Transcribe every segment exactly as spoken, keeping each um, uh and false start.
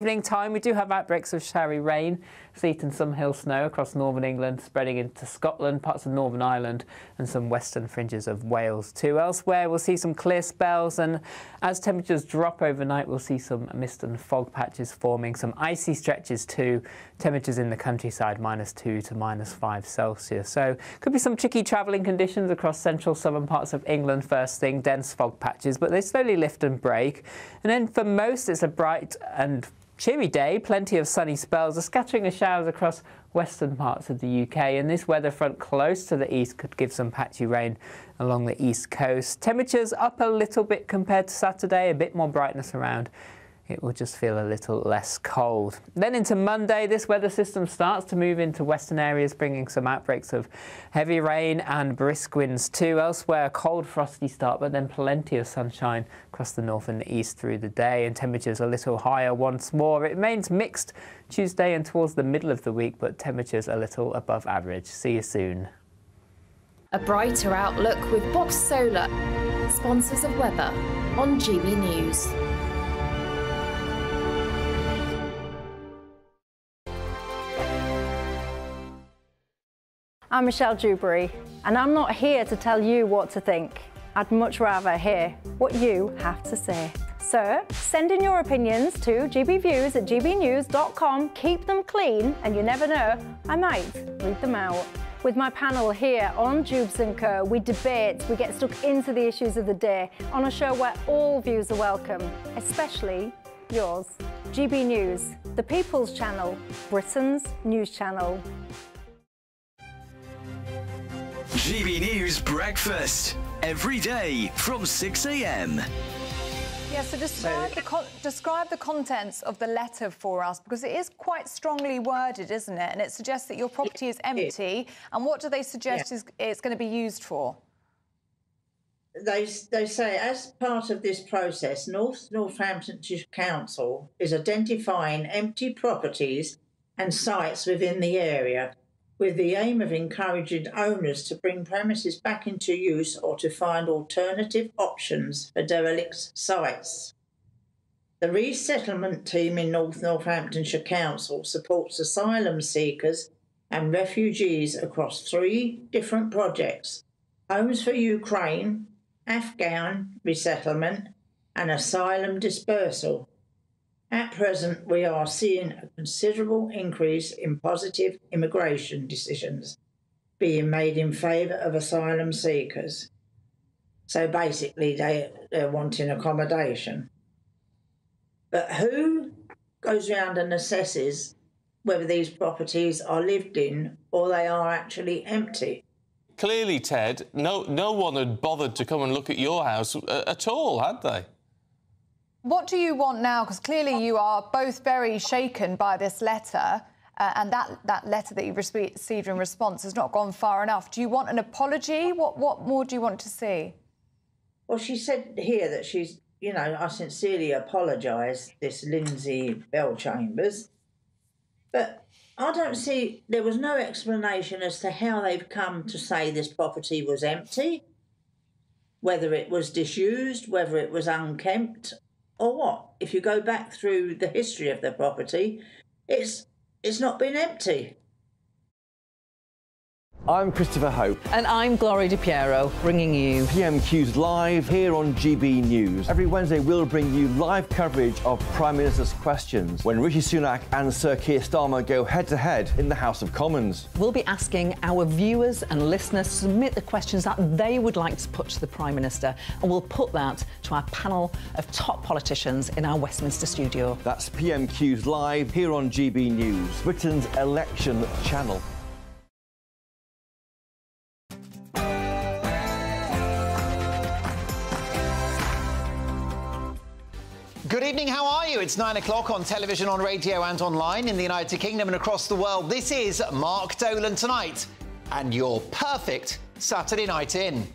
Evening time, we do have outbreaks of showery rain, sleet and some hill snow across northern England, spreading into Scotland, parts of Northern Ireland and some western fringes of Wales too. Elsewhere we'll see some clear spells, and as temperatures drop overnight we'll see some mist and fog patches forming, some icy stretches too. Temperatures in the countryside minus two to minus five Celsius. So could be some tricky travelling conditions across central southern parts of England first thing, dense fog patches, but they slowly lift and break. And then for most it's a bright and cheery day, plenty of sunny spells, a scattering of showers across western parts of the U K, and this weather front close to the east could give some patchy rain along the east coast. Temperatures up a little bit compared to Saturday, a bit more brightness around. It will just feel a little less cold. Then into Monday, this weather system starts to move into western areas, bringing some outbreaks of heavy rain and brisk winds too. Elsewhere, a cold, frosty start, but then plenty of sunshine across the north and the east through the day, and temperatures a little higher once more. It remains mixed Tuesday and towards the middle of the week, but temperatures a little above average. See you soon. A brighter outlook with Box Solar, sponsors of weather on G B News. I'm Michelle Dewberry, and I'm not here to tell you what to think. I'd much rather hear what you have to say. So, send in your opinions to g b views at g b news dot com, keep them clean, and you never know, I might read them out. With my panel here on Jubes and Co, we debate, we get stuck into the issues of the day on a show where all views are welcome, especially yours. G B News, the People's Channel, Britain's news channel. G B News Breakfast, every day from six a m. Yeah, so describe the, con describe the contents of the letter for us, because it is quite strongly worded, isn't it? And it suggests that your property is empty, and what do they suggest yeah. is it's going to be used for? They, they say, as part of this process, North Northamptonshire Council is identifying empty properties and sites within the area, with the aim of encouraging owners to bring premises back into use or to find alternative options for derelict sites. The resettlement team in North Northamptonshire Council supports asylum seekers and refugees across three different projects: Homes for Ukraine, Afghan resettlement, and asylum dispersal. At present, we are seeing a considerable increase in positive immigration decisions being made in favour of asylum seekers. So basically, they, they're wanting accommodation. But who goes around and assesses whether these properties are lived in or they are actually empty? Clearly, Ted, no, no one had bothered to come and look at your house at all, had they? What do you want now? Because clearly you are both very shaken by this letter, uh, and that, that letter that you received in response has not gone far enough. Do you want an apology? What, what more do you want to see? Well, she said here that she's, you know, I sincerely apologise, this Lindsay Bell Chambers, but I don't see, there was no explanation as to how they've come to say this property was empty, whether it was disused, whether it was unkempt, or what? If you go back through the history of the property, it's it's not been empty. I'm Christopher Hope. And I'm Gloria De Piero, bringing you P M Qs live here on G B News. Every Wednesday, we'll bring you live coverage of Prime Minister's questions when Rishi Sunak and Sir Keir Starmer go head-to-head in the House of Commons. We'll be asking our viewers and listeners to submit the questions that they would like to put to the Prime Minister, and we'll put that to our panel of top politicians in our Westminster studio. That's P M Qs live here on G B News, Britain's election channel. Good evening, how are you? It's nine o'clock on television, on radio and online in the United Kingdom and across the world. This is Mark Dolan Tonight and your perfect Saturday night in.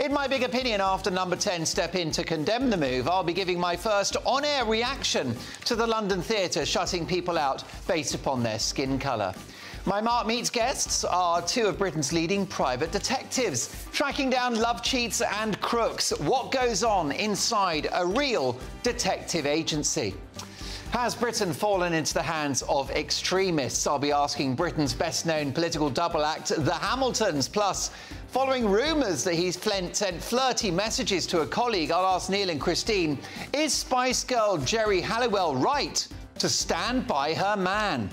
In my big opinion, after number ten step in to condemn the move, I'll be giving my first on-air reaction to the London theatre shutting people out based upon their skin colour. My Mark Meets guests are two of Britain's leading private detectives, tracking down love cheats and crooks. What goes on inside a real detective agency? Has Britain fallen into the hands of extremists? I'll be asking Britain's best-known political double act, the Hamiltons. Plus, following rumours that he's sent flirty messages to a colleague, I'll ask Neil and Christine, is Spice Girl Geri Halliwell right to stand by her man?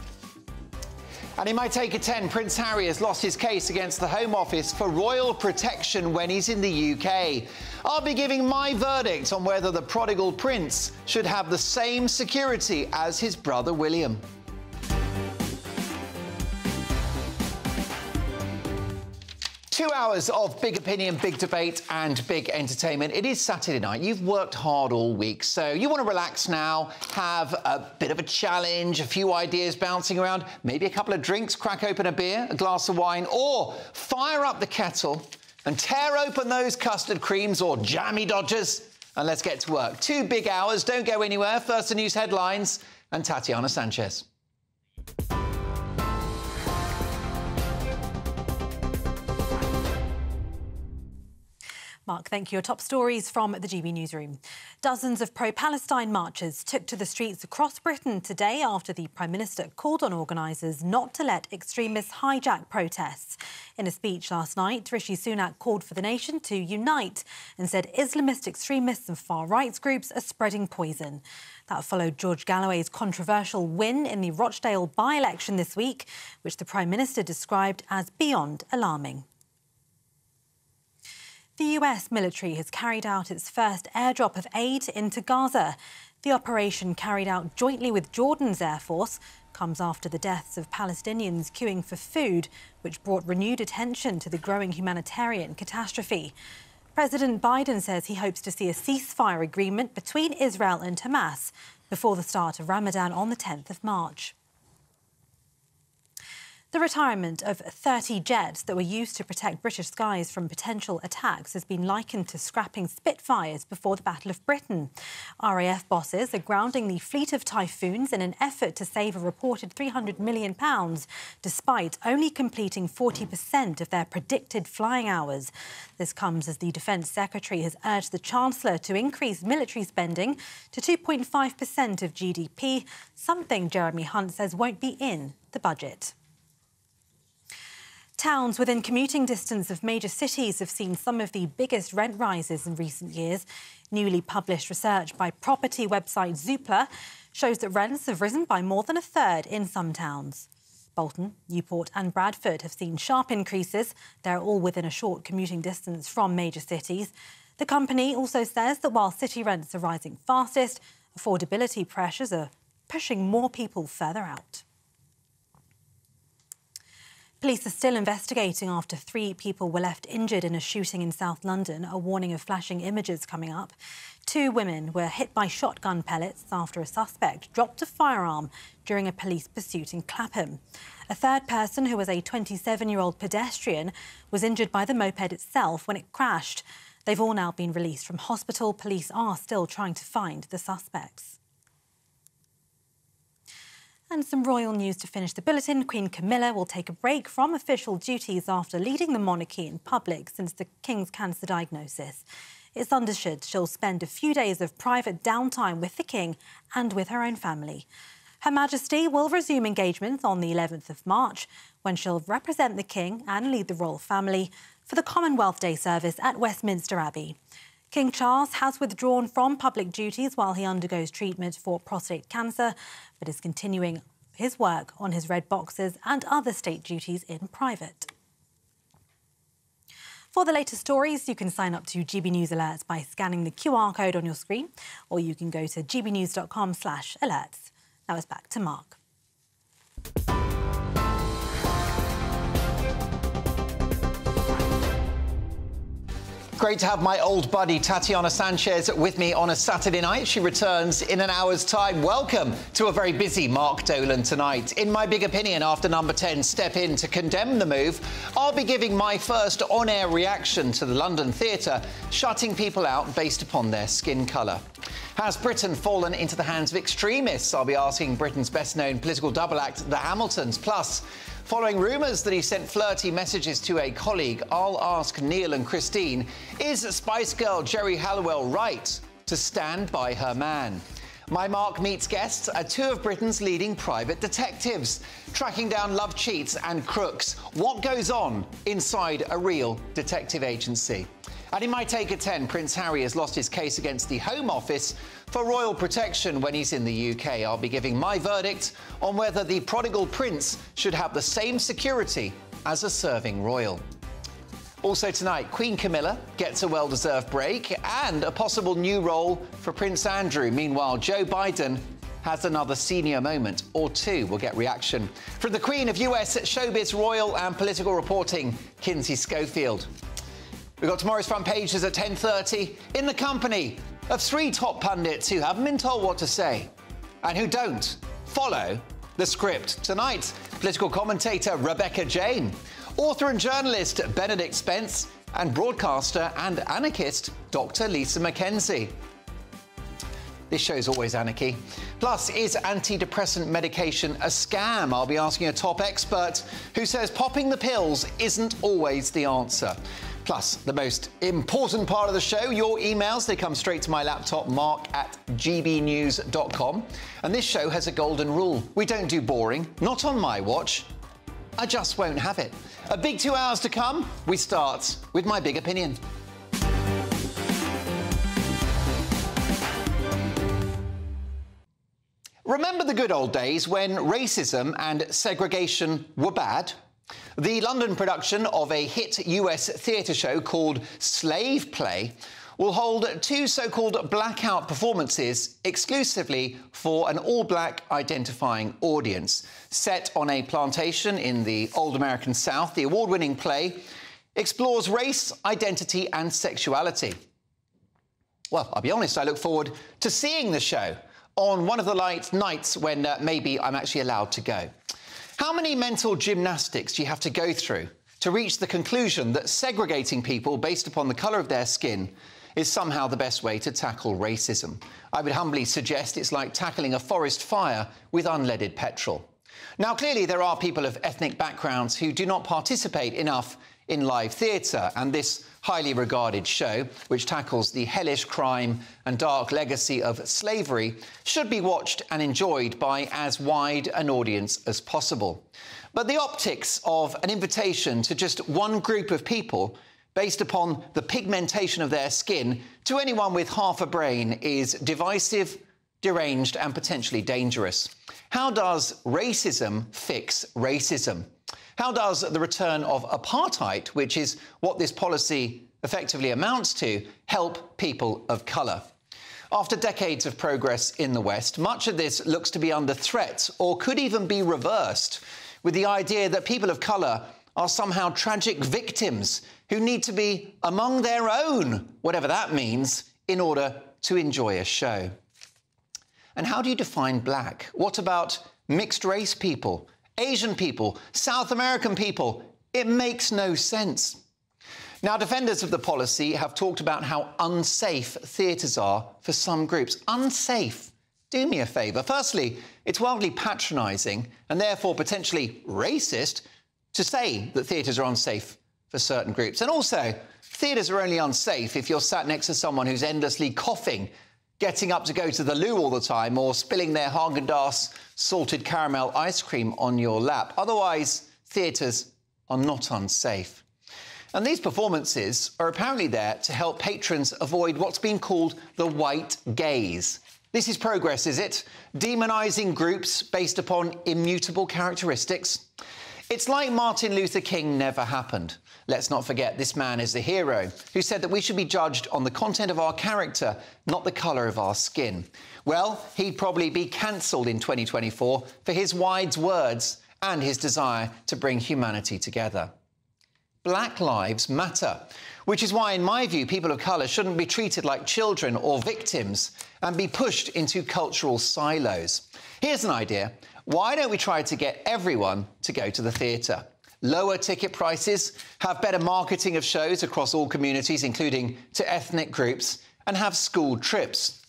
And in my take at ten, Prince Harry has lost his case against the Home Office for royal protection when he's in the U K. I'll be giving my verdict on whether the prodigal prince should have the same security as his brother William. Two hours of big opinion, big debate and big entertainment. It is Saturday night. You've worked hard all week, so you want to relax now, have a bit of a challenge, a few ideas bouncing around, maybe a couple of drinks, crack open a beer, a glass of wine, or fire up the kettle and tear open those custard creams or jammy dodgers. And let's get to work. Two big hours. Don't go anywhere. First, the news headlines and Tatiana Sanchez. Mark, thank you. Your top stories from the G B newsroom. Dozens of pro-Palestine marchers took to the streets across Britain today after the Prime Minister called on organisers not to let extremists hijack protests. In a speech last night, Rishi Sunak called for the nation to unite and said Islamist extremists and far-right groups are spreading poison. That followed George Galloway's controversial win in the Rochdale by-election this week, which the Prime Minister described as beyond alarming. The U S military has carried out its first airdrop of aid into Gaza. The operation, carried out jointly with Jordan's Air Force, comes after the deaths of Palestinians queuing for food, which brought renewed attention to the growing humanitarian catastrophe. President Biden says he hopes to see a ceasefire agreement between Israel and Hamas before the start of Ramadan on the tenth of March. The retirement of thirty jets that were used to protect British skies from potential attacks has been likened to scrapping Spitfires before the Battle of Britain. R A F bosses are grounding the fleet of Typhoons in an effort to save a reported three hundred million pounds, despite only completing forty percent of their predicted flying hours. This comes as the Defence Secretary has urged the Chancellor to increase military spending to two point five percent of G D P, something Jeremy Hunt says won't be in the budget. Towns within commuting distance of major cities have seen some of the biggest rent rises in recent years. Newly published research by property website Zoopla shows that rents have risen by more than a third in some towns. Bolton, Newport and Bradford have seen sharp increases. They're all within a short commuting distance from major cities. The company also says that while city rents are rising fastest, affordability pressures are pushing more people further out. Police are still investigating after three people were left injured in a shooting in South London, a warning of flashing images coming up. Two women were hit by shotgun pellets after a suspect dropped a firearm during a police pursuit in Clapham. A third person, who was a twenty-seven-year-old pedestrian, was injured by the moped itself when it crashed. They've all now been released from hospital. Police are still trying to find the suspects. And some royal news to finish the bulletin. Queen Camilla will take a break from official duties after leading the monarchy in public since the King's cancer diagnosis. It's understood she'll spend a few days of private downtime with the King and with her own family. Her Majesty will resume engagements on the eleventh of March, when she'll represent the King and lead the royal family for the Commonwealth Day service at Westminster Abbey. King Charles has withdrawn from public duties while he undergoes treatment for prostate cancer, but is continuing his work on his red boxes and other state duties in private. For the latest stories, you can sign up to G B News Alerts by scanning the Q R code on your screen, or you can go to g b news dot com slash alerts. Now it's back to Mark. Great to have my old buddy Tatiana Sanchez with me on a Saturday night. She returns in an hour's time. Welcome to a very busy Mark Dolan tonight. In my big opinion, after number ten, step in to condemn the move, I'll be giving my first on-air reaction to the London theatre, shutting people out based upon their skin colour. Has Britain fallen into the hands of extremists? I'll be asking Britain's best-known political double act, the Hamiltons. Plus, following rumours that he sent flirty messages to a colleague, I'll ask Neil and Christine, is Spice Girl Geri Halliwell right to stand by her man? My Mark Meets guests are two of Britain's leading private detectives, tracking down love cheats and crooks. What goes on inside a real detective agency? And in my Take at ten, Prince Harry has lost his case against the Home Office for royal protection when he's in the U K. I'll be giving my verdict on whether the prodigal prince should have the same security as a serving royal. Also tonight, Queen Camilla gets a well-deserved break and a possible new role for Prince Andrew. Meanwhile, Joe Biden has another senior moment or two. We'll get reaction from the Queen of U S showbiz, royal and political reporting, Kinsey Schofield. We've got tomorrow's front pages at ten thirty in the company of three top pundits who haven't been told what to say and who don't follow the script. Tonight, political commentator Rebecca Jane, author and journalist Benedict Spence, and broadcaster and anarchist Doctor Lisa McKenzie. This show's always anarchy. Plus, is antidepressant medication a scam? I'll be asking a top expert who says popping the pills isn't always the answer. Plus, the most important part of the show, your emails. They come straight to my laptop, mark at g b news dot com. And this show has a golden rule. We don't do boring, not on my watch. I just won't have it. A big two hours to come. We start with my big opinion. Remember the good old days when racism and segregation were bad? The London production of a hit U S theatre show called Slave Play will hold two so-called blackout performances exclusively for an all-black identifying audience. Set on a plantation in the old American South, the award-winning play explores race, identity and sexuality. Well, I'll be honest, I look forward to seeing the show on one of the light nights when uh, maybe I'm actually allowed to go. How many mental gymnastics do you have to go through to reach the conclusion that segregating people based upon the colour of their skin is somehow the best way to tackle racism? I would humbly suggest it's like tackling a forest fire with unleaded petrol. Now, clearly, there are people of ethnic backgrounds who do not participate enough in live theatre, and this highly regarded show, which tackles the hellish crime and dark legacy of slavery, should be watched and enjoyed by as wide an audience as possible. But the optics of an invitation to just one group of people based upon the pigmentation of their skin to anyone with half a brain is divisive, deranged and potentially dangerous. How does racism fix racism? How does the return of apartheid, which is what this policy effectively amounts to, help people of colour? After decades of progress in the West, much of this looks to be under threat or could even be reversed, with the idea that people of colour are somehow tragic victims who need to be among their own, whatever that means, in order to enjoy a show. And how do you define black? What about mixed-race people? Asian people, South American people, it makes no sense. Now, defenders of the policy have talked about how unsafe theatres are for some groups. Unsafe? Do me a favour. Firstly, it's wildly patronising and therefore potentially racist to say that theatres are unsafe for certain groups. And also, theatres are only unsafe if you're sat next to someone who's endlessly coughing, getting up to go to the loo all the time or spilling their Haagen-Dazs salted caramel ice cream on your lap. Otherwise, theatres are not unsafe. And these performances are apparently there to help patrons avoid what's been called the white gaze. This is progress, is it? Demonising groups based upon immutable characteristics. It's like Martin Luther King never happened. Let's not forget, this man is the hero who said that we should be judged on the content of our character, not the colour of our skin. Well, he'd probably be cancelled in twenty twenty-four for his wise words and his desire to bring humanity together. Black lives matter, which is why, in my view, people of colour shouldn't be treated like children or victims and be pushed into cultural silos. Here's an idea. Why don't we try to get everyone to go to the theatre? Lower ticket prices, have better marketing of shows across all communities, including to ethnic groups, and have school trips.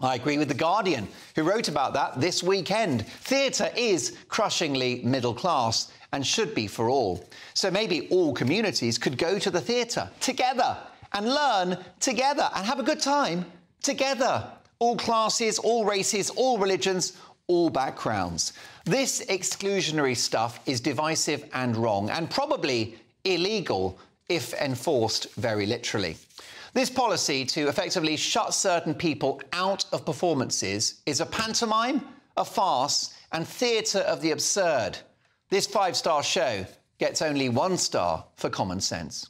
I agree with The Guardian, who wrote about that this weekend. Theatre is crushingly middle class and should be for all. So maybe all communities could go to the theatre together and learn together and have a good time together. all classes, all races, all religions, all backgrounds. This exclusionary stuff is divisive and wrong, and probably illegal if enforced very literally. This policy to effectively shut certain people out of performances is a pantomime, a farce, and theatre of the absurd. This five-star show gets only one star for common sense.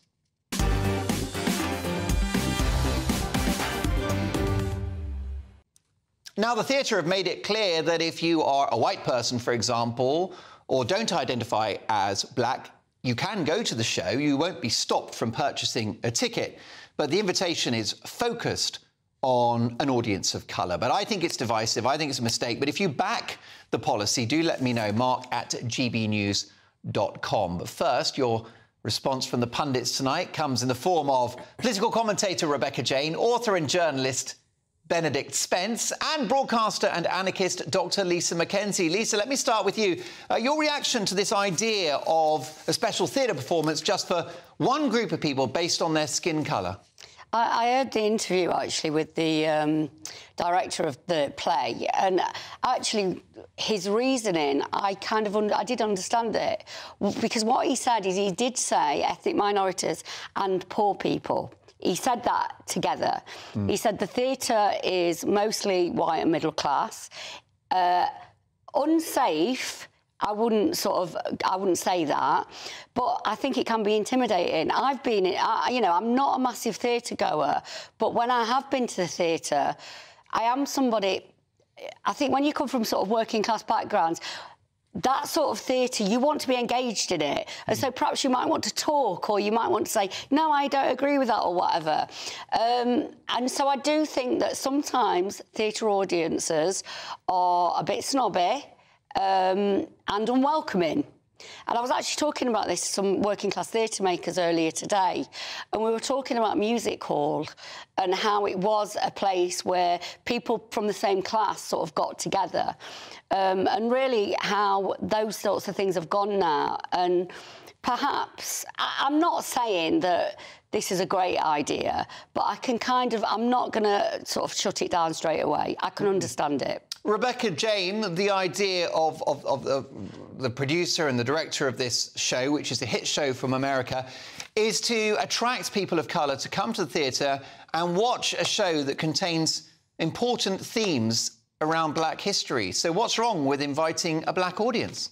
Now, the theatre have made it clear that if you are a white person, for example, or don't identify as black, you can go to the show. You won't be stopped from purchasing a ticket. But the invitation is focused on an audience of colour. But I think it's divisive. I think it's a mistake. But if you back the policy, do let me know. Mark at g b news dot com. But first, your response from the pundits tonight comes in the form of political commentator Rebecca Jane, author and journalist Benedict Spence, and broadcaster and anarchist Doctor Lisa McKenzie. Lisa, let me start with you. Uh, your reaction to this idea of a special theatre performance just for one group of people based on their skin colour? I, I heard the interview, actually, with the um, director of the play, and actually his reasoning, I kind of... Un I did understand it, because what he said is he did say ethnic minorities and poor people. He said that together. Mm. He said the theatre is mostly white and middle class. Uh, unsafe, I wouldn't sort of... I wouldn't say that, but I think it can be intimidating. I've been... I, you know, I'm not a massive theatre goer, but when I have been to the theatre, I am somebody... I think when you come from sort of working-class backgrounds, that sort of theatre, you want to be engaged in it. And so perhaps you might want to talk, or you might want to say, no, I don't agree with that, or whatever. Um, and so I do think that sometimes theatre audiences are a bit snobby um, and unwelcoming. And I was actually talking about this to some working-class theatre makers earlier today, and we were talking about Music Hall and how it was a place where people from the same class sort of got together, um, and really how those sorts of things have gone now. And perhaps... I I'm not saying that this is a great idea, but I can kind of... I'm not going to sort of shut it down straight away. I can understand it. Rebecca Jane, the idea of, of, of the, the producer and the director of this show, which is a hit show from America, is to attract people of colour to come to the theatre and watch a show that contains important themes around black history. So what's wrong with inviting a black audience?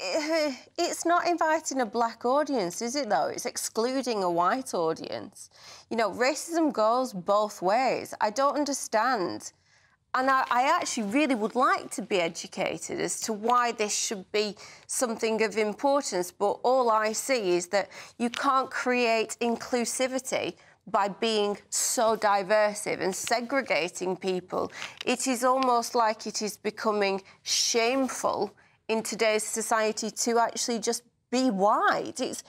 It's not inviting a black audience, is it, though? It's excluding a white audience. You know, racism goes both ways. I don't understand... And I, I actually really would like to be educated as to why this should be something of importance, but all I see is that you can't create inclusivity by being so diversive and segregating people. It is almost like it is becoming shameful in today's society to actually just be white. It's...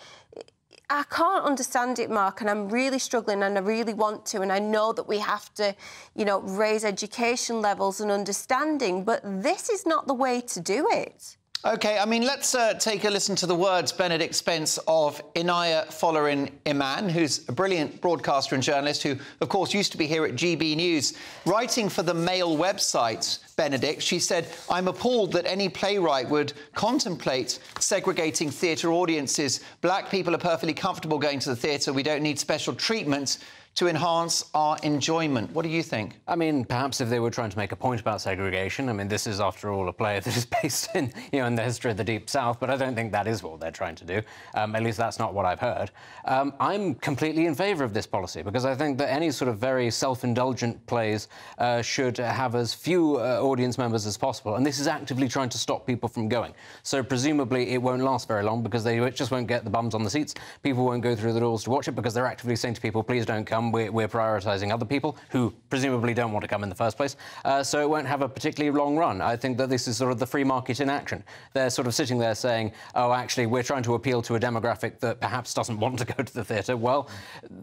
I can't understand it, Mark, and I'm really struggling, and I really want to, and I know that we have to, you know, raise education levels and understanding, but this is not the way to do it. OK, I mean, let's uh, take a listen to the words, Benedict Spence, of Inaya Folarin Iman, who's a brilliant broadcaster and journalist who, of course, used to be here at G B News. Writing for the Mail website, Benedict, she said, I'm appalled that any playwright would contemplate segregating theatre audiences. Black people are perfectly comfortable going to the theatre. We don't need special treatments to enhance our enjoyment. What do you think? I mean, perhaps if they were trying to make a point about segregation, I mean, this is, after all, a play that is based in, you know, in the history of the Deep South, but I don't think that is what they're trying to do. Um, at least that's not what I've heard. Um, I'm completely in favour of this policy, because I think that any sort of very self-indulgent plays uh, should have as few uh, audience members as possible, and this is actively trying to stop people from going. So, presumably, it won't last very long, because they just won't get the bums on the seats, people won't go through the doors to watch it, because they're actively saying to people, please don't come. We're, we're prioritising other people who presumably don't want to come in the first place, uh, so it won't have a particularly long run. I think that this is sort of the free market in action. They're sort of sitting there saying, oh, actually, we're trying to appeal to a demographic that perhaps doesn't want to go to the theatre. Well,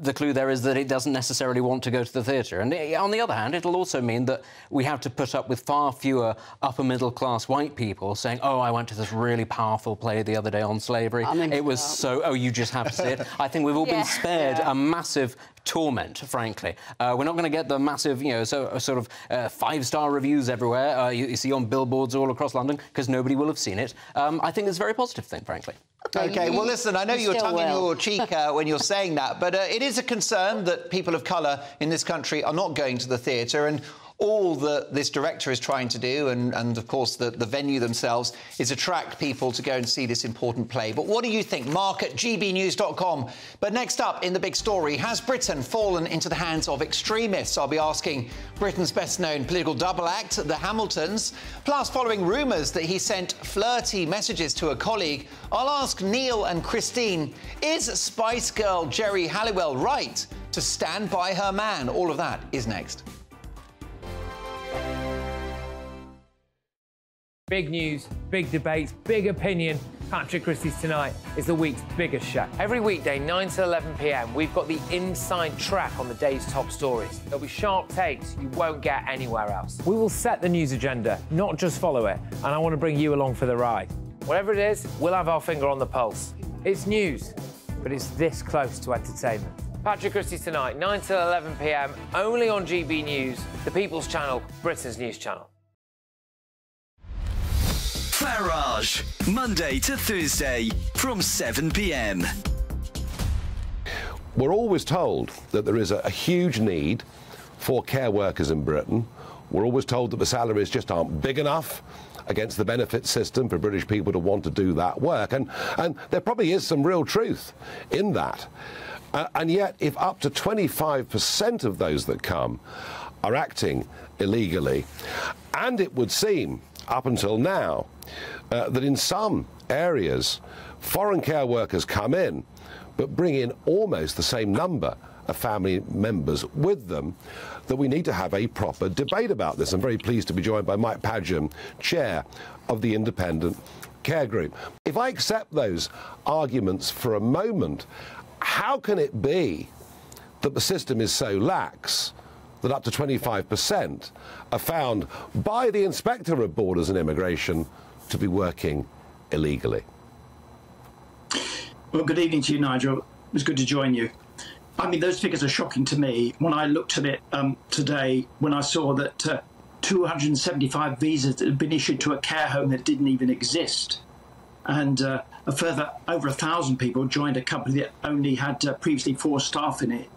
the clue there is that it doesn't necessarily want to go to the theatre. And it, on the other hand, it'll also mean that we have to put up with far fewer upper-middle-class white people saying, oh, I went to this really powerful play the other day on slavery. It was so... Oh, you just have to see it. I think we've all yeah. been spared yeah. a massive... torment, frankly. Uh, we're not going to get the massive, you know, so, sort of uh, five-star reviews everywhere uh, you, you see on billboards all across London, because nobody will have seen it. Um, I think it's a very positive thing, frankly. OK, okay. You, well, listen, I know you're tonguing your cheek uh, when you're saying that, but uh, it is a concern that people of colour in this country are not going to the theatre, and all that this director is trying to do, and, and of course the, the venue themselves, is attract people to go and see this important play. But what do you think? Mark at g b news dot com. But next up in the big story, has Britain fallen into the hands of extremists? I'll be asking Britain's best-known political double act, the Hamiltons. Plus, following rumours that he sent flirty messages to a colleague, I'll ask Neil and Christine, is Spice Girl Geri Halliwell right to stand by her man? All of that is next. Big news, big debates, big opinion. Patrick Christie's Tonight is the week's biggest show. Every weekday, nine to eleven p m, we've got the inside track on the day's top stories. There'll be sharp takes you won't get anywhere else. We will set the news agenda, not just follow it, and I want to bring you along for the ride. Whatever it is, we'll have our finger on the pulse. It's news, but it's this close to entertainment. Patrick Christie's Tonight, nine till eleven p m, only on G B News, the People's Channel, Britain's news channel. Farage, Monday to Thursday, from seven p m. We're always told that there is a, a huge need for care workers in Britain. We're always told that the salaries just aren't big enough against the benefit system for British people to want to do that work. And, and there probably is some real truth in that. Uh, and yet, if up to twenty-five percent of those that come are acting illegally, and it would seem, up until now, uh, that in some areas, foreign care workers come in, but bring in almost the same number of family members with them, that we need to have a proper debate about this. I'm very pleased to be joined by Mike Padgham, chair of the Independent Care Group. If I accept those arguments for a moment, how can it be that the system is so lax that up to twenty-five percent are found by the Inspector of Borders and Immigration to be working illegally? Well, good evening to you, Nigel. It was good to join you. I mean, those figures are shocking to me. When I looked at it um, today, when I saw that uh, two hundred seventy-five visas that had been issued to a care home that didn't even exist, and uh, a further over a thousand people joined a company that only had uh, previously four staff in it,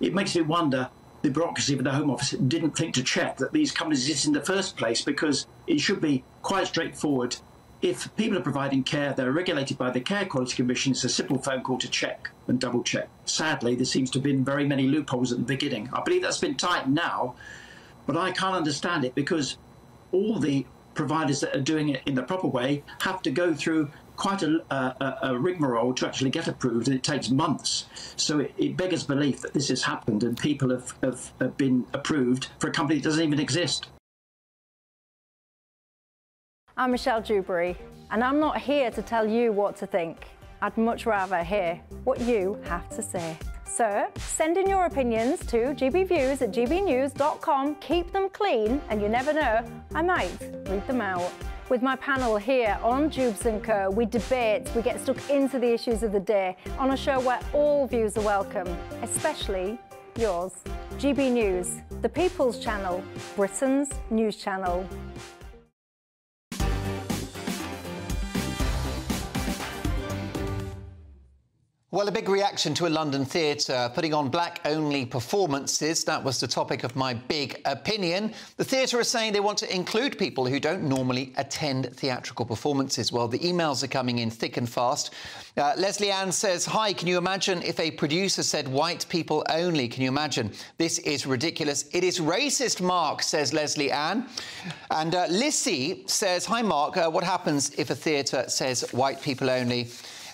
it makes me wonder the bureaucracy of the Home Office didn't think to check that these companies exist in the first place, because it should be quite straightforward. If people are providing care, they're regulated by the Care Quality Commission. It's a simple phone call to check and double-check. Sadly, there seems to have been very many loopholes at the beginning. I believe that's been tightened now, but I can't understand it, because all the providers that are doing it in the proper way have to go through quite a, a, a rigmarole to actually get approved, and it takes months. So it, it beggars belief that this has happened and people have, have, have been approved for a company that doesn't even exist. I'm Michelle Dewberry, and I'm not here to tell you what to think. I'd much rather hear what you have to say. So send in your opinions to gbviews at g b news dot com. Keep them clean, and you never know, I might read them out. With my panel here on Jubes and Co, we debate, we get stuck into the issues of the day on a show where all views are welcome, especially yours. G B News, the People's Channel, Britain's news channel. Well, a big reaction to a London theatre putting on black-only performances. That was the topic of my big opinion. The theatre is saying they want to include people who don't normally attend theatrical performances. Well, the emails are coming in thick and fast. Uh, Leslie Ann says, hi, can you imagine if a producer said white people only? Can you imagine? This is ridiculous. It is racist, Mark, says Leslie Ann. And uh, Lissy says, hi, Mark, uh, what happens if a theatre says white people only?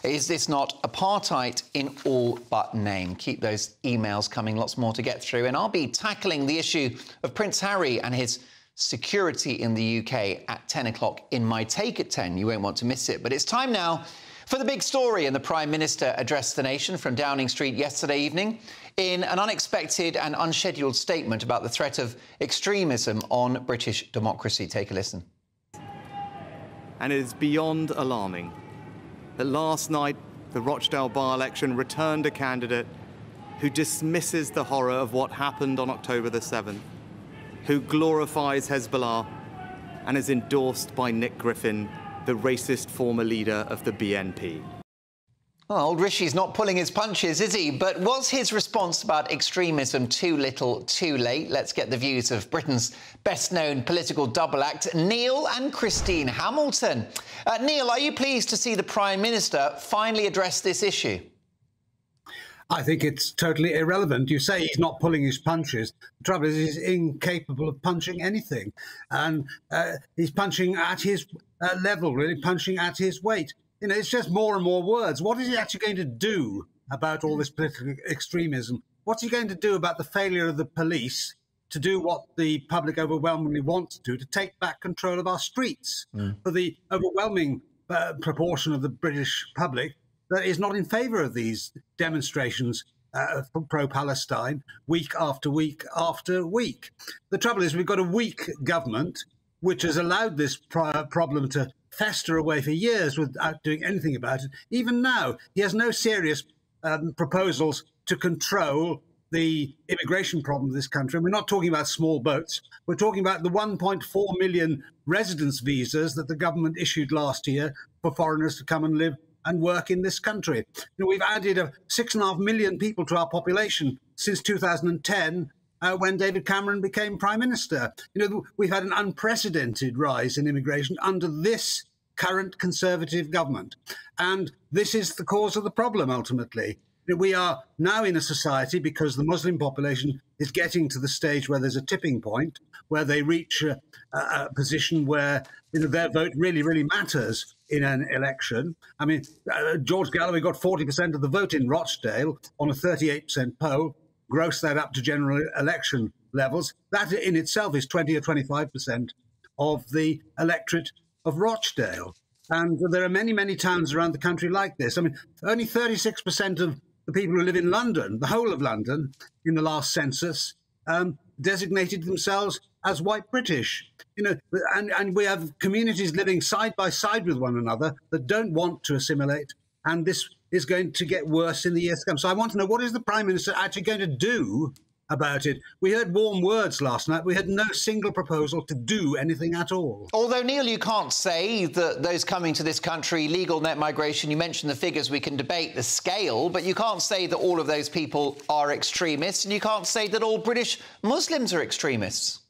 Is this not apartheid in all but name? Keep those emails coming, lots more to get through. And I'll be tackling the issue of Prince Harry and his security in the U K at ten o'clock in my Take at ten. You won't want to miss it. But it's time now for the big story. And the Prime Minister addressed the nation from Downing Street yesterday evening in an unexpected and unscheduled statement about the threat of extremism on British democracy. Take a listen. And it is beyond alarming that last night the Rochdale by-election returned a candidate who dismisses the horror of what happened on October the seventh, who glorifies Hezbollah and is endorsed by Nick Griffin, the racist former leader of the B N P. Well, old Rishi's not pulling his punches, is he? But was his response about extremism too little, too late? Let's get the views of Britain's best-known political double act, Neil and Christine Hamilton. Uh, Neil, are you pleased to see the Prime Minister finally address this issue? I think it's totally irrelevant. You say he's not pulling his punches. The trouble is he's incapable of punching anything. And uh, he's punching at his uh, level, really, punching at his weight. You know, it's just more and more words. What is he actually going to do about all this political extremism? What's he going to do about the failure of the police to do what the public overwhelmingly wants to do, to take back control of our streets mm. for the overwhelming uh, proportion of the British public that is not in favour of these demonstrations uh, pro-Palestine week after week after week. The trouble is we've got a weak government which has allowed this prior problem to fester away for years without doing anything about it. Even now, he has no serious um, proposals to control the immigration problem of this country. And we're not talking about small boats. We're talking about the one point four million residence visas that the government issued last year for foreigners to come and live and work in this country. You know, we've added uh, six and a half million people to our population since two thousand ten, uh, when David Cameron became Prime Minister. You know, we've had an unprecedented rise in immigration under this current Conservative government. And this is the cause of the problem, ultimately. You know, we are now in a society, because the Muslim population is getting to the stage where there's a tipping point, where they reach a, a position where, you know, their vote really, really matters in an election. I mean, uh, George Galloway got forty percent of the vote in Rochdale on a thirty-eight percent poll. Gross that up to general election levels. That in itself is twenty or twenty-five percent of the electorate of Rochdale. And there are many, many towns around the country like this. I mean, only thirty-six percent of the people who live in London, the whole of London, in the last census, um, designated themselves as white British. You know, and, and we have communities living side by side with one another that don't want to assimilate, and this is going to get worse in the years to come. So I want to know, what is the Prime Minister actually going to do about it? We heard warm words last night. We had no single proposal to do anything at all. Although, Neil, you can't say that those coming to this country, legal net migration, you mentioned the figures, we can debate the scale, but you can't say that all of those people are extremists, and you can't say that all British Muslims are extremists.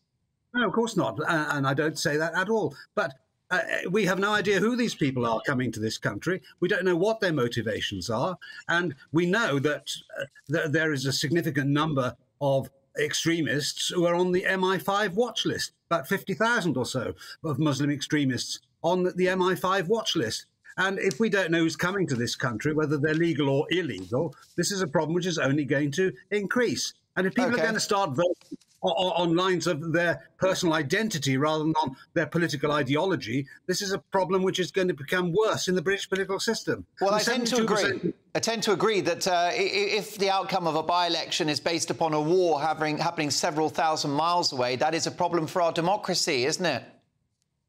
No, of course not, and I don't say that at all. But uh, we have no idea who these people are coming to this country. We don't know what their motivations are, and we know that uh, th there is a significant number of extremists who are on the M I five watch list, about fifty thousand or so of Muslim extremists on the M I five watch list. And if we don't know who's coming to this country, whether they're legal or illegal, this is a problem which is only going to increase. And if people okay. are going to start voting on lines of their personal identity rather than on their political ideology, this is a problem which is going to become worse in the British political system. Well, I tend to agree. I tend to agree that uh, if the outcome of a by-election is based upon a war having, happening several thousand miles away, that is a problem for our democracy, isn't it?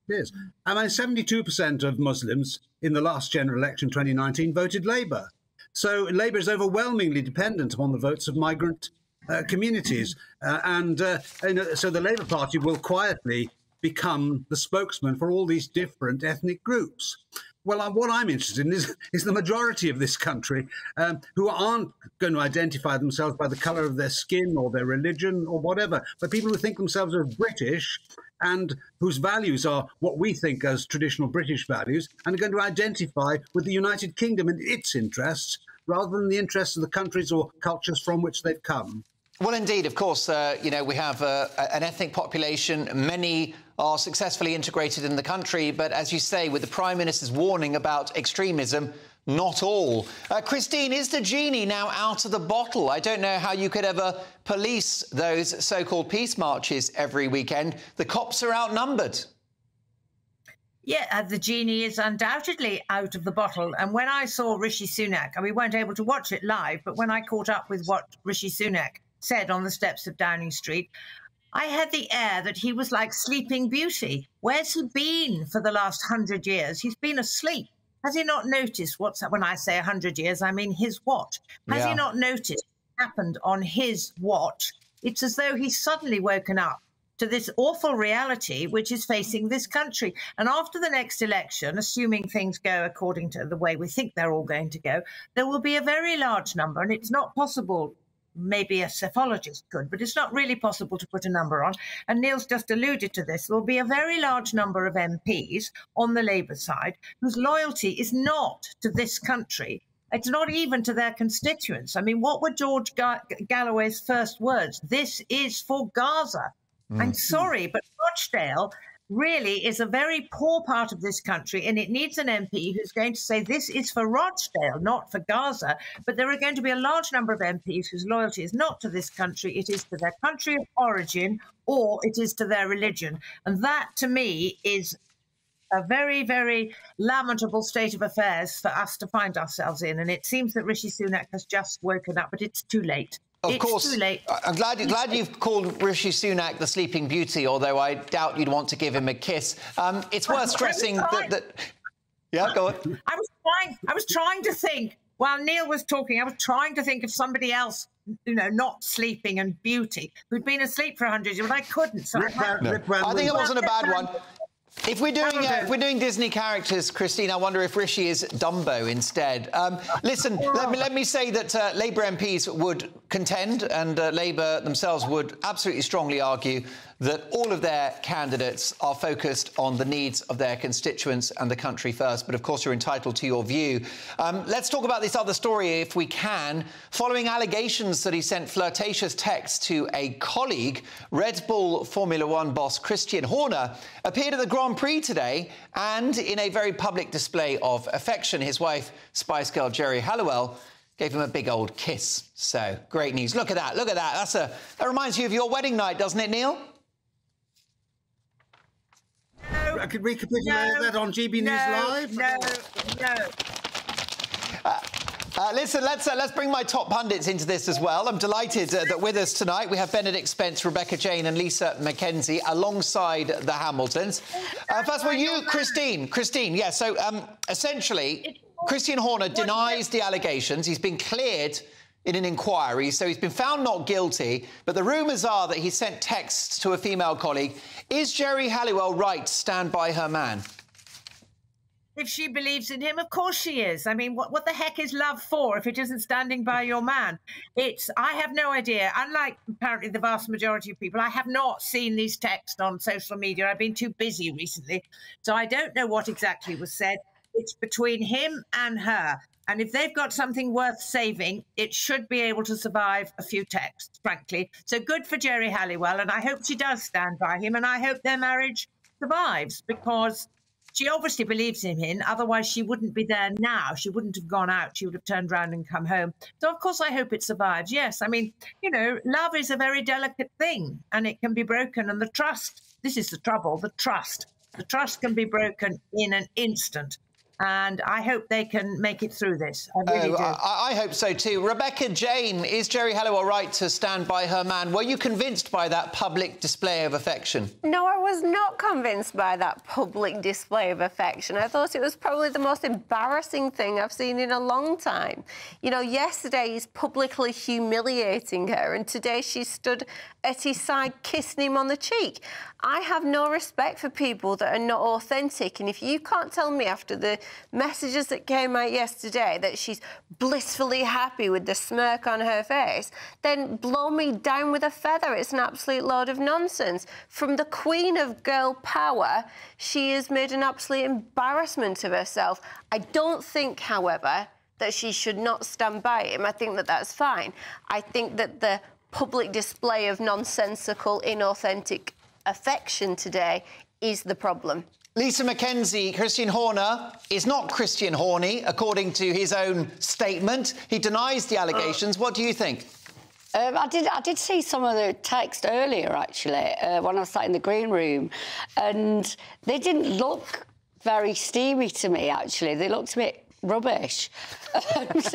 It is. I mean, seventy-two percent of Muslims in the last general election, twenty nineteen, voted Labour. So Labour is overwhelmingly dependent upon the votes of migrant Uh, communities, uh, and, uh, and uh, so the Labour Party will quietly become the spokesman for all these different ethnic groups. Well, uh, what I'm interested in is, is the majority of this country um, who aren't going to identify themselves by the colour of their skin or their religion or whatever, but people who think themselves are British and whose values are what we think as traditional British values and are going to identify with the United Kingdom and its interests rather than the interests of the countries or cultures from which they've come. Well, indeed, of course, uh, you know, we have uh, an ethnic population. Many are successfully integrated in the country. But as you say, with the Prime Minister's warning about extremism, not all. Uh, Christine, is the genie now out of the bottle? I don't know how you could ever police those so-called peace marches every weekend. The cops are outnumbered. Yeah, uh, the genie is undoubtedly out of the bottle. And when I saw Rishi Sunak, and we weren't able to watch it live, but when I caught up with what Rishi Sunak said on the steps of Downing Street, I had the air that he was like Sleeping Beauty. Where's he been for the last hundred years? He's been asleep. Has he not noticed what's, when I say a hundred years, I mean his what? Has yeah. he not noticed happened on his watch, it's as though he's suddenly woken up to this awful reality which is facing this country. And after the next election, assuming things go according to the way we think they're all going to go, there will be a very large number, and it's not possible, maybe a cephologist could, but it's not really possible to put a number on, and Neil's just alluded to this, there will be a very large number of M Ps on the Labour side whose loyalty is not to this country. It's not even to their constituents. I mean, what were George Ga- Galloway's first words? This is for Gaza. Mm. I'm sorry, but Rochdale really is a very poor part of this country, and it needs an M P who's going to say this is for Rochdale, not for Gaza. But there are going to be a large number of M Ps whose loyalty is not to this country. It is to their country of origin, or it is to their religion. And that, to me, is a very, very lamentable state of affairs for us to find ourselves in. And it seems that Rishi Sunak has just woken up, but it's too late. Of it's course. Too late. I'm glad, glad you've called Rishi Sunak the Sleeping Beauty, although I doubt you'd want to give him a kiss. Um, it's worth stressing that, that... Yeah, go on. I was trying, I was trying to think, while Neil was talking, I was trying to think of somebody else, you know, not sleeping and beauty, who'd been asleep for one hundred years, but I couldn't. So Rick, I, no. Rick, well, I think it wasn't a bad one. If we're doing uh, if we're doing Disney characters, Christine, I wonder if Rishi is Dumbo instead. Um, listen, let me let me say that uh, Labour M Ps would contend, and uh, Labour themselves would absolutely strongly argue that all of their candidates are focused on the needs of their constituents and the country first. But of course, you're entitled to your view. Um, let's talk about this other story, if we can. Following allegations that he sent flirtatious texts to a colleague, Red Bull Formula One boss Christian Horner appeared at the Grand Prix today, and in a very public display of affection, his wife, Spice Girl Geri Halliwell, gave him a big old kiss. So, great news. Look at that, look at that. That's a, that reminds you of your wedding night, doesn't it, Neil? No, I could recapitulate no, that on G B News no, Live. No, no, no. Uh, Uh, listen, let's uh, let's bring my top pundits into this as well. I'm delighted uh, that with us tonight we have Benedict Spence, Rebecca Jane and Lisa McKenzie alongside the Hamiltons. Uh, first of all, you, Christine. Christine, yes. Yeah, so, um, essentially, Christian Horner denies the allegations. He's been cleared in an inquiry, so he's been found not guilty. But the rumours are that he sent texts to a female colleague. Is Geri Halliwell right to stand by her man? If she believes in him, of course she is. I mean, what, what the heck is love for if it isn't standing by your man? It's, I have no idea. Unlike apparently the vast majority of people, I have not seen these texts on social media. I've been too busy recently. So I don't know what exactly was said. It's between him and her. And if they've got something worth saving, it should be able to survive a few texts, frankly. So good for Geri Halliwell. And I hope she does stand by him. And I hope their marriage survives, because she obviously believes in him, otherwise she wouldn't be there now. She wouldn't have gone out. She would have turned around and come home. So, of course, I hope it survives. Yes, I mean, you know, love is a very delicate thing, and it can be broken. And the trust, this is the trouble, the trust. The trust can be broken in an instant. And I hope they can make it through this. I really oh, do. I, I hope so, too. Rebecca Jane, is Geri Halliwell right to stand by her man? Were you convinced by that public display of affection? No, I was not convinced by that public display of affection. I thought it was probably the most embarrassing thing I've seen in a long time. You know, yesterday he's publicly humiliating her, and today she stood at his side kissing him on the cheek. I have no respect for people that are not authentic, and if you can't tell me after the messages that came out yesterday that she's blissfully happy with the smirk on her face, then blow me down with a feather. It's an absolute load of nonsense. From the queen of girl power, she has made an absolute embarrassment of herself. I don't think, however, that she should not stand by him. I think that that's fine. I think that the public display of nonsensical, inauthentic affection today is the problem. Lisa McKenzie, Christian Horner is not Christian Horny, according to his own statement. He denies the allegations. What do you think? Um, I did I did see some of the text earlier, actually, uh, when I was sat in the green room, and they didn't look very steamy to me, actually. They looked a bit rubbish. And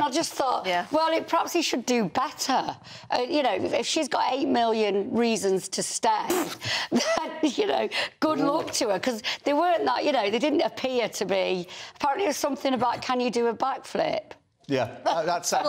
I just thought, yeah. well, it, perhaps he should do better. Uh, you know, if she's got eight million reasons to stay, then, you know, good luck to her, because they weren't that, you know, they didn't appear to be. Apparently it was something about, can you do a backflip? Yeah, that's that.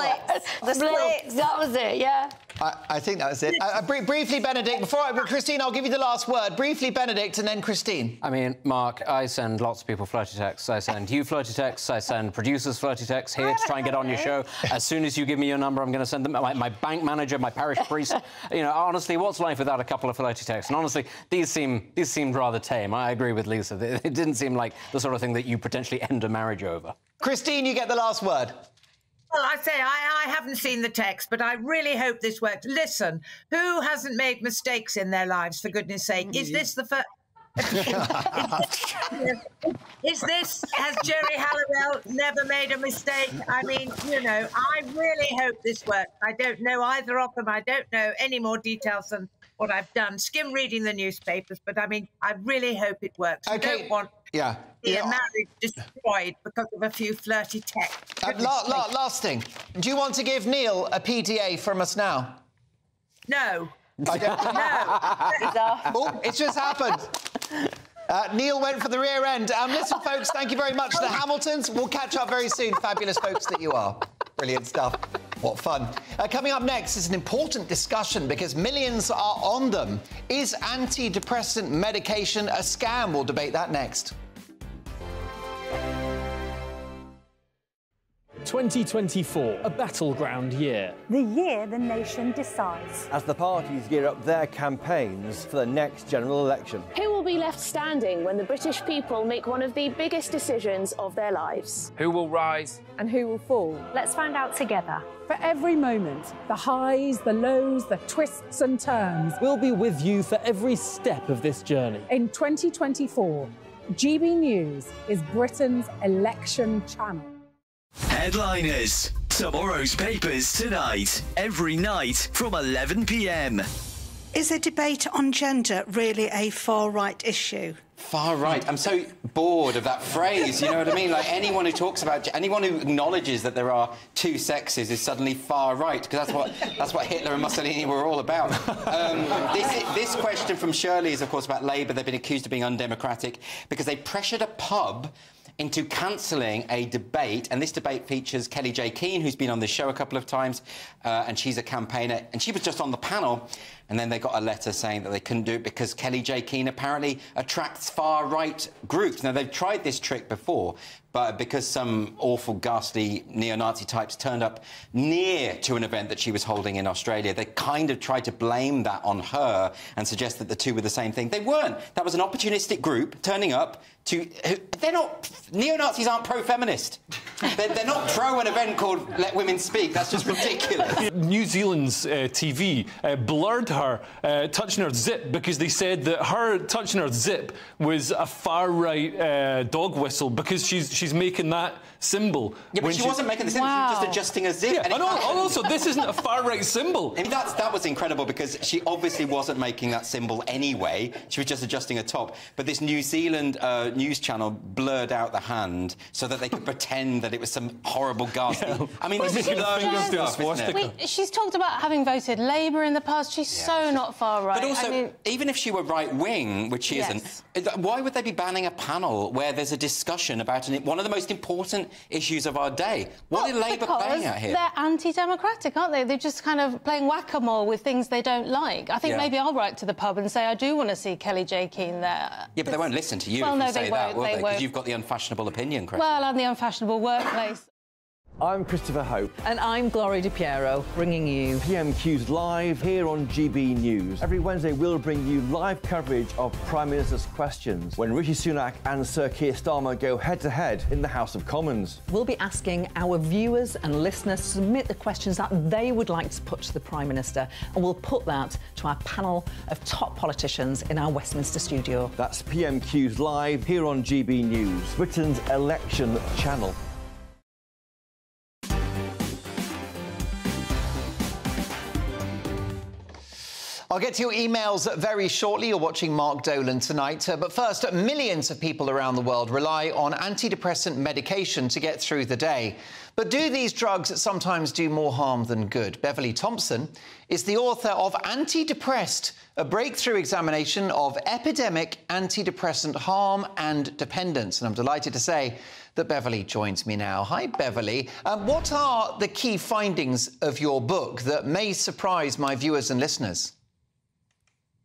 The splits. That was it, yeah. I, I think that was it. I, I br briefly, Benedict, before I... Christine, I'll give you the last word. Briefly, Benedict, and then Christine. I mean, Mark, I send lots of people flirty texts. I send you flirty texts. I send producers flirty texts here to try and get on your show. As soon as you give me your number, I'm going to send them... My, my bank manager, my parish priest. You know, honestly, what's life without a couple of flirty texts? And honestly, these seem these seemed rather tame. I agree with Lisa. They, it didn't seem like the sort of thing that you potentially end a marriage over. Christine, you get the last word. Well, I say, I, I haven't seen the text, but I really hope this worked. Listen, who hasn't made mistakes in their lives, for goodness sake? Is this the first... Is this... Has Geri Halliwell never made a mistake? I mean, you know, I really hope this worked. I don't know either of them. I don't know any more details than what I've done. Skim reading the newspapers, but, I mean, I really hope it works. Okay. I don't want... Yeah. The yeah. marriage destroyed because of a few flirty texts. Uh, la la last thing. Do you want to give Neil a P D A from us now? No. I don't. No. Oh, it's just happened. Uh, Neil went for the rear end. Um, listen, folks, thank you very much to the Hamiltons. We'll catch up very soon. Fabulous folks that you are. Brilliant stuff. What fun. Uh, coming up next is an important discussion because millions are on them. Is antidepressant medication a scam? We'll debate that next. twenty twenty-four, a battleground year. The year the nation decides. As the parties gear up their campaigns for the next general election. Who will be left standing when the British people make one of the biggest decisions of their lives? Who will rise? And who will fall? Let's find out together. For every moment, the highs, the lows, the twists and turns. We'll be with you for every step of this journey. In twenty twenty-four, G B News is Britain's election channel. Headliners. Tomorrow's papers tonight. Every night from eleven p m. Is a debate on gender really a far-right issue? Far-right? I'm so bored of that phrase, you know what I mean? Like, anyone who talks about... Anyone who acknowledges that there are two sexes is suddenly far-right, because that's what, that's what Hitler and Mussolini were all about. Um, this, this question from Shirley is, of course, about Labour. They've been accused of being undemocratic because they pressured a pub into cancelling a debate, and this debate features Kellie-Jay Keen, who's been on this show a couple of times, uh, and she's a campaigner, and she was just on the panel, and then they got a letter saying that they couldn't do it because Kellie-Jay Keen apparently attracts far-right groups. Now, they've tried this trick before, but because some awful, ghastly neo-Nazi types turned up near to an event that she was holding in Australia, they kind of tried to blame that on her and suggest that the two were the same thing. They weren't. That was an opportunistic group turning up to... They're not... Neo-Nazis aren't pro-feminist. they're, they're not pro an event called Let Women Speak. That's just ridiculous. New Zealand's uh, T V uh, blurred her uh, touching her zip because they said that her touching her zip was a far-right uh, dog whistle because she's... She's making that symbol. Yeah, but she, she wasn't making the symbol, wow. She was just adjusting her zip. Yeah, and, and also, this isn't a far-right symbol. I mean, that's, that was incredible because she obviously wasn't making that symbol anyway. She was just adjusting her top. But this New Zealand uh, news channel blurred out the hand so that they could pretend that it was some horrible ghastly... Yeah. I mean, well, this is stuff, Wait, she's talked about having voted Labour in the past. She's yeah. so not far-right. But also, I mean... even if she were right-wing, which she yes. isn't, why would they be banning a panel where there's a discussion about an... One of the most important issues of our day. What well, are Labour playing at here? They're anti-democratic, aren't they? They're just kind of playing whack-a-mole with things they don't like. I think yeah. maybe I'll write to the pub and say I do want to see Kellie-Jay Keen there. Yeah, but it's... they won't listen to you well, if you no, say they that, won't, will they? Because you've got the unfashionable opinion, Chris. Well, I'm the unfashionable workplace. I'm Christopher Hope. And I'm Gloria De Piero, bringing you P M Qs live here on G B News. Every Wednesday, we'll bring you live coverage of Prime Minister's questions when Rishi Sunak and Sir Keir Starmer go head-to-head in the House of Commons. We'll be asking our viewers and listeners to submit the questions that they would like to put to the Prime Minister, and we'll put that to our panel of top politicians in our Westminster studio. That's P M Qs live here on G B News, Britain's election channel. I'll get to your emails very shortly. You're watching Mark Dolan tonight. Uh, but first, millions of people around the world rely on antidepressant medication to get through the day. But do these drugs sometimes do more harm than good? Beverly Thompson is the author of Antidepressed, a breakthrough examination of epidemic antidepressant harm and dependence. And I'm delighted to say that Beverly joins me now. Hi, Beverly. Um, what are the key findings of your book that may surprise my viewers and listeners?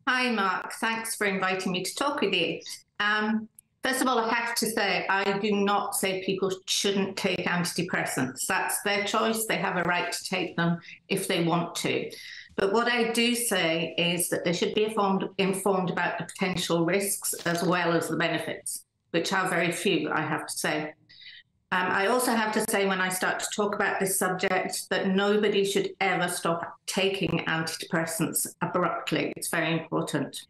Hi, Mark. Thanks for inviting me to talk with you. Um, first of all, I have to say, I do not say people shouldn't take antidepressants. That's their choice. They have a right to take them if they want to. But what I do say is that they should be informed, informed about the potential risks as well as the benefits, which are very few, I have to say. Um, I also have to say when I start to talk about this subject that nobody should ever stop taking antidepressants abruptly. It's very important.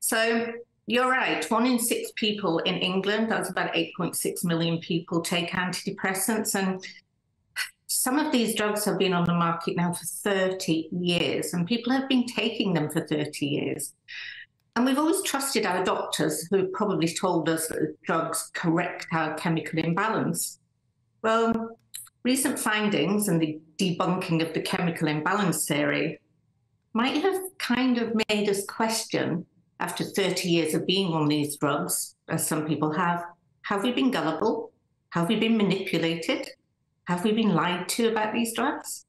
So you're right. One in six people in England, that's about eight point six million people, take antidepressants. And some of these drugs have been on the market now for thirty years, and people have been taking them for thirty years. And we've always trusted our doctors, who probably told us that drugs correct our chemical imbalance. Well, recent findings and the debunking of the chemical imbalance theory might have kind of made us question, after thirty years of being on these drugs, as some people have, have we been gullible? Have we been manipulated? Have we been lied to about these drugs?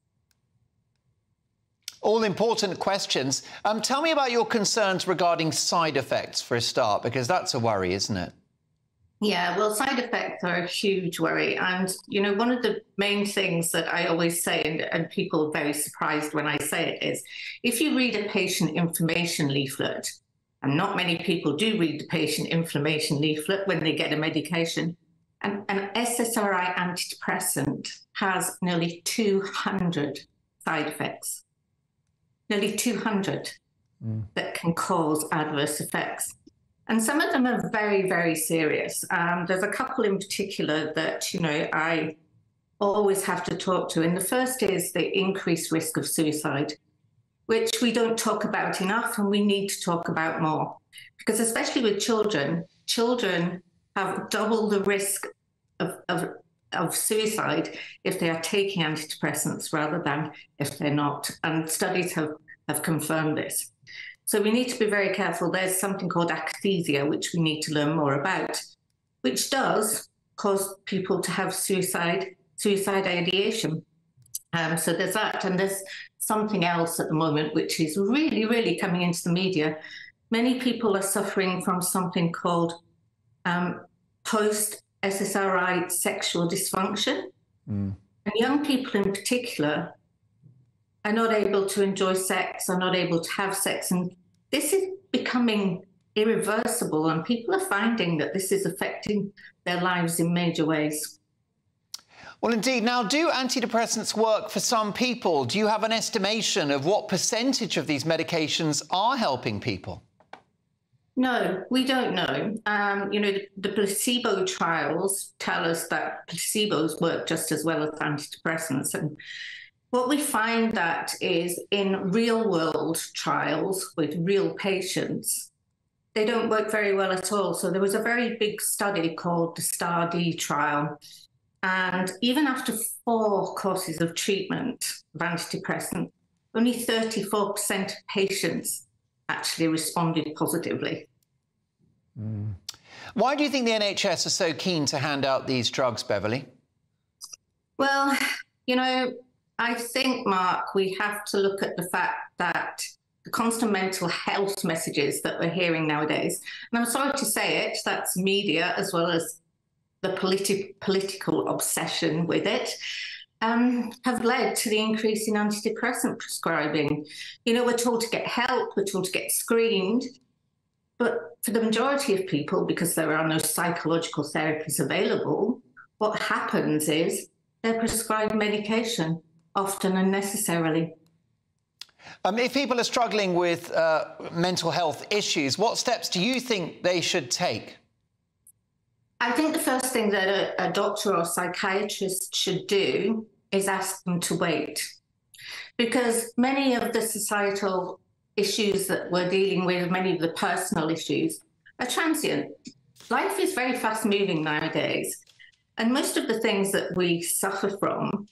All important questions. Um, tell me about your concerns regarding side effects for a start, because that's a worry, isn't it? Yeah, well, side effects are a huge worry. And, you know, one of the main things that I always say, and, and people are very surprised when I say it, is if you read a patient information leaflet, and not many people do read the patient information leaflet when they get a medication, and an S S R I antidepressant has nearly two hundred side effects. Nearly two hundred mm. that can cause adverse effects. And some of them are very, very serious. Um, there's a couple in particular that, you know, I always have to talk to. And the first is the increased risk of suicide, which we don't talk about enough and we need to talk about more. Because especially with children, children have double the risk of, of, of suicide if they are taking antidepressants rather than if they're not. And studies have, have confirmed this. So we need to be very careful. There's something called akathisia, which we need to learn more about, which does cause people to have suicide, suicide ideation. Um, so there's that. And there's something else at the moment, which is really, really coming into the media. Many people are suffering from something called um, post S S R I sexual dysfunction. Mm. And young people in particular are not able to enjoy sex, are not able to have sex. And this is becoming irreversible, and people are finding that this is affecting their lives in major ways. Well, indeed. Now, do antidepressants work for some people? Do you have an estimation of what percentage of these medications are helping people? No, we don't know. Um, you know, the, the placebo trials tell us that placebos work just as well as antidepressants. And what we find that is in real-world trials with real patients, they don't work very well at all. So there was a very big study called the STAR D trial. And even after four courses of treatment of antidepressant, only thirty-four percent of patients actually responded positively. Mm. Why do you think the N H S are so keen to hand out these drugs, Beverly? Well, you know, I think, Mark, we have to look at the fact that the constant mental health messages that we're hearing nowadays, and I'm sorry to say it, that's media as well as the politi political obsession with it, Um, have led to the increase in antidepressant prescribing. You know, we're told to get help, we're told to get screened, but for the majority of people, because there are no psychological therapies available, what happens is they're prescribed medication, often unnecessarily. Um, if people are struggling with uh, mental health issues, what steps do you think they should take? I think the first thing that a, a doctor or psychiatrist should do is ask them to wait, because many of the societal issues that we're dealing with, many of the personal issues, are transient. Life is very fast-moving nowadays, and most of the things that we suffer from,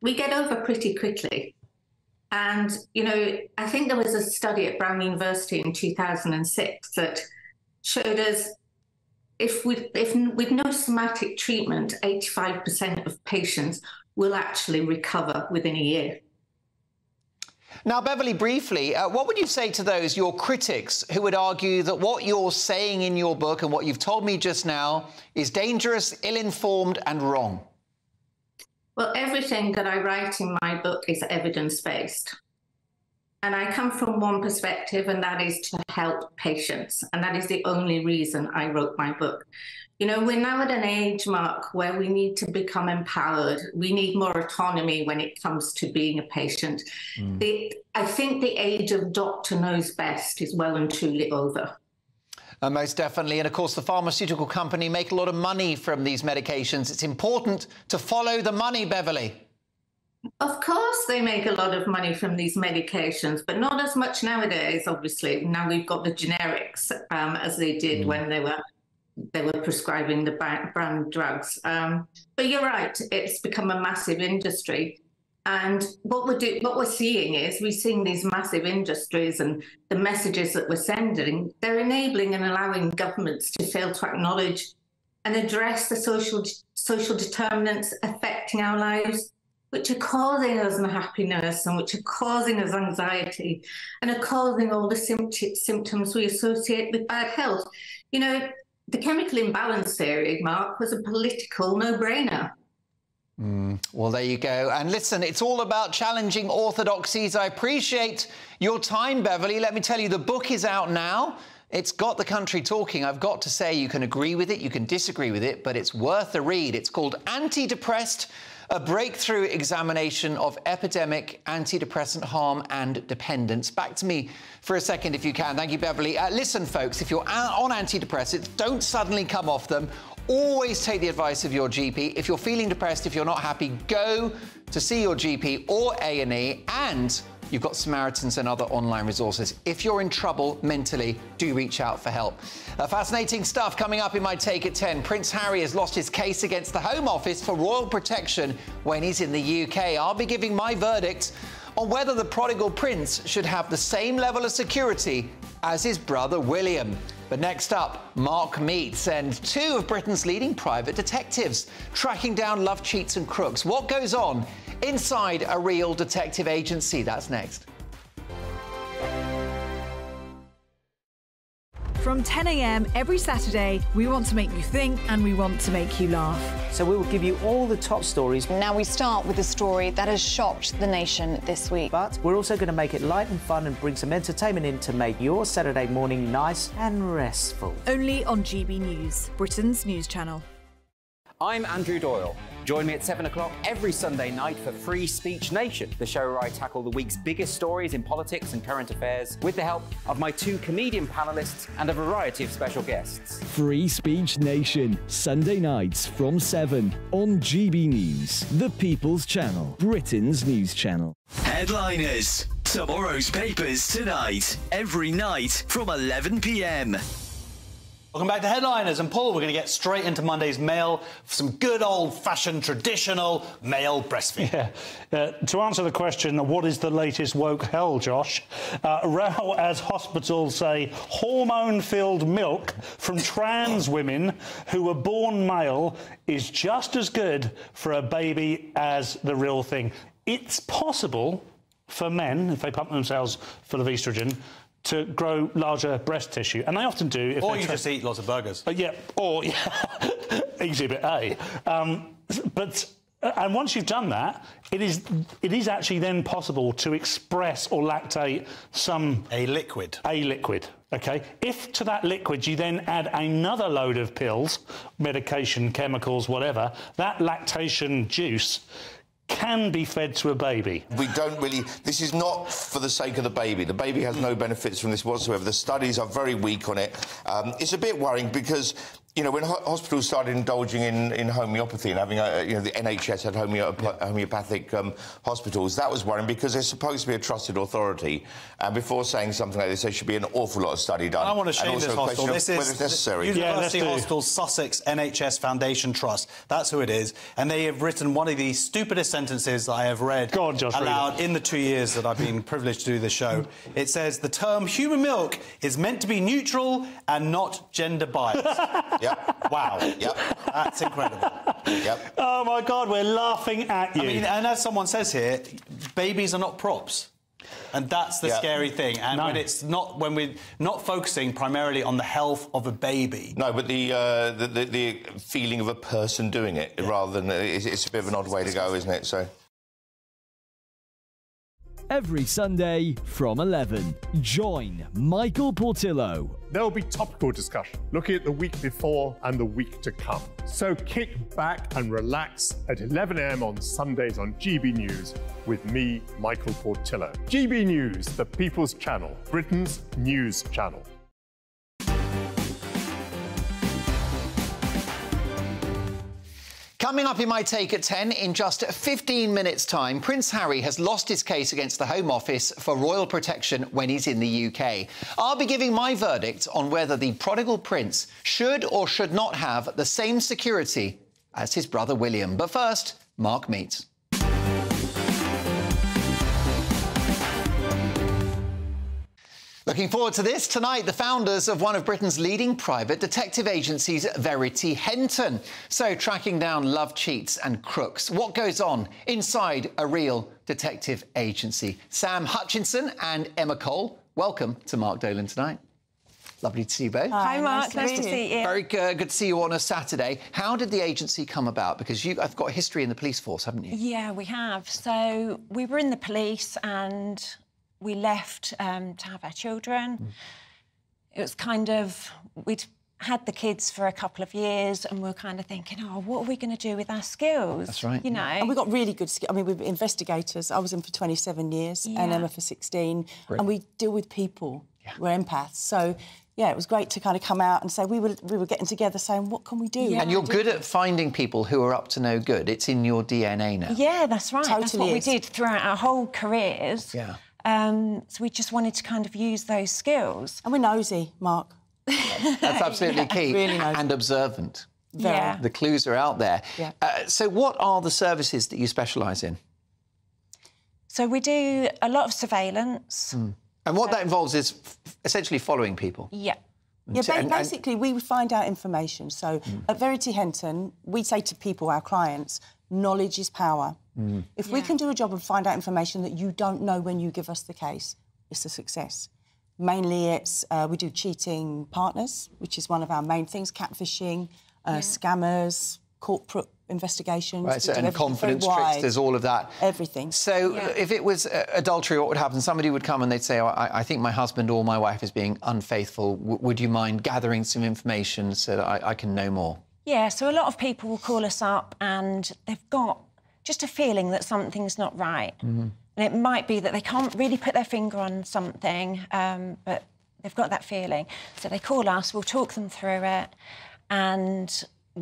we get over pretty quickly. And, you know, I think there was a study at Brown University in two thousand six that showed us if we, if with no somatic treatment, eighty-five percent of patients will actually recover within a year. Now, Beverly, briefly, uh, what would you say to those, your critics, who would argue that what you're saying in your book and what you've told me just now is dangerous, ill-informed and wrong? Well, everything that I write in my book is evidence-based. And I come from one perspective, and that is to help patients. And that is the only reason I wrote my book. You know, we're now at an age, Mark, where we need to become empowered. We need more autonomy when it comes to being a patient. Mm. The, I think the age of doctor knows best is well and truly over. Uh, most definitely. And, of course, the pharmaceutical company make a lot of money from these medications. It's important to follow the money, Beverly. Of course they make a lot of money from these medications, but not as much nowadays, obviously. Now we've got the generics, um, as they did mm. when they were they were prescribing the brand drugs. Um, but you're right, it's become a massive industry. And what we're, do, what we're seeing is we're seeing these massive industries and the messages that we're sending, they're enabling and allowing governments to fail to acknowledge and address the social, social determinants affecting our lives, which are causing us unhappiness and which are causing us anxiety and are causing all the sympt symptoms we associate with bad health. You know, the chemical imbalance theory, Mark, was a political no-brainer. Mm, well, there you go. And listen, it's all about challenging orthodoxies. I appreciate your time, Beverly. Let me tell you, the book is out now. It's got the country talking. I've got to say, you can agree with it, you can disagree with it, but it's worth a read. It's called Antidepressed, a breakthrough examination of epidemic antidepressant harm and dependence. Back to me for a second, if you can. Thank you, Beverly. Uh, listen, folks, if you're on antidepressants, don't suddenly come off them. Always take the advice of your G P. If you're feeling depressed, if you're not happy, go to see your G P or A and E. And you've got Samaritans and other online resources. If you're in trouble mentally, do reach out for help. Uh, fascinating stuff coming up in my Take at ten. Prince Harry has lost his case against the Home Office for royal protection when he's in the U K. I'll be giving my verdict on whether the prodigal prince should have the same level of security as his brother William. But next up, Mark Meats and two of Britain's leading private detectives tracking down love cheats and crooks. What goes on inside a real detective agency? That's next. From ten a m every Saturday, we want to make you think and we want to make you laugh. So we will give you all the top stories. Now we start with a story that has shocked the nation this week. But we're also going to make it light and fun and bring some entertainment in to make your Saturday morning nice and restful. Only on G B News, Britain's news channel. I'm Andrew Doyle. Join me at seven o'clock every Sunday night for Free Speech Nation, the show where I tackle the week's biggest stories in politics and current affairs with the help of my two comedian panellists and a variety of special guests. Free Speech Nation, Sunday nights from seven on G B News, the People's Channel, Britain's news channel. Headliners, tomorrow's papers tonight, every night from eleven p m. Welcome back to Headliners. And, Paul, we're going to get straight into Monday's Mail for some good old-fashioned, traditional male breastfeeding. Yeah. Uh, to answer the question, what is the latest woke hell, Josh? Uh, row as hospitals say hormone-filled milk from trans women who were born male is just as good for a baby as the real thing. It's possible for men, if they pump themselves full of oestrogen, to grow larger breast tissue, and they often do. If or you just eat lots of burgers. Uh, yeah, or yeah. Exhibit A. Um, but uh, and once you've done that, it is it is actually then possible to express or lactate some a liquid. A liquid. Okay. If to that liquid you then add another load of pills, medication, chemicals, whatever, that lactation juice can be fed to a baby. We don't really... This is not for the sake of the baby. The baby has no benefits from this whatsoever. The studies are very weak on it. Um, it's a bit worrying because you know, when ho hospitals started indulging in, in homeopathy and having, a, you know, the N H S had homeop yeah. homeopathic um, hospitals, that was worrying because they're supposed to be a trusted authority. And before saying something like this, there should be an awful lot of study done. I want to show you this hospital. This is it's necessary. University yeah, Hospital Sussex N H S Foundation Trust. That's who it is. And they have written one of the stupidest sentences I have read Go on, Josh, aloud read in the two years that I've been privileged to do this show. It says, the term human milk is meant to be neutral and not gender biased. Yep. Wow. Yep. That's incredible. Yep. Oh, my God, we're laughing at you. I mean, and as someone says here, babies are not props. And that's the yeah. scary thing. And no. when it's not, when we're not focusing primarily on the health of a baby. No, but the uh, the, the, the feeling of a person doing it, yeah. rather than it's, it's a bit of an odd way to go, isn't it? So every Sunday from eleven, join Michael Portillo. There will be topical discussion, looking at the week before and the week to come. So kick back and relax at eleven a m on Sundays on G B News with me, Michael Portillo. G B News, the People's Channel, Britain's news channel. Coming up in My Take at ten, in just fifteen minutes' time, Prince Harry has lost his case against the Home Office for royal protection when he's in the U K. I'll be giving my verdict on whether the prodigal prince should or should not have the same security as his brother William. But first, Mark Meads. Looking forward to this. Tonight, the founders of one of Britain's leading private detective agencies, Verity Henton. So, tracking down love cheats and crooks. What goes on inside a real detective agency? Sam Hutchinson and Emma Cole, welcome to Mark Dolan tonight. Lovely to see you both. Hi, Hi Mark. Nice to see you. Very good. Good to see you on a Saturday. How did the agency come about? Because you have got history in the police force, haven't you? Yeah, we have. So, we were in the police and we left um, to have our children. Mm. It was kind of... We'd had the kids for a couple of years and we were kind of thinking, oh, what are we going to do with our skills? That's right. You know? And we got really good skills. I mean, we're investigators. I was in for twenty-seven years yeah. and Emma for sixteen. Great. And we deal with people. Yeah. We're empaths. So... yeah, it was great to kind of come out and say we were we were getting together saying what can we do? Yeah, and you're good at finding people who are up to no good. It's in your D N A now. Yeah, that's right. Totally that's what is. we did throughout our whole careers. Yeah. Um, so we just wanted to kind of use those skills. And we're nosy, Mark. That's absolutely yeah. key. Really nosy. And observant. Very. Yeah. The clues are out there. Yeah. Uh, so what are the services that you specialise in? So we do a lot of surveillance. Mm. And what that involves is f essentially following people. Yeah. Yeah, ba and, basically, and... we would find out information. So, mm. at Verity Henton, we say to people, our clients, knowledge is power. Mm. If yeah. we can do a job and find out information that you don't know when you give us the case, it's a success. Mainly it's... Uh, we do cheating partners, which is one of our main things, catfishing, uh, yeah. scammers, corporate... investigations. Right, so, and confidence tricks, there's all of that. Everything. So yeah. if it was uh, adultery, what would happen? Somebody would come and they'd say, oh, I, I think my husband or my wife is being unfaithful. W would you mind gathering some information so that I, I can know more? Yeah, so a lot of people will call us up and they've got just a feeling that something's not right. Mm-hmm. And it might be that they can't really put their finger on something, um, but they've got that feeling. So they call us, we'll talk them through it and...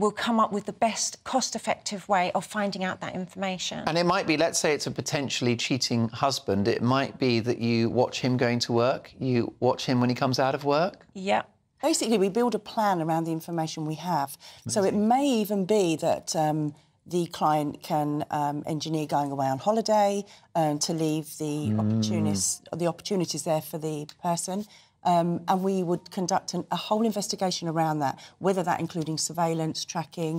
we'll come up with the best cost-effective way of finding out that information. And it might be, let's say it's a potentially cheating husband, it might be that you watch him going to work, you watch him when he comes out of work. Yeah. Basically, we build a plan around the information we have. Amazing. So it may even be that um, the client can um, engineer going away on holiday um, to leave the, mm. opportunities, the opportunities there for the person. Um, and we would conduct an, a whole investigation around that, whether that including surveillance, tracking,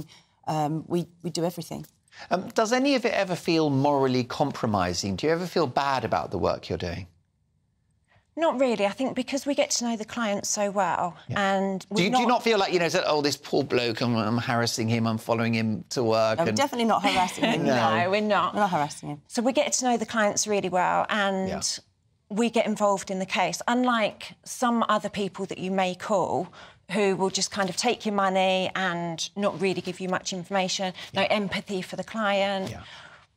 um, we, we do everything. Um, does any of it ever feel morally compromising? Do you ever feel bad about the work you're doing? Not really, I think, because we get to know the client so well. Yeah. And do you, not... do you not feel like, you know, oh, this poor bloke, I'm, I'm harassing him, I'm following him to work? No, and... we're definitely not harassing him. No. No, we're not. We're not harassing him. So we get to know the clients really well and... yeah. we get involved in the case, unlike some other people that you may call who will just kind of take your money and not really give you much information, yeah. no empathy for the client. Yeah.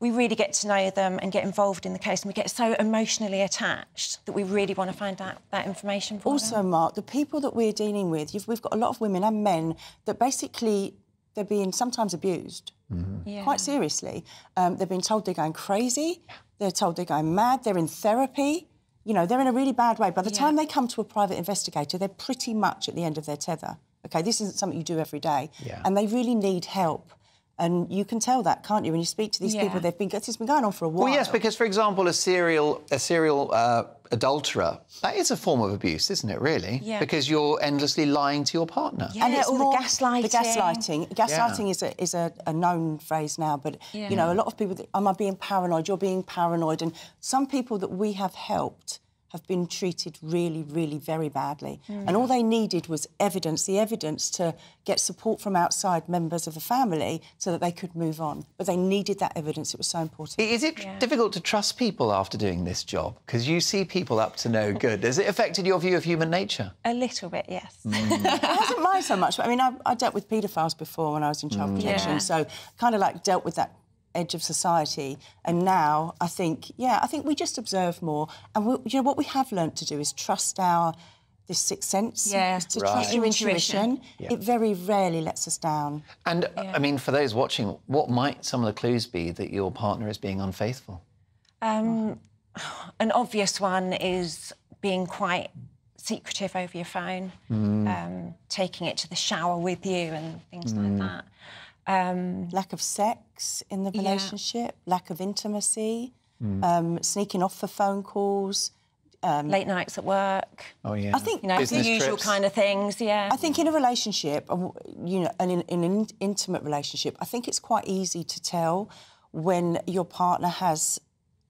we really get to know them and get involved in the case, and we get so emotionally attached that we really want to find out that information for also, them. Mark, the people that we're dealing with, you've, we've got a lot of women and men that basically they're being sometimes abused, mm-hmm. yeah. quite seriously. Um, they've been told they're going crazy, they're told they're going mad, they're in therapy. You know, they're in a really bad way. By the yeah. time they come to a private investigator, they're pretty much at the end of their tether. OK, this isn't something you do every day. Yeah. And they really need help. And you can tell that, can't you? When you speak to these yeah. people, they've been, it's been going on for a while. Well, yes, because, for example, a serial, a serial uh, adulterer, that is a form of abuse, isn't it, really? Yeah. Because you're endlessly lying to your partner. Yeah, and it's all the gaslighting. The gaslighting. Gaslighting yeah. is, a, is a, a known phrase now, but, yeah. you know, a lot of people, think, am I being paranoid? You're being paranoid. And some people that we have helped have been treated really, really very badly. Mm. And all they needed was evidence, the evidence to get support from outside members of the family so that they could move on. But they needed that evidence. It was so important. Is it yeah. difficult to trust people after doing this job? Because you see people up to no good. Has it affected your view of human nature? A little bit, yes. Mm. It hasn't mine so much. But, I mean, I, I dealt with paedophiles before when I was in child mm. protection, yeah. so kind of, like, dealt with that edge of society, and now I think, yeah, I think we just observe more, and we, you know what we have learnt to do is trust our this sixth sense, yeah, to right. trust your intuition. Yeah. It very rarely lets us down. And yeah. I mean, for those watching, what might some of the clues be that your partner is being unfaithful? Um, an obvious one is being quite secretive over your phone, mm. um, taking it to the shower with you, and things mm. like that. Um, lack of sex in the relationship, yeah. lack of intimacy, mm. um, sneaking off for phone calls. Um, Late nights at work. Oh, yeah. I think, you know, the usual kind of things, yeah. I think in a relationship, you know, and in, in an intimate relationship, I think it's quite easy to tell when your partner has,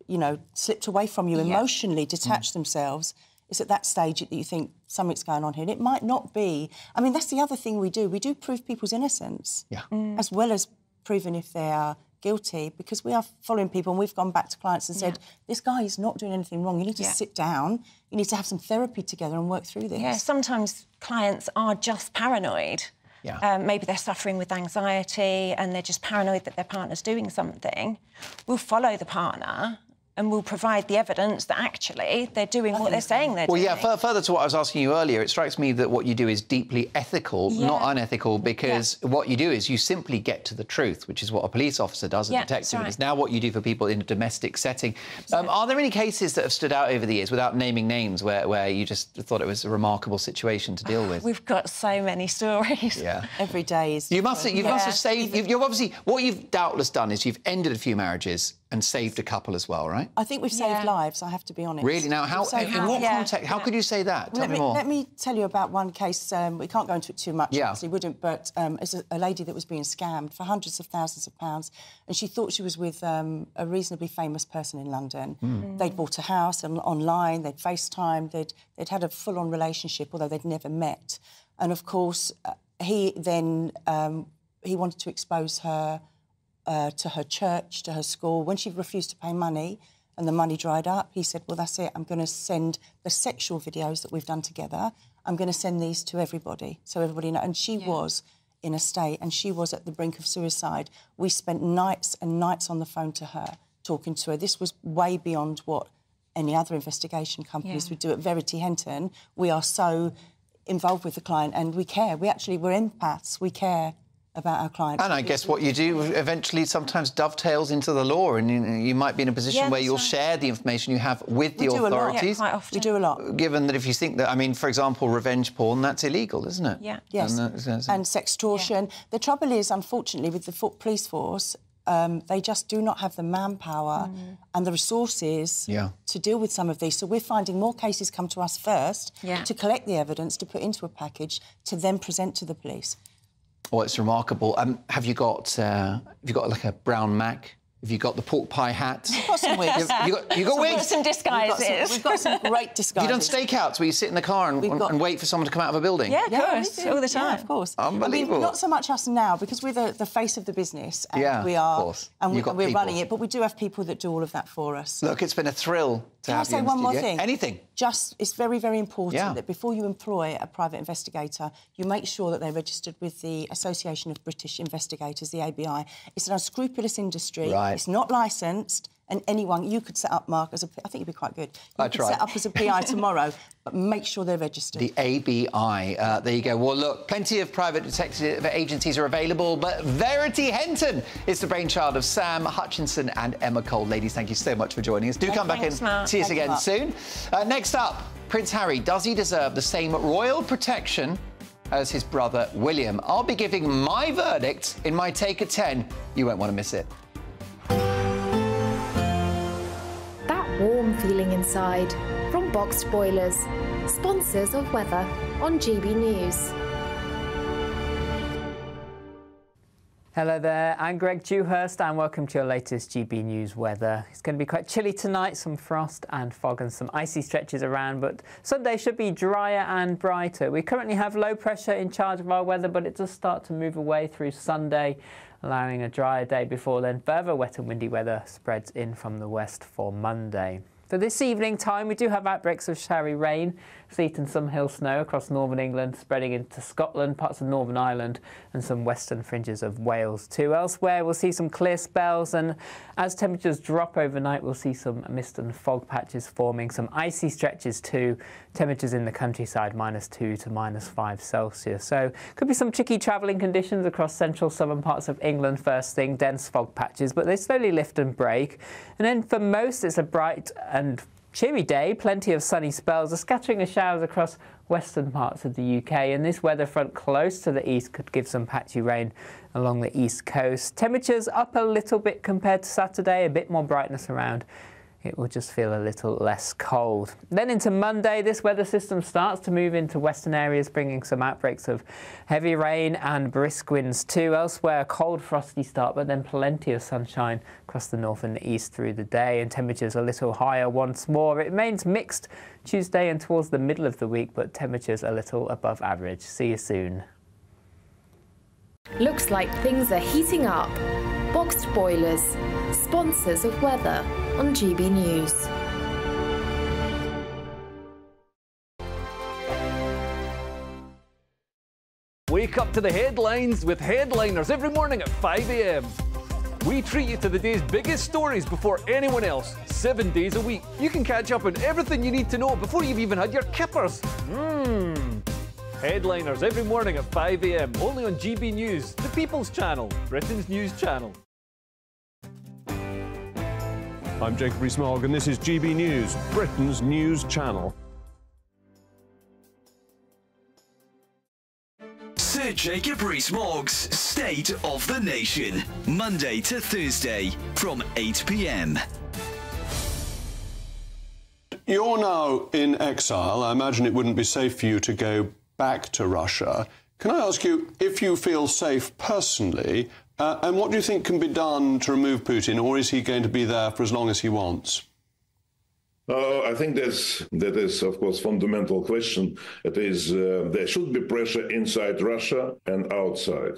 you know, slipped away from you yeah. emotionally, detached mm. themselves. It's at that stage that you think something's going on here. And it might not be. I mean, that's the other thing we do. We do prove people's innocence, yeah. mm. as well as proving if they are guilty, because we are following people, and we've gone back to clients and said, yeah. this guy is not doing anything wrong. You need to yeah. sit down. You need to have some therapy together and work through this. Yeah, sometimes clients are just paranoid. Yeah. Um, maybe they're suffering with anxiety and they're just paranoid that their partner's doing something. We'll follow the partner and will provide the evidence that actually they're doing what they're saying they're well, doing. Well, yeah, further to what I was asking you earlier, it strikes me that what you do is deeply ethical, yeah. not unethical, because yeah. what you do is you simply get to the truth, which is what a police officer does, a yeah, detective, right. and it's now what you do for people in a domestic setting. Um, are there any cases that have stood out over the years, without naming names, where, where you just thought it was a remarkable situation to deal with? We've got so many stories. Yeah. Every day is... You must, you yeah. must have saved... You've, you've obviously... What you've doubtless done is you've ended a few marriages and saved a couple as well, right? I think we've yeah. saved lives, I have to be honest. Really? Now, how, in lives. what yeah. context, how yeah. could you say that? Well, tell me, me more. Let me tell you about one case. Um, we can't go into it too much, yeah. obviously wouldn't, but um, as a, a lady that was being scammed for hundreds of thousands of pounds, and she thought she was with um, a reasonably famous person in London. Mm. Mm. They'd bought a house and online, they'd FaceTimed, they'd, they'd had a full-on relationship, although they'd never met. And, of course, uh, he then... Um, he wanted to expose her... Uh, to her church, to her school. When she refused to pay money and the money dried up, he said, well, that's it, I'm going to send the sexual videos that we've done together, I'm going to send these to everybody, so everybody knows. And she yeah. was in a state, and she was at the brink of suicide. We spent nights and nights on the phone to her, talking to her. This was way beyond what any other investigation companies yeah. would do. At Verity Henton, we are so involved with the client and we care. We actually, we're empaths, we care about our clients. And I guess what you do eventually sometimes dovetails into the law, and you, you might be in a position yeah, where you'll right. share the information you have with we the do authorities. A lot. Yeah, quite often. We do a lot. Given that if you think that, I mean, for example, revenge porn, that's illegal, isn't it? Yeah. Yes. And, that, and sextortion. Yeah. The trouble is, unfortunately, with the fo police force, um, they just do not have the manpower mm. and the resources yeah. to deal with some of these. So we're finding more cases come to us first yeah. to collect the evidence, to put into a package, to then present to the police. Oh, it's remarkable. Um, have you got, uh, have you got like a brown Mac? Have you got the pork pie hat? We've got some wigs. You've, you've got, you've got so wigs? We've got some disguises. We've got some, we've got some great disguises. Have you done stakeouts where you sit in the car and, got... and wait for someone to come out of a building? Yeah, of yeah, course. All the time. Yeah, of course. Unbelievable. I mean, not so much us now, because we're the, the face of the business. And yeah, we are, of course. And we, we're people. running it, but we do have people that do all of that for us. Look, it's been a thrill to have you investigate. Can I say one more thing? Anything. Just, it's very, very important yeah. that before you employ a private investigator, you make sure that they're registered with the Association of British Investigators, the A B I. It's an unscrupulous industry. Right. It's not licensed. And anyone, you could set up, Mark, as a... I think you'd be quite good. You I could try. set up as a P I tomorrow, but make sure they're registered. The A B I, uh, there you go. Well, look, plenty of private detective agencies are available, but Verity Henton is the brainchild of Sam Hutchinson and Emma Cole. Ladies, thank you so much for joining us. Do thank come back and Mark. see us thank again soon. Uh, next up, Prince Harry, does he deserve the same royal protection as his brother William? I'll be giving my verdict in my Take at ten. You won't want to miss it. Warm feeling inside from Boxed Boilers, sponsors of weather on G B News. Hello there, I'm Greg Dewhurst and welcome to your latest G B News weather. It's going to be quite chilly tonight, some frost and fog and some icy stretches around, but Sunday should be drier and brighter. We currently have low pressure in charge of our weather, but it does start to move away through Sunday, allowing a drier day before then further wet and windy weather spreads in from the west for Monday. For this evening time, we do have outbreaks of showery rain, sleet and some hill snow across northern England, spreading into Scotland, parts of Northern Ireland and some western fringes of Wales too. Elsewhere, we'll see some clear spells, and as temperatures drop overnight, we'll see some mist and fog patches forming, some icy stretches too. Temperatures in the countryside, minus two to minus five Celsius. So could be some tricky travelling conditions across central southern parts of England first thing, dense fog patches, but they slowly lift and break. And then for most, it's a bright and cheery day, plenty of sunny spells, a scattering of showers across western parts of the U K, and this weather front close to the east could give some patchy rain along the east coast. Temperatures up a little bit compared to Saturday, a bit more brightness around. It will just feel a little less cold. Then into Monday, this weather system starts to move into western areas, bringing some outbreaks of heavy rain and brisk winds too. Elsewhere, a cold, frosty start, but then plenty of sunshine across the north and the east through the day, and temperatures a little higher once more. It remains mixed Tuesday and towards the middle of the week, but temperatures a little above average. See you soon. Looks like things are heating up. Boxed Boilers, sponsors of weather on G B News. Wake up to the headlines with Headliners every morning at five a m We treat you to the day's biggest stories before anyone else, seven days a week. You can catch up on everything you need to know before you've even had your kippers. Mmm. Headliners every morning at five a m only on G B News, the People's Channel, Britain's news channel. I'm Jacob Rees-Mogg and this is G B News, Britain's news channel. Sir Jacob Rees-Mogg's State of the Nation, Monday to Thursday from eight p m You're now in exile. I imagine it wouldn't be safe for you to go back to Russia. Can I ask you if you feel safe personally, uh, and what do you think can be done to remove Putin, or is he going to be there for as long as he wants? Uh, I think that's, that is, of course, fundamental question. It is, uh, there should be pressure inside Russia and outside.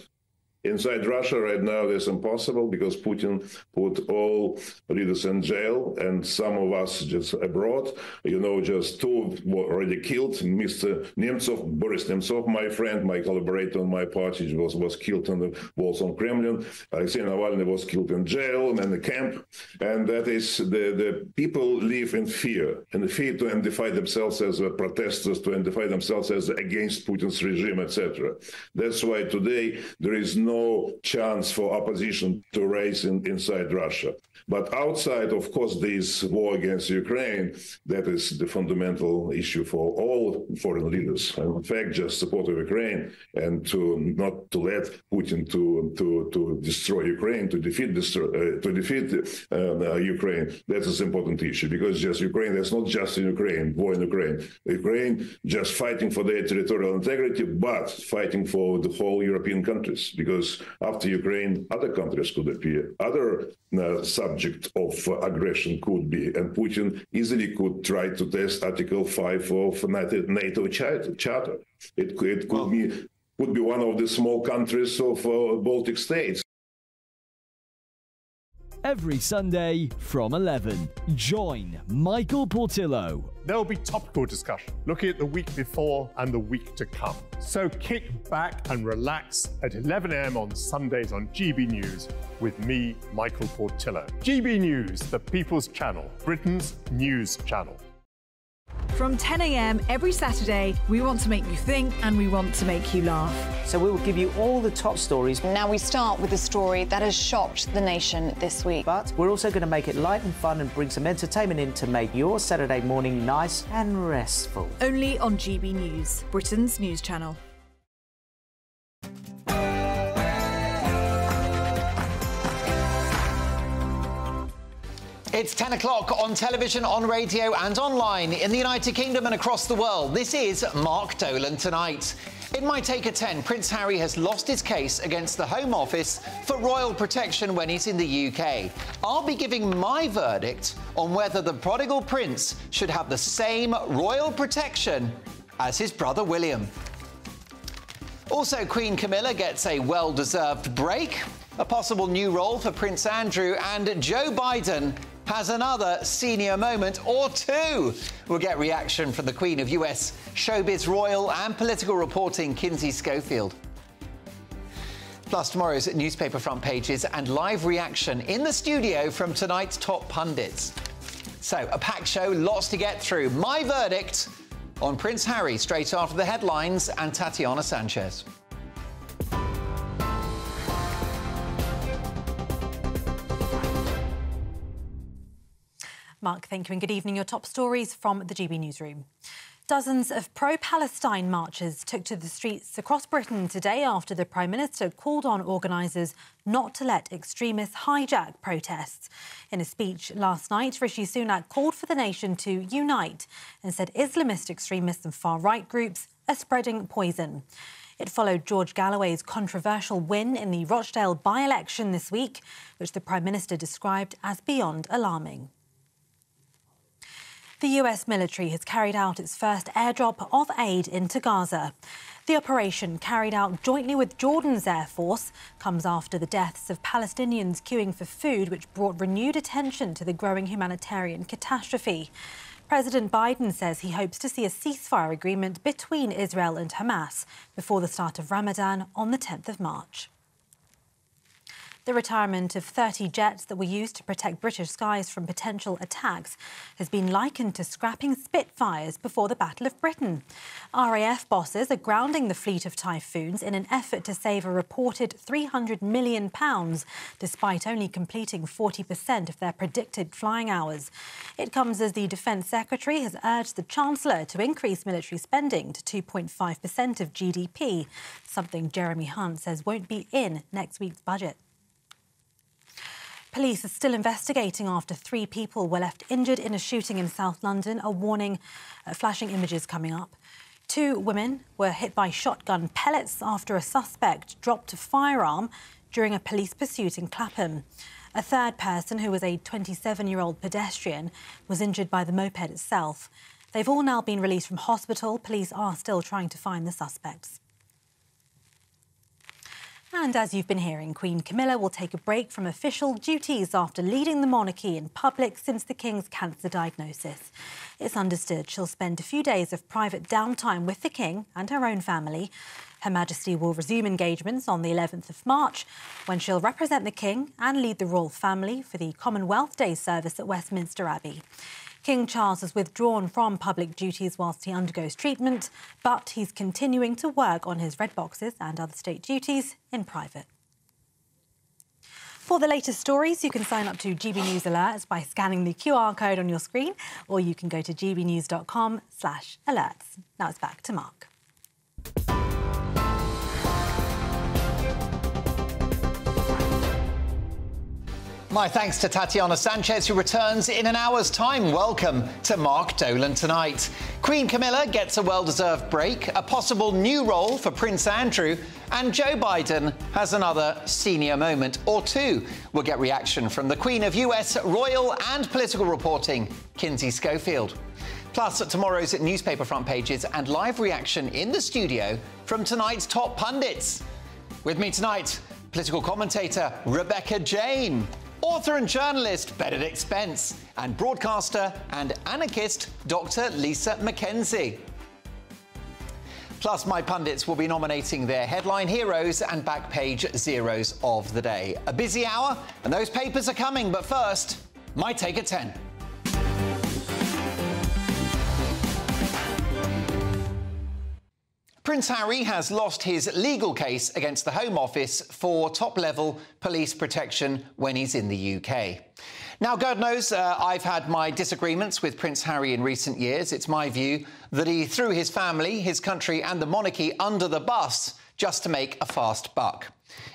Inside Russia right now, that's impossible because Putin put all leaders in jail and some of us just abroad. You know, just two were already killed. Mister Nemtsov, Boris Nemtsov, my friend, my collaborator on my party, was, was killed on the walls of Kremlin. Alexei Navalny was killed in jail and in the camp. And that is, the, the people live in fear, in fear to identify themselves as uh, protesters, to identify themselves as against Putin's regime, et cetera. That's why today there is no no chance for opposition to rise in, inside Russia. But outside, of course, this war against Ukraine, that is the fundamental issue for all foreign leaders. And in fact, just support of Ukraine and to not to let Putin to to, to destroy Ukraine, to defeat destroy, uh, to defeat uh, Ukraine. That is an important issue because just Ukraine, that's not just in Ukraine, war in Ukraine. Ukraine just fighting for their territorial integrity, but fighting for the whole European countries, because after Ukraine, other countries could appear, other uh, subject of uh, aggression could be, and Putin easily could try to test Article five of NATO Charter. It, it could be could be one of the small countries of uh, Baltic states. every Sunday from eleven. Join Michael Portillo. There'll be topical discussion, looking at the week before and the week to come. So kick back and relax at eleven a m on Sundays on G B News with me, Michael Portillo. G B News, the People's Channel, Britain's news channel. From ten a m every Saturday, we want to make you think and we want to make you laugh. So we will give you all the top stories. Now we start with a story that has shocked the nation this week. But we're also going to make it light and fun and bring some entertainment in to make your Saturday morning nice and restful. Only on G B News, Britain's news channel. It's ten o'clock on television, on radio and online in the United Kingdom and across the world. This is Mark Dolan Tonight. It might take a ten. Prince Harry has lost his case against the Home Office for royal protection when he's in the U K. I'll be giving my verdict on whether the prodigal prince should have the same royal protection as his brother William. Also, Queen Camilla gets a well-deserved break, a possible new role for Prince Andrew, and Joe Biden has another senior moment or two. We'll get reaction from the Queen of U S showbiz royal and political reporting, Kinsey Schofield. Plus tomorrow's newspaper front pages and live reaction in the studio from tonight's top pundits. So a packed show, lots to get through. My verdict on Prince Harry straight after the headlines and Tatiana Sanchez. Mark, thank you and good evening. Your top stories from the G B Newsroom. Dozens of pro-Palestine marchers took to the streets across Britain today after the Prime Minister called on organisers not to let extremists hijack protests. In a speech last night, Rishi Sunak called for the nation to unite and said Islamist extremists and far-right groups are spreading poison. It followed George Galloway's controversial win in the Rochdale by-election this week, which the Prime Minister described as beyond alarming. The U S military has carried out its first airdrop of aid into Gaza. The operation, carried out jointly with Jordan's Air Force, comes after the deaths of Palestinians queuing for food, which brought renewed attention to the growing humanitarian catastrophe. President Biden says he hopes to see a ceasefire agreement between Israel and Hamas before the start of Ramadan on the tenth of March. The retirement of thirty jets that were used to protect British skies from potential attacks has been likened to scrapping Spitfires before the Battle of Britain. R A F bosses are grounding the fleet of Typhoons in an effort to save a reported three hundred million pounds, despite only completing forty percent of their predicted flying hours. It comes as the Defence Secretary has urged the Chancellor to increase military spending to two point five percent of G D P, something Jeremy Hunt says won't be in next week's budget. Police are still investigating after three people were left injured in a shooting in South London. A warning, uh, flashing images coming up. Two women were hit by shotgun pellets after a suspect dropped a firearm during a police pursuit in Clapham. A third person, who was a twenty-seven-year-old pedestrian, was injured by the moped itself. They've all now been released from hospital. Police are still trying to find the suspects. And as you've been hearing, Queen Camilla will take a break from official duties after leading the monarchy in public since the King's cancer diagnosis. It's understood she'll spend a few days of private downtime with the King and her own family. Her Majesty will resume engagements on the eleventh of March, when she'll represent the King and lead the royal family for the Commonwealth Day service at Westminster Abbey. King Charles has withdrawn from public duties whilst he undergoes treatment, but he's continuing to work on his red boxes and other state duties in private. For the latest stories, you can sign up to G B News Alerts by scanning the Q R code on your screen, or you can go to g b news dot com slash alerts. Now it's back to Mark. My thanks to Tatiana Sanchez, who returns in an hour's time. Welcome to Mark Dolan Tonight. Queen Camilla gets a well-deserved break, a possible new role for Prince Andrew, and Joe Biden has another senior moment or two. We'll get reaction from the Queen of U S royal and political reporting, Kinsey Schofield. Plus, at tomorrow's newspaper front pages and live reaction in the studio from tonight's top pundits. With me tonight, political commentator Rebecca Jane. author and journalist Benedict Spence, and broadcaster and anarchist Doctor Lisa McKenzie. Plus, my pundits will be nominating their headline heroes and back page zeros of the day. A busy hour, and those papers are coming, but first, my take at ten. Prince Harry has lost his legal case against the Home Office for top-level police protection when he's in the U K. Now, God knows uh, I've had my disagreements with Prince Harry in recent years. It's my view that he threw his family, his country and the monarchy under the bus just to make a fast buck.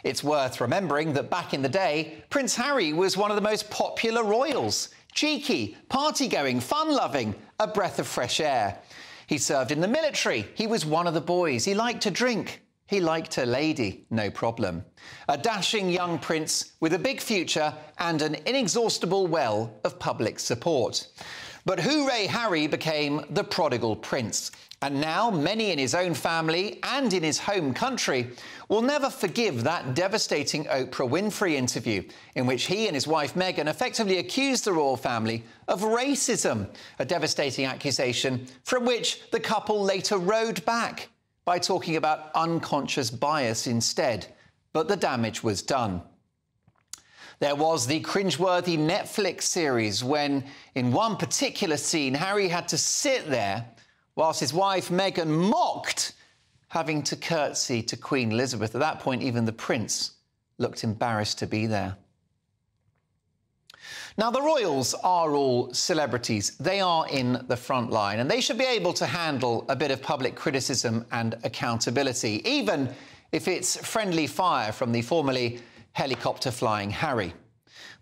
It's worth remembering that back in the day, Prince Harry was one of the most popular royals. Cheeky, party-going, fun-loving, a breath of fresh air. He served in the military. He was one of the boys. He liked to drink. He liked a lady, no problem. A dashing young prince with a big future and an inexhaustible well of public support. But hooray, Harry became the prodigal prince. And now many in his own family and in his home country will never forgive that devastating Oprah Winfrey interview in which he and his wife Meghan effectively accused the royal family of racism, a devastating accusation from which the couple later rode back by talking about unconscious bias instead. But the damage was done. There was the cringeworthy Netflix series when, in one particular scene, Harry had to sit there whilst his wife Meghan mocked, having to curtsy to Queen Elizabeth. At that point, even the prince looked embarrassed to be there. Now, the royals are all celebrities. They are in the front line, and they should be able to handle a bit of public criticism and accountability, even if it's friendly fire from the formerly helicopter-flying Harry.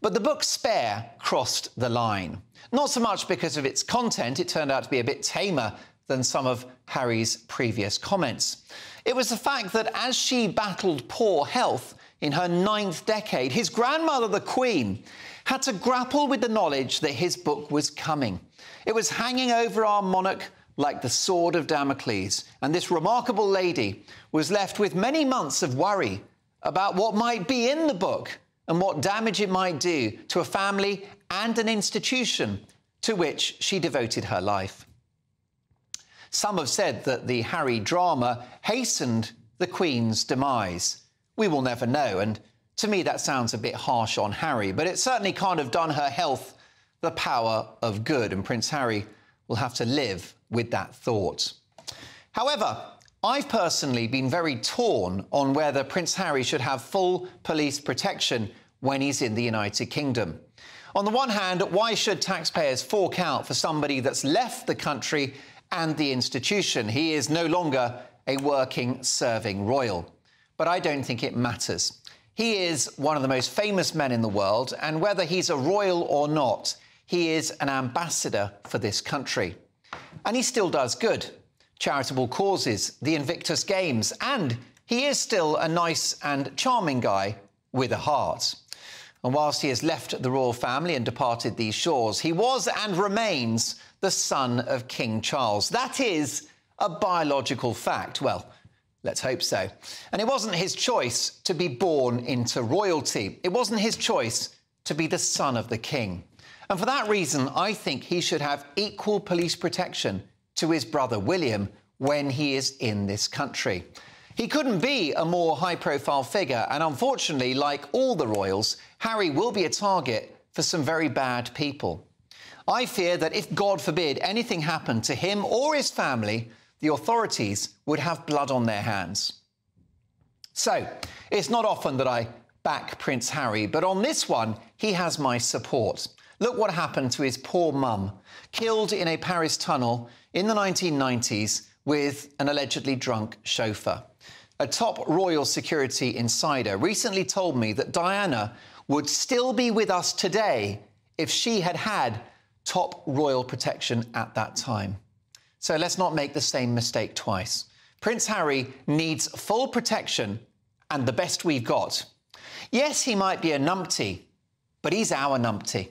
But the book Spare crossed the line. Not so much because of its content. It turned out to be a bit tamer than some of Harry's previous comments. It was the fact that as she battled poor health in her ninth decade, his grandmother, the Queen, had to grapple with the knowledge that his book was coming. It was hanging over our monarch like the sword of Damocles, and this remarkable lady was left with many months of worry about what might be in the book and what damage it might do to a family and an institution to which she devoted her life. Some have said that the Harry drama hastened the Queen's demise. We will never know, and to me that sounds a bit harsh on Harry, but it certainly can't have done her health the power of good, and Prince Harry will have to live with that thought. However, I've personally been very torn on whether Prince Harry should have full police protection when he's in the United Kingdom. On the one hand, why should taxpayers fork out for somebody that's left the country and the institution? He is no longer a working, serving royal. But I don't think it matters. He is one of the most famous men in the world, and whether he's a royal or not, he is an ambassador for this country. And he still does good. Charitable causes, the Invictus Games, and he is still a nice and charming guy with a heart. And whilst he has left the royal family and departed these shores, he was and remains the son of King Charles. That is a biological fact. Well, let's hope so. And it wasn't his choice to be born into royalty. It wasn't his choice to be the son of the king. And for that reason, I think he should have equal police protection to his brother William when he is in this country. He couldn't be a more high-profile figure, and unfortunately, like all the royals, Harry will be a target for some very bad people. I fear that if, God forbid, anything happened to him or his family, the authorities would have blood on their hands. So, it's not often that I back Prince Harry, but on this one, he has my support. Look what happened to his poor mum, killed in a Paris tunnel in the nineteen nineties with an allegedly drunk chauffeur. A top royal security insider recently told me that Diana would still be with us today if she had had top royal protection at that time. So let's not make the same mistake twice. Prince Harry needs full protection and the best we've got. Yes, he might be a numpty, but he's our numpty.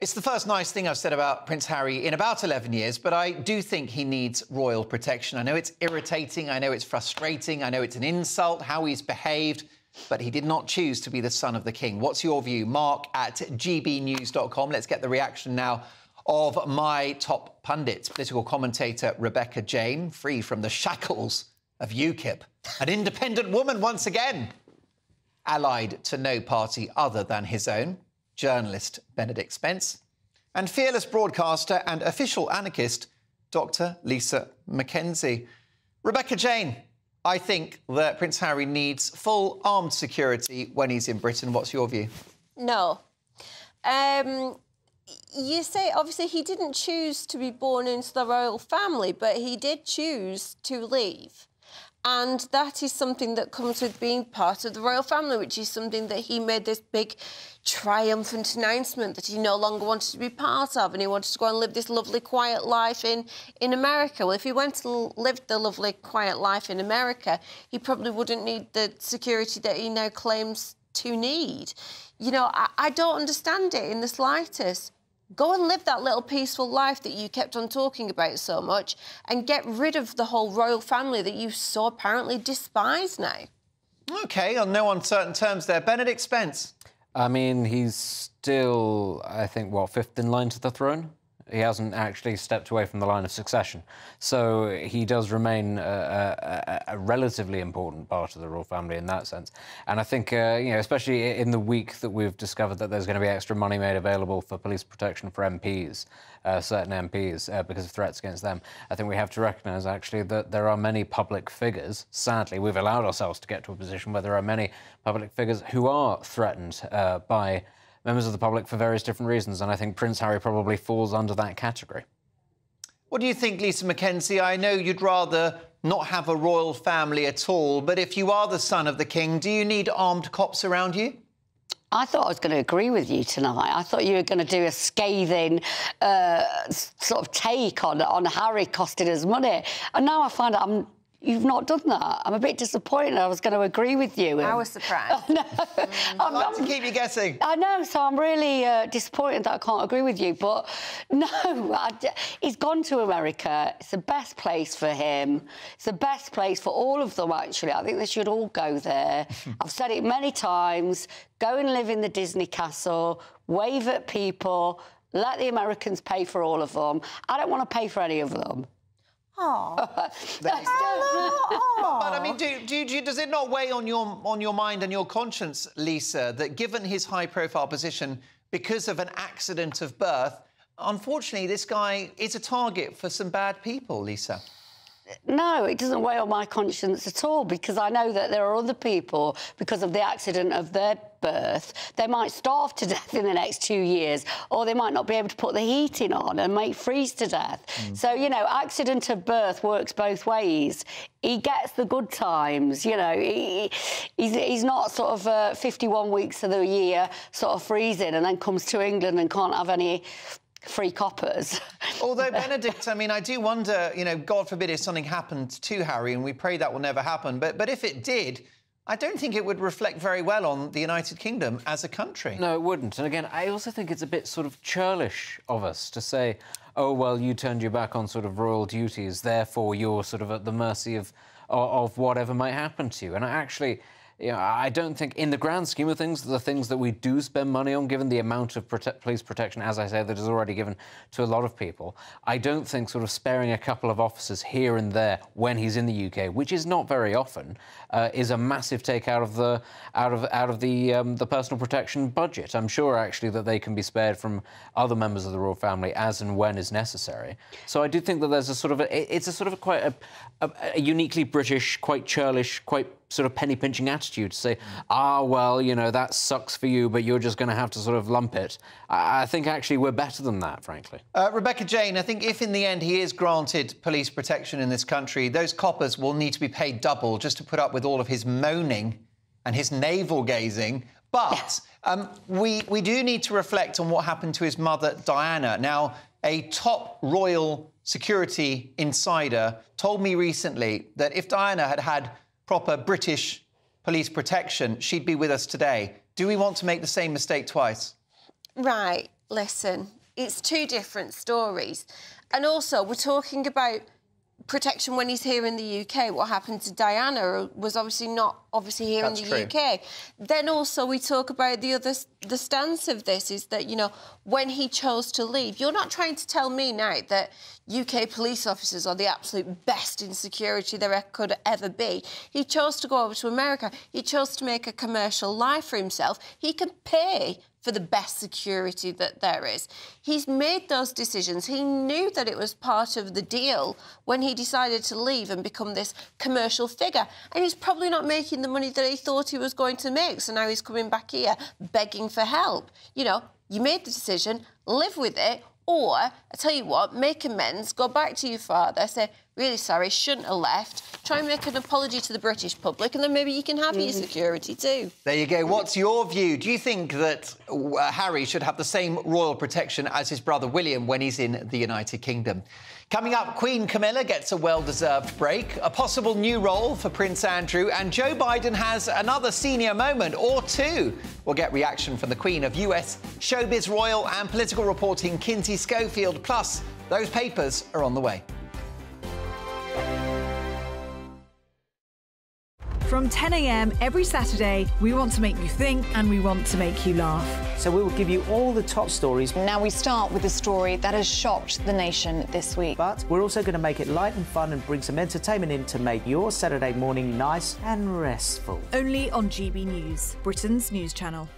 It's the first nice thing I've said about Prince Harry in about eleven years, but I do think he needs royal protection. I know it's irritating, I know it's frustrating, I know it's an insult, how he's behaved, but he did not choose to be the son of the king. What's your view? Mark at g b news dot com. Let's get the reaction now of my top pundits. Political commentator Rebecca Jane, free from the shackles of UKIP. An independent woman once again, allied to no party other than his own. Journalist Benedict Spence, and fearless broadcaster and official anarchist Doctor Lisa Mackenzie. Rebecca Jane, I think that Prince Harry needs full armed security when he's in Britain. What's your view? No. Um, you say, obviously, he didn't choose to be born into the royal family, but he did choose to leave. And that is something that comes with being part of the royal family, which is something that he made this big triumphant announcement that he no longer wanted to be part of, and he wanted to go and live this lovely, quiet life in, in America. Well, if he went and lived the lovely, quiet life in America, he probably wouldn't need the security that he now claims to need. You know, I, I don't understand it in the slightest. Go and live that little peaceful life that you kept on talking about so much and get rid of the whole royal family that you so apparently despise now. OK, on no uncertain terms there. Benedict Spence? I mean, he's still, I think, what, fifth in line to the throne? He hasn't actually stepped away from the line of succession. So he does remain a, a, a relatively important part of the royal family in that sense. And I think, uh, you know, especially in the week that we've discovered that there's going to be extra money made available for police protection for M Ps, uh, certain M Ps, uh, because of threats against them, I think we have to recognise, actually, that there are many public figures. Sadly, we've allowed ourselves to get to a position where there are many public figures who are threatened uh, by members of the public for various different reasons, and I think Prince Harry probably falls under that category. What do you think, Lisa Mackenzie? I know you'd rather not have a royal family at all, but if you are the son of the king, do you need armed cops around you? I thought I was going to agree with you tonight. I thought you were going to do a scathing uh, sort of take on, on Harry costing us money, and now I find out I'm... You've not done that. I'm a bit disappointed. I was going to agree with you. I was surprised. I know. Mm. I'm, I'd like to keep you guessing. I know, so I'm really uh, disappointed that I can't agree with you. But, no, I, he's gone to America. It's the best place for him. It's the best place for all of them, actually. I think they should all go there. I've said it many times. Go and live in the Disney castle. Wave at people. Let the Americans pay for all of them. I don't want to pay for any of them. Oh, but I mean, do, do, do, does it not weigh on your on your mind and your conscience, Lisa, that given his high-profile position, because of an accident of birth, unfortunately, this guy is a target for some bad people, Lisa? No, it doesn't weigh on my conscience at all, because I know that there are other people, because of the accident of their birth, they might starve to death in the next two years, or they might not be able to put the heating on and might freeze to death. Mm. So, you know, accident of birth works both ways. He gets the good times, you know. He, he's, he's not sort of uh, fifty-one weeks of the year sort of freezing and then comes to England and can't have any free coppers. Although, Benedict, I mean, I do wonder, you know, God forbid if something happened to Harry, and we pray that will never happen, but, but if it did, I don't think it would reflect very well on the United Kingdom as a country. No, it wouldn't. And again, I also think it's a bit sort of churlish of us to say, oh, well, you turned your back on sort of royal duties, therefore you're sort of at the mercy of, of, of whatever might happen to you. And I actually... You know, I don't think, in the grand scheme of things, the things that we do spend money on, given the amount of prote police protection, as I say, that is already given to a lot of people, I don't think sort of sparing a couple of officers here and there when he's in the U K, which is not very often, uh, is a massive take out of the out of out of the um, the personal protection budget. I'm sure actually that they can be spared from other members of the royal family as and when is necessary. So I do think that there's a sort of a, it's a sort of a quite a, a, a uniquely British, quite churlish, quite sort of penny-pinching attitude to say, ah, well, you know, that sucks for you, but you're just going to have to sort of lump it. I, I think, actually, we're better than that, frankly. Uh, Rebecca Jane, I think if, in the end, he is granted police protection in this country, those coppers will need to be paid double just to put up with all of his moaning and his navel-gazing. But um, we, we do need to reflect on what happened to his mother, Diana. Now, a top royal security insider told me recently that if Diana had had proper British police protection, she'd be with us today. Do we want to make the same mistake twice? Right. listen, it's two different stories. And also, we're talking about protection when he's here in the U K. What happened to Diana was obviously not obviously here That's in the true. U K. Then also we talk about the other the stance of this is that, you know, when he chose to leave, you're not trying to tell me now that U K police officers are the absolute best in security there could ever be. He chose to go over to America. He chose to make a commercial life for himself. He can pay for the best security that there is. He's made those decisions. He knew that it was part of the deal when he decided to leave and become this commercial figure. And he's probably not making the money that he thought he was going to make, so now he's coming back here begging for help. You know, you made the decision, live with it, or, I tell you what, make amends, go back to your father, say, really sorry, shouldn't have left, try and make an apology to the British public, and then maybe you can have mm. your security too. There you go. What's your view? Do you think that uh, Harry should have the same royal protection as his brother William when he's in the United Kingdom? Coming up, Queen Camilla gets a well-deserved break, a possible new role for Prince Andrew, and Joe Biden has another senior moment or two. We'll get reaction from the Queen of U S showbiz royal and political reporting Kinsey Schofield. Plus, those papers are on the way. From ten a m every Saturday, we want to make you think and we want to make you laugh. So we will give you all the top stories. Now we start with a story that has shocked the nation this week. But we're also going to make it light and fun and bring some entertainment in to make your Saturday morning nice and restful. Only on G B News, Britain's news channel.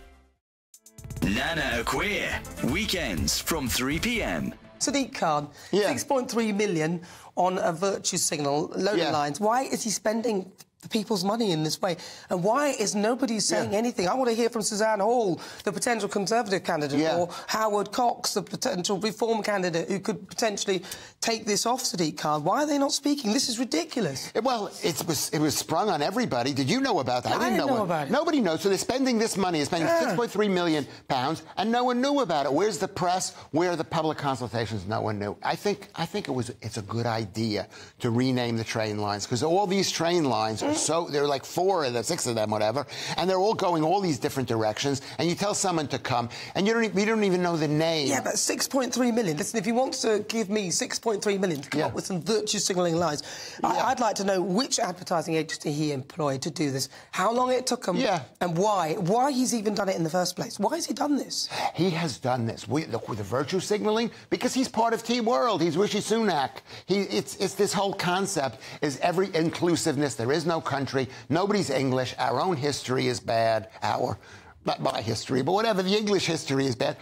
Nana Queer, weekends from three p m Sadiq Khan, yeah. six point three million on a virtue signal, load of yeah. lines. Why is he spending the people's money in this way? And why is nobody saying yeah. anything? I want to hear from Suzanne Hall, the potential Conservative candidate, yeah. or Howard Cox, the potential Reform candidate who could potentially take this off Sadiq Khan. Why are they not speaking? This is ridiculous. It, well, it was it was sprung on everybody. Did you know about that? I, I didn't, didn't know, know about it. Nobody knows. So they're spending this money. They're spending yeah. six point three million pounds, and no one knew about it. Where's the press? Where are the public consultations? No one knew. I think I think it was it's a good idea to rename the train lines, because all these train lines. Mm. So there are like four of them, six of them, whatever, and they're all going all these different directions. And you tell someone to come, and you don't, you don't even know the name. Yeah, but six point three million. Listen, if you want to give me six point three million to come yeah. up with some virtue signalling lines, yeah. I, I'd like to know which advertising agency he employed to do this, how long it took him, yeah. and why. Why he's even done it in the first place. Why has he done this? He has done this. We, the, the virtue signalling, because he's part of Tea World. He's Rishi Sunak. He, it's, it's this whole concept is every inclusiveness. There is no country, nobody's English, our own history is bad, our, not my history, but whatever, the English history is bad.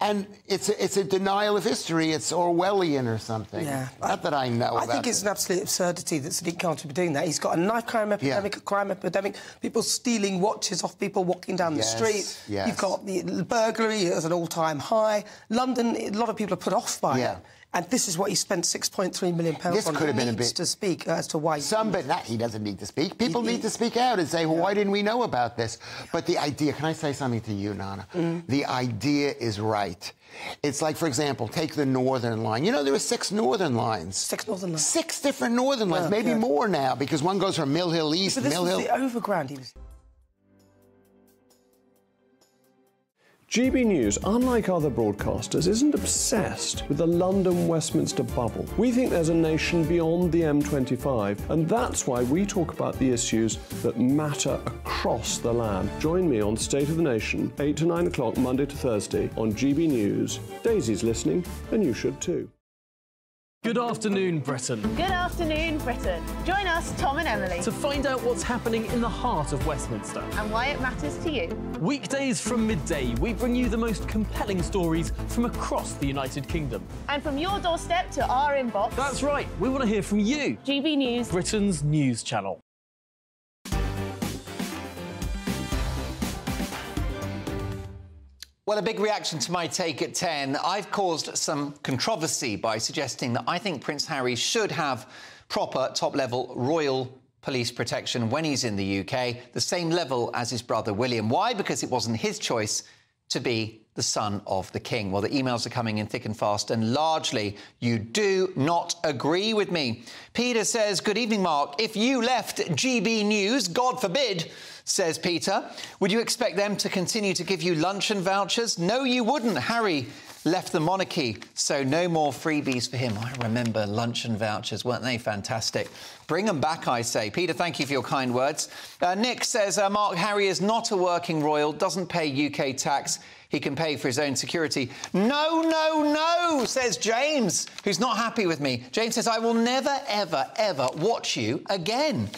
And it's a, it's a denial of history, it's Orwellian or something. Yeah. Not I, that I know I about think it's it. An absolute absurdity that Sadiq Khan should be doing that. He's got a knife crime epidemic, yeah. a crime epidemic, people stealing watches off people walking down yes, the street. Yes. You've got the burglary at an all-time high. London, a lot of people are put off by yeah. it. And this is what he spent six point three million pounds on. This could have been a bit to speak as to why. Some, but that he doesn't need to speak. People he, need to speak out and say, well, yeah. why didn't we know about this? But the idea, can I say something to you, Nana? Mm. The idea is right. It's like, for example, take the Northern Line. You know, there were six Northern Lines. Six Northern Lines. Six different Northern Lines, oh, maybe yeah. more now, because one goes from Mill Hill East, yeah, but this Mill Hill. Is the overground he was. G B News, unlike other broadcasters, isn't obsessed with the London-Westminster bubble. We think there's a nation beyond the M twenty-five, and that's why we talk about the issues that matter across the land. Join me on State of the Nation, eight to nine o'clock, Monday to Thursday, on G B News. Daisy's listening, and you should too. Good afternoon, Britain. Good afternoon, Britain. Join us, Tom and Emily, to find out what's happening in the heart of Westminster. And why it matters to you. Weekdays from midday, we bring you the most compelling stories from across the United Kingdom. And from your doorstep to our inbox. That's right, we want to hear from you. G B News, Britain's news channel. Well, a big reaction to my take at ten. I've caused some controversy by suggesting that I think Prince Harry should have proper top-level royal police protection when he's in the U K, the same level as his brother William. Why? Because it wasn't his choice to be the son of the king. Well, the emails are coming in thick and fast, and largely, you do not agree with me. Peter says, good evening, Mark. If you left G B News, God forbid, says Peter, would you expect them to continue to give you luncheon vouchers? No, you wouldn't. Harry left the monarchy, so no more freebies for him. I remember luncheon vouchers. Weren't they fantastic? Bring them back, I say. Peter, thank you for your kind words. Uh, Nick says, uh, Mark, Harry is not a working royal, doesn't pay U K tax. He can pay for his own security. No, no, no, says James, who's not happy with me. James says, I will never, ever, ever watch you again.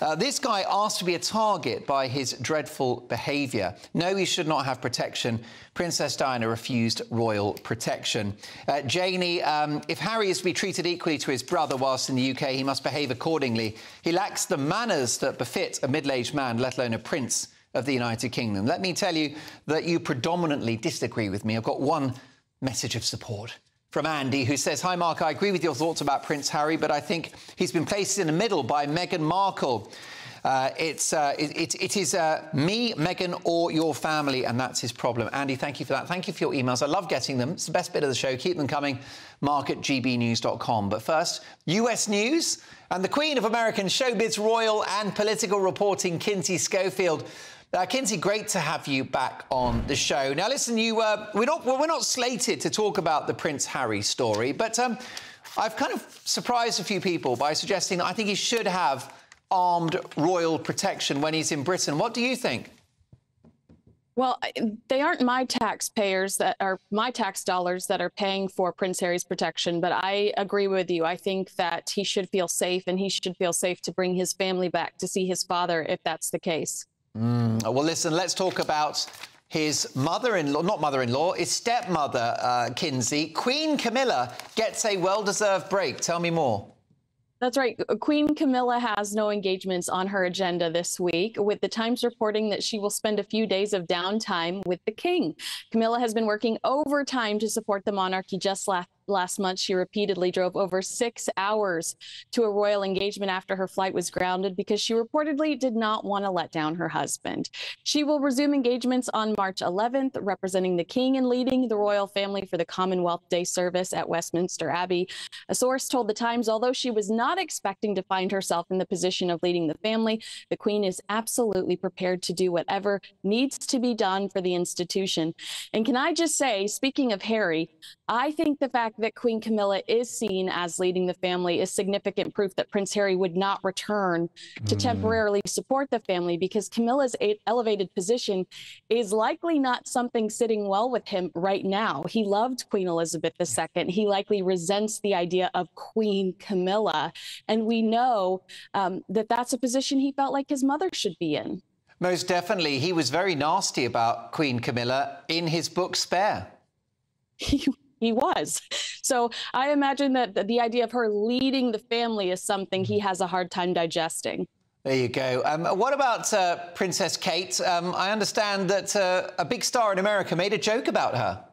Uh, this guy asked to be a target by his dreadful behaviour. No, he should not have protection. Princess Diana refused royal protection. Uh, Janie, um, if Harry is to be treated equally to his brother whilst in the U K, he must behave accordingly. He lacks the manners that befit a middle-aged man, let alone a prince of the United Kingdom. Let me tell you that you predominantly disagree with me. I've got one message of support from Andy, who says, hi, Mark, I agree with your thoughts about Prince Harry, but I think he's been placed in the middle by Meghan Markle. Uh, it's, uh, it, it, it is uh, me, Meghan, or your family, and that's his problem. Andy, thank you for that. Thank you for your emails. I love getting them. It's the best bit of the show. Keep them coming. Mark at G B news dot com. But first, U S news and the Queen of American showbiz royal and political reporting, Kinsey Schofield. Uh, Kinsey, great to have you back on the show. Now, listen, you, uh, we're not, well, we're not slated to talk about the Prince Harry story, but um, I've kind of surprised a few people by suggesting that I think he should have armed royal protection when he's in Britain. What do you think? Well, they aren't my taxpayers that are my tax dollars that are paying for Prince Harry's protection, but I agree with you. I think that he should feel safe, and he should feel safe to bring his family back to see his father if that's the case. Mm. Well, listen, let's talk about his mother-in-law, not mother-in-law, his stepmother, uh, Kinsey. Queen Camilla gets a well-deserved break. Tell me more. That's right. Queen Camilla has no engagements on her agenda this week, with the Times reporting that she will spend a few days of downtime with the king. Camilla has been working overtime to support the monarchy. Just last last month, she repeatedly drove over six hours to a royal engagement after her flight was grounded because she reportedly did not want to let down her husband. She will resume engagements on March eleventh, representing the king and leading the royal family for the Commonwealth Day service at Westminster Abbey. A source told the Times, although she was not expecting to find herself in the position of leading the family, the Queen is absolutely prepared to do whatever needs to be done for the institution. And can I just say, speaking of Harry, I think the fact that Queen Camilla is seen as leading the family is significant proof that Prince Harry would not return to mm. temporarily support the family, because Camilla's elevated position is likely not something sitting well with him right now. He loved Queen Elizabeth the second. He likely resents the idea of Queen Camilla. And we know um, that that's a position he felt like his mother should be in. Most definitely. He was very nasty about Queen Camilla in his book Spare. He He was. So I imagine that the idea of her leading the family is something he has a hard time digesting. There you go. Um, what about uh, Princess Kate? Um, I understand that uh, a big star in America made a joke about her.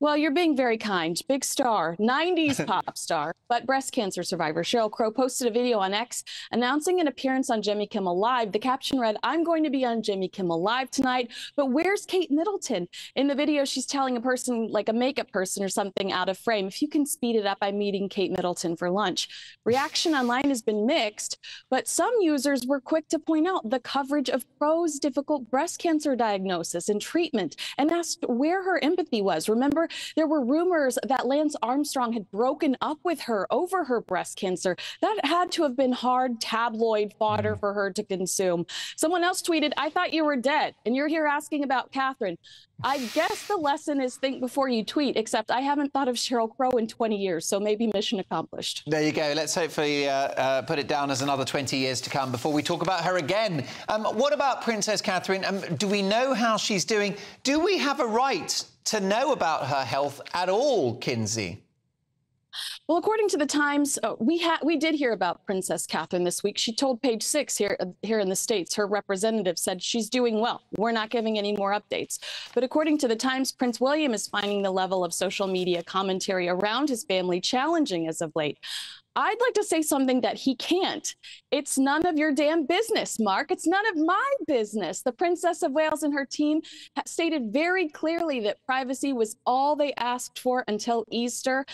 Well, you're being very kind. Big star, nineties pop star, but breast cancer survivor Sheryl Crow posted a video on X announcing an appearance on Jimmy Kimmel Live. The caption read, I'm going to be on Jimmy Kimmel Live tonight, but where's Kate Middleton? In the video, she's telling a person, like a makeup person or something out of frame, if you can speed it up, I'm meeting Kate Middleton for lunch. Reaction online has been mixed, but some users were quick to point out the coverage of Crow's difficult breast cancer diagnosis and treatment and asked where her empathy was. Remember, there were rumors that Lance Armstrong had broken up with her over her breast cancer. That had to have been hard tabloid fodder for her to consume. Someone else tweeted, I thought you were dead, and you're here asking about Catherine. I guess the lesson is think before you tweet, except I haven't thought of Sheryl Crow in twenty years, so maybe mission accomplished. There you go. Let's hopefully uh, uh, put it down as another twenty years to come before we talk about her again. Um, what about Princess Catherine? Um, do we know how she's doing? Do we have a right to know about her health at all, Kinsey? Well, according to the Times, uh, we had we did hear about Princess Catherine this week. She told Page Six here here in the States, her representative said she's doing well. We're not giving any more updates. But according to the Times, Prince William is finding the level of social media commentary around his family challenging as of late. I'd like to say something that he can't. It's none of your damn business, Mark. It's none of my business. The Princess of Wales and her team stated very clearly that privacy was all they asked for until Easter.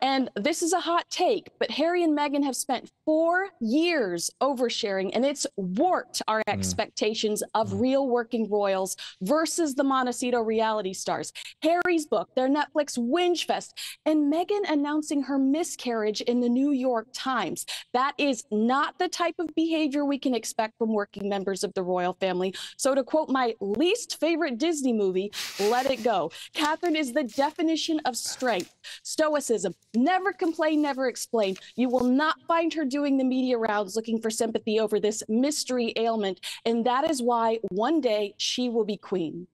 And this is a hot take, but Harry and Meghan have spent four years oversharing, and it's warped our mm. expectations of mm. real working royals versus the Montecito reality stars. Harry's book, their Netflix whinge fest, and Meghan announcing her miscarriage in the New York Times. That is not the type of behavior we can expect from working members of the royal family. So to quote my least favorite Disney movie, Let It Go, Catherine is the definition of strength, stoicism. Never complain, never explain. You will not find her doing the media rounds looking for sympathy over this mystery ailment. And that is why one day she will be queen.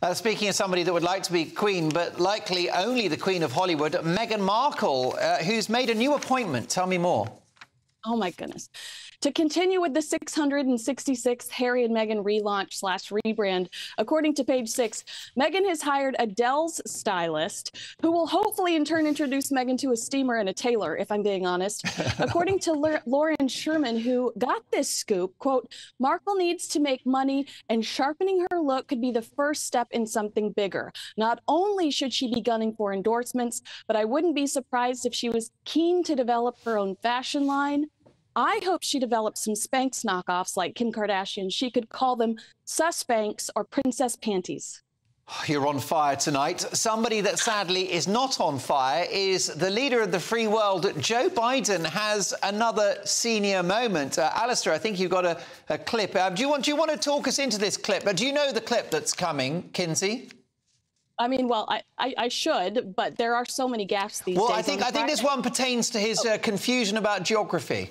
Uh, speaking of somebody that would like to be queen, but likely only the Queen of Hollywood, Meghan Markle, uh, who's made a new appointment. Tell me more. Oh, my goodness. To continue with the six hundred sixty-sixth Harry and Meghan relaunch slash rebrand, according to Page Six, Meghan has hired Adele's stylist, who will hopefully in turn introduce Meghan to a steamer and a tailor, if I'm being honest. According to Lauren Sherman, who got this scoop, quote, Markle needs to make money and sharpening her look could be the first step in something bigger. Not only should she be gunning for endorsements, but I wouldn't be surprised if she was keen to develop her own fashion line. I hope she develops some Spanx knockoffs like Kim Kardashian. She could call them Suspanx or Princess Panties. You're on fire tonight. Somebody that sadly is not on fire is the leader of the free world. Joe Biden has another senior moment. Uh, Alistair, I think you've got a, a clip. Uh, do you want, do you want to talk us into this clip? Uh, do you know the clip that's coming, Kinsey? I mean, well, I, I, I should, but there are so many gaffes these well, days. Well, I think, I think this one pertains to his oh. uh, confusion about geography.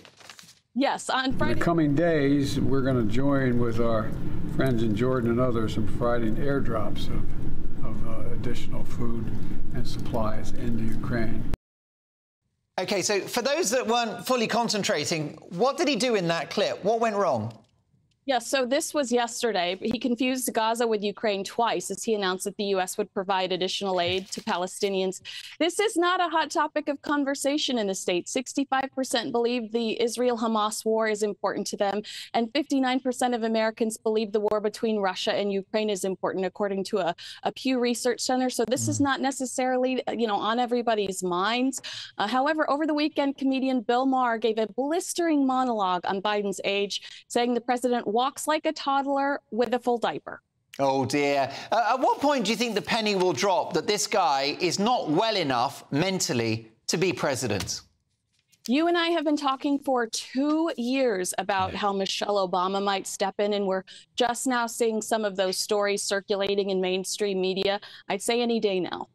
Yes, on Friday. In the coming days, we're going to join with our friends in Jordan and others in providing airdrops of, of uh, additional food and supplies into Ukraine. OK, so for those that weren't fully concentrating, what did he do in that clip? What went wrong? Yes, yeah, so this was yesterday. He confused Gaza with Ukraine twice as he announced that the U S would provide additional aid to Palestinians. This is not a hot topic of conversation in the state. sixty-five percent believe the Israel-Hamas war is important to them, and fifty-nine percent of Americans believe the war between Russia and Ukraine is important, according to a, a Pew Research Center. So this is not necessarily, you know, on everybody's minds. Uh, however, over the weekend, comedian Bill Maher gave a blistering monologue on Biden's age, saying the president walks like a toddler with a full diaper. Oh, dear. Uh, at what point do you think the penny will drop that this guy is not well enough mentally to be president? You and I have been talking for two years about how Michelle Obama might step in, and we're just now seeing some of those stories circulating in mainstream media. I'd say any day now.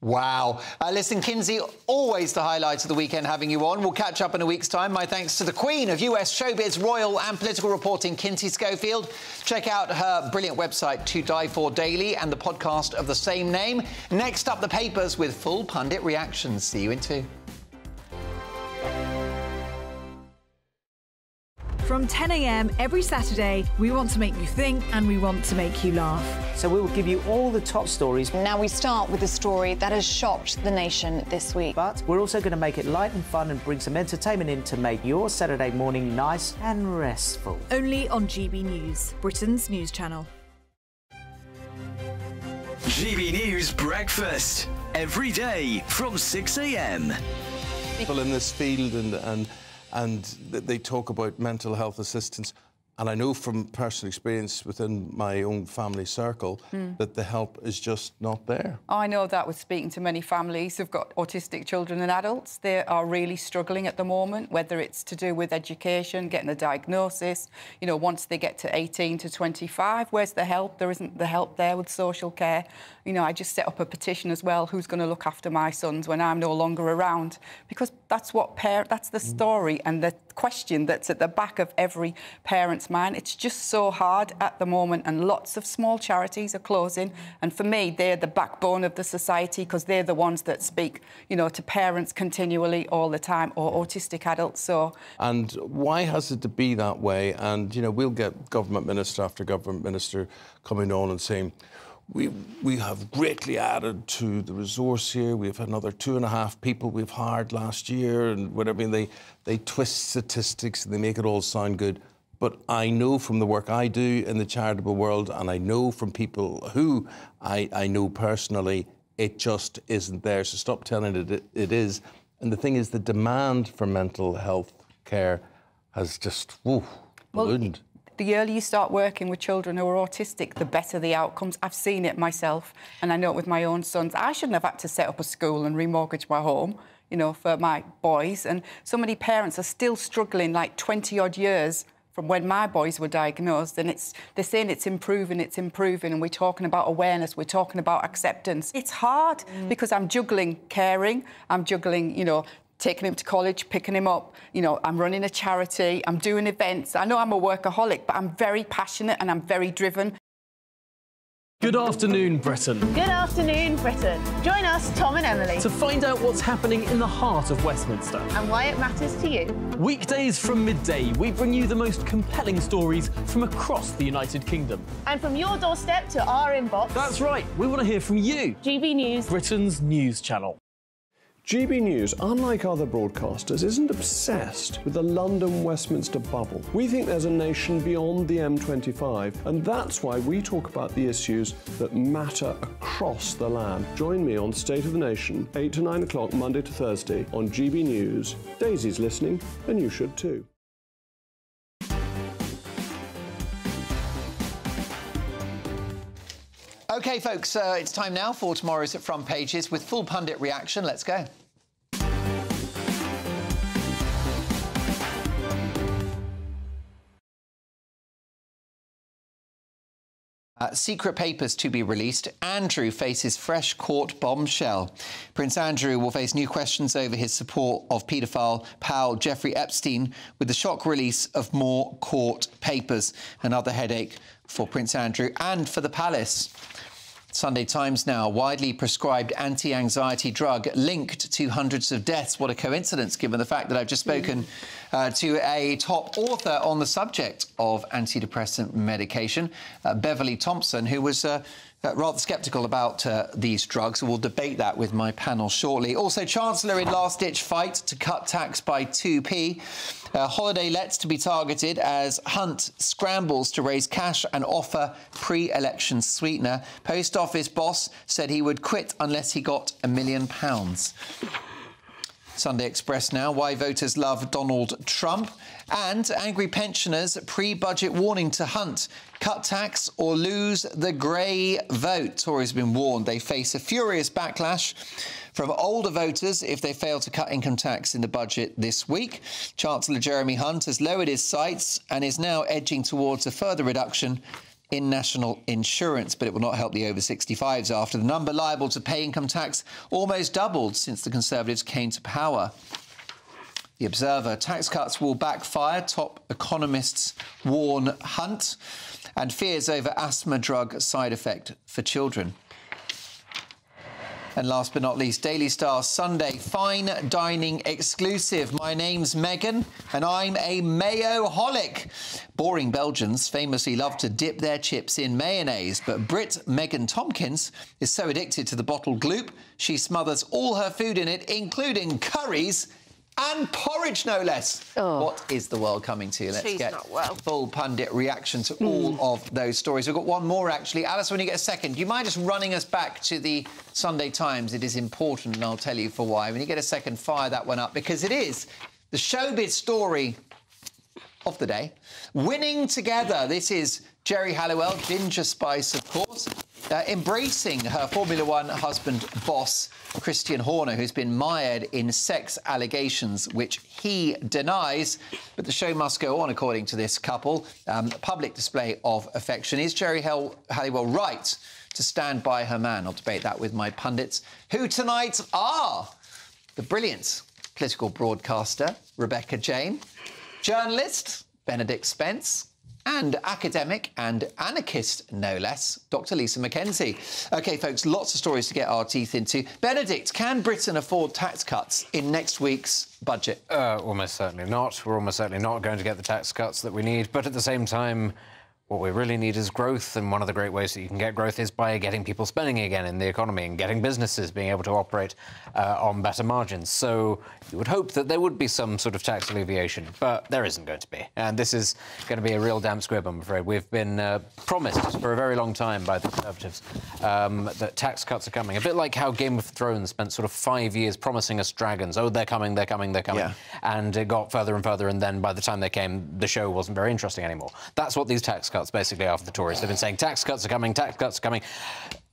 Wow. Uh, listen, Kinsey, always the highlight of the weekend having you on. We'll catch up in a week's time. My thanks to the Queen of U S showbiz, royal and political reporting, Kinsey Schofield. Check out her brilliant website, To Die For Daily, and the podcast of the same name. Next up, the papers with full pundit reactions. See you in two. From ten a m every Saturday, we want to make you think and we want to make you laugh. So we will give you all the top stories. Now we start with a story that has shocked the nation this week. But we're also going to make it light and fun and bring some entertainment in to make your Saturday morning nice and restful. Only on G B News, Britain's news channel. G B News Breakfast, every day from six a m People in this field and... and and they talk about mental health assistance. And I know from personal experience within my own family circle mm. that the help is just not there. I know that with speaking to many families who've got autistic children and adults. They are really struggling at the moment, whether it's to do with education, getting a diagnosis. You know, once they get to eighteen to twenty-five, where's the help? There isn't the help there with social care. You know, I just set up a petition as well, who's going to look after my sons when I'm no longer around? Because that's what parent, that's the mm. story and the question that's at the back of every parent's mind. It's just so hard at the moment, and lots of small charities are closing, and for me they're the backbone of the society because they're the ones that speak, you know, to parents continually all the time, or autistic adults. So and why has it to be that way? And you know, we'll get government minister after government minister coming on and saying We, we have greatly added to the resource here. We've had another two and a half people we've hired last year and whatever. I mean, they, they twist statistics and they make it all sound good. But I know from the work I do in the charitable world, and I know from people who I, I know personally, it just isn't there. So stop telling it, it it is. And the thing is, the demand for mental health care has just, woo, ballooned. The earlier you start working with children who are autistic, the better the outcomes. I've seen it myself, and I know it with my own sons. I shouldn't have had to set up a school and remortgage my home, you know, for my boys. And so many parents are still struggling, like twenty-odd years from when my boys were diagnosed, and it's they're saying it's improving, it's improving, and we're talking about awareness, we're talking about acceptance. It's hard mm. because I'm juggling caring, I'm juggling, you know, taking him to college, picking him up, you know, I'm running a charity, I'm doing events. I know I'm a workaholic, but I'm very passionate and I'm very driven. Good afternoon, Britain. Good afternoon, Britain. Join us, Tom and Emily, to find out what's happening in the heart of Westminster and why it matters to you. Weekdays from midday, we bring you the most compelling stories from across the United Kingdom. And from your doorstep to our inbox. That's right, we want to hear from you. G B News, Britain's news channel. G B News, unlike other broadcasters, isn't obsessed with the London-Westminster bubble. We think there's a nation beyond the M twenty-five, and that's why we talk about the issues that matter across the land. Join me on State of the Nation, eight to nine o'clock, Monday to Thursday, on G B News. Daisy's listening, and you should too. OK, folks, uh, it's time now for tomorrow's Front Pages with full pundit reaction. Let's go. Uh, secret papers to be released. Andrew faces fresh court bombshell. Prince Andrew will face new questions over his support of paedophile pal Jeffrey Epstein with the shock release of more court papers. Another headache for Prince Andrew and for the palace. Sunday Times now, widely prescribed anti-anxiety drug linked to hundreds of deaths. What a coincidence, given the fact that I've just spoken uh, to a top author on the subject of antidepressant medication, uh, Beverly Thompson, who was uh, rather sceptical about uh, these drugs. We'll debate that with my panel shortly. Also, Chancellor in last-ditch fight to cut tax by two p. Uh, holiday lets to be targeted as Hunt scrambles to raise cash and offer pre-election sweetener. Post Office boss said he would quit unless he got a million pounds. Sunday Express now, why voters love Donald Trump. And angry pensioners, pre-budget warning to Hunt. Cut tax or lose the grey vote. Tories have been warned they face a furious backlash from older voters if they fail to cut income tax in the budget this week. Chancellor Jeremy Hunt has lowered his sights and is now edging towards a further reduction in national insurance, but it will not help the over sixty-fives after the number liable to pay income tax almost doubled since the Conservatives came to power. The Observer, tax cuts will backfire, top economists warn Hunt, and fears over asthma drug side effect for children. And last but not least, Daily Star Sunday, fine dining exclusive. My name's Meghan and I'm a mayo-holic. Boring Belgians famously love to dip their chips in mayonnaise, but Brit Meghan Tomkins is so addicted to the bottled gloop, she smothers all her food in it, including curries and porridge, no less. Oh. What is the world coming to? Let's She's get not well. full pundit reaction to all mm. of those stories. We've got one more, actually. Alice, when you get a second, do you mind just running us back to the Sunday Times? It is important, and I'll tell you for why. When you get a second, fire that one up, because it is the showbiz story of the day. Winning together. This is Geri Halliwell, Ginger Spice, of course, Uh, embracing her Formula One husband boss, Christian Horner, who's been mired in sex allegations, which he denies. But the show must go on, according to this couple. Um, a public display of affection. Is Geri Halliwell right to stand by her man? I'll debate that with my pundits, who tonight are the brilliant political broadcaster, Rebecca Jane, journalist, Benedict Spence, and academic and anarchist, no less, Doctor Lisa Mackenzie. OK, folks, lots of stories to get our teeth into. Benedict, can Britain afford tax cuts in next week's budget? Uh, almost certainly not. We're almost certainly not going to get the tax cuts that we need. But at the same time, What we really need is growth, and one of the great ways that you can get growth is by getting people spending again in the economy and getting businesses being able to operate uh, on better margins. So you would hope that there would be some sort of tax alleviation, but there isn't going to be. And this is going to be a real damp squib, I'm afraid. We've been uh, promised for a very long time by the Conservatives um, that tax cuts are coming. A bit like how Game of Thrones spent sort of five years promising us dragons. Oh, they're coming, they're coming, they're coming. Yeah. And it got further and further, and then by the time they came, the show wasn't very interesting anymore. That's what these tax cuts basically after the Tories. They've been saying tax cuts are coming, tax cuts are coming,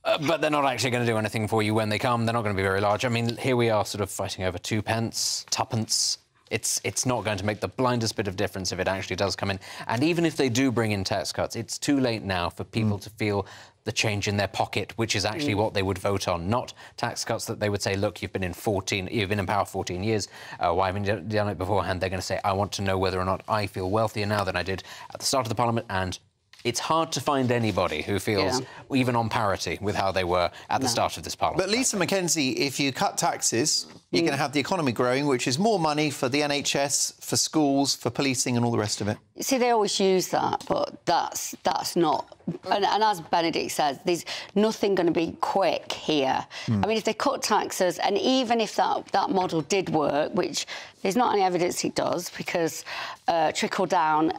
uh, but they're not actually going to do anything for you when they come. They're not going to be very large. I mean, here we are sort of fighting over two pence, tuppence. It's, it's not going to make the blindest bit of difference if it actually does come in. And even if they do bring in tax cuts, it's too late now for people mm. to feel the change in their pocket, which is actually mm. what they would vote on, not tax cuts that they would say, look, you've been in fourteen, you've been in power fourteen years, uh, why haven't you done it beforehand? They're going to say, I want to know whether or not I feel wealthier now than I did at the start of the Parliament, and it's hard to find anybody who feels yeah. even on parity with how they were at the no. start of this Parliament. But Lisa McKenzie, if you cut taxes, mm. you're going to have the economy growing, which is more money for the N H S, for schools, for policing and all the rest of it. You see, they always use that, but that's, that's not... And, and as Benedict says, there's nothing going to be quick here. Mm. I mean, if they cut taxes, and even if that, that model did work, which there's not any evidence it does, because uh, trickle-down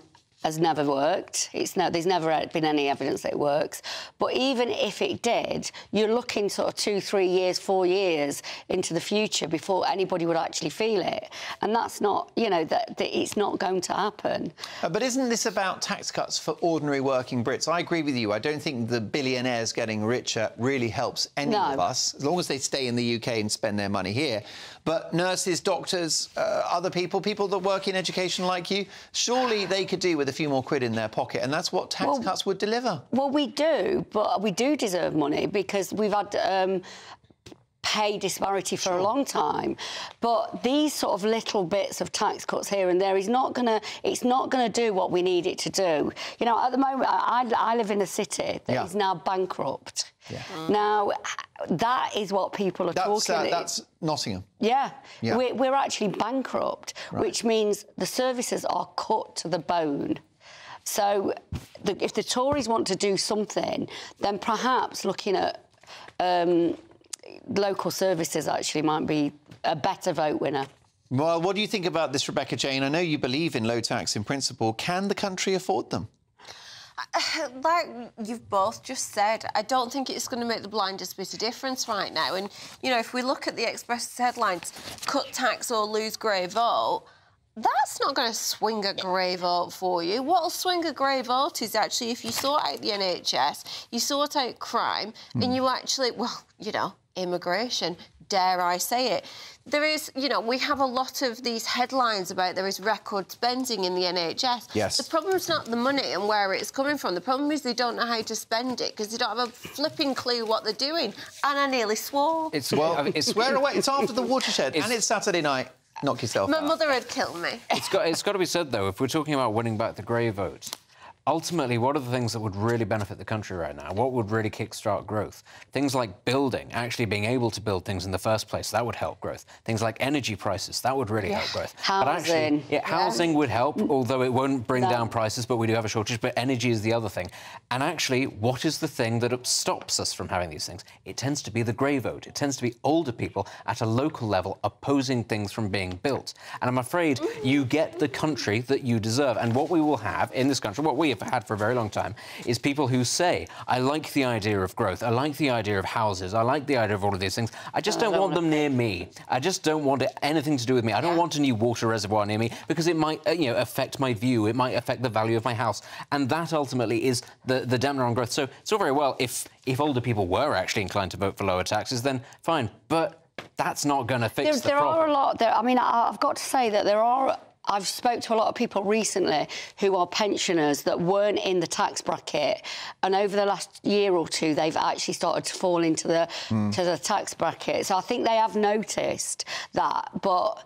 has never worked. It's no, there's never been any evidence that it works. But even if it did, you're looking sort of two, three years, four years into the future before anybody would actually feel it. And that's not, you know, that, that it's not going to happen. Uh, but isn't this about tax cuts for ordinary working Brits? I agree with you. I don't think the billionaires getting richer really helps any no. of us, as long as they stay in the U K and spend their money here. But nurses, doctors, uh, other people, people that work in education like you, surely they could do with a few more quid in their pocket, and that's what tax well, cuts would deliver. Well, we do, but we do deserve money because we've had um, pay disparity for sure. a long time. But these sort of little bits of tax cuts here and there is not going to, it's not going to do what we need it to do. You know, at the moment, I, I live in a city that yeah. is now bankrupt. Yeah. Mm. Now, that is what people are that's, talking about. Uh, that's Nottingham. Yeah. yeah. We're, we're actually bankrupt, right. which means the services are cut to the bone. So the, if the Tories want to do something, then perhaps looking at um, local services actually might be a better vote winner. Well, what do you think about this, Rebecca Jane? I know you believe in low tax in principle. Can the country afford them? Like you've both just said, I don't think it's going to make the blindest bit of difference right now. And, you know, if we look at the Express headlines, cut tax or lose grey vote, that's not going to swing a grey vote for you. What'll swing a grey vote is actually if you sort out the N H S, you sort out crime, mm. and you actually, well, you know, immigration, dare I say it. There is, you know, we have a lot of these headlines about there is record spending in the N H S. Yes. The problem's not the money and where it's coming from. The problem is they don't know how to spend it because they don't have a flipping clue what they're doing. And I nearly swore. It's well, I mean, it's swear away. It's after the watershed it's... and it's Saturday night. Knock yourself My out. Mother had killed me. It's got, it's got to be said though, if we're talking about winning back the grey vote. Ultimately, what are the things that would really benefit the country right now? What would really kickstart growth? Things like building, actually being able to build things in the first place, that would help growth. Things like energy prices, that would really yeah. help growth. Housing. But actually, yeah, housing yeah. would help, although it won't bring no. down prices, but we do have a shortage, but energy is the other thing. And actually, what is the thing that stops us from having these things? It tends to be the grey vote. It tends to be older people at a local level opposing things from being built. And I'm afraid you get the country that you deserve. And what we will have in this country, what we have had for a very long time is people who say, I like the idea of growth, I like the idea of houses, I like the idea of all of these things, I just don't, I don't want, want them near me, I just don't want it, anything to do with me, I don't yeah. want a new water reservoir near me because it might, you know, affect my view, it might affect the value of my house, and that ultimately is the, the dampener on growth. So it's all very well if, if older people were actually inclined to vote for lower taxes, then fine, but that's not going to fix there, the there problem. There are a lot, there, I mean, I've got to say that there are... I've spoke to a lot of people recently who are pensioners that weren't in the tax bracket, and over the last year or two, they've actually started to fall into the mm. to the tax bracket. So I think they have noticed that, but...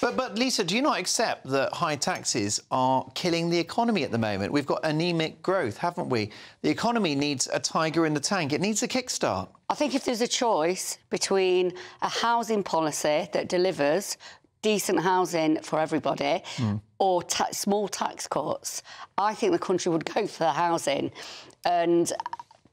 But, but Lisa, do you not accept that high taxes are killing the economy at the moment? We've got anemic growth, haven't we? The economy needs a tiger in the tank. It needs a kickstart. I think if there's a choice between a housing policy that delivers decent housing for everybody, mm. or ta small tax cuts, I think the country would go for the housing. And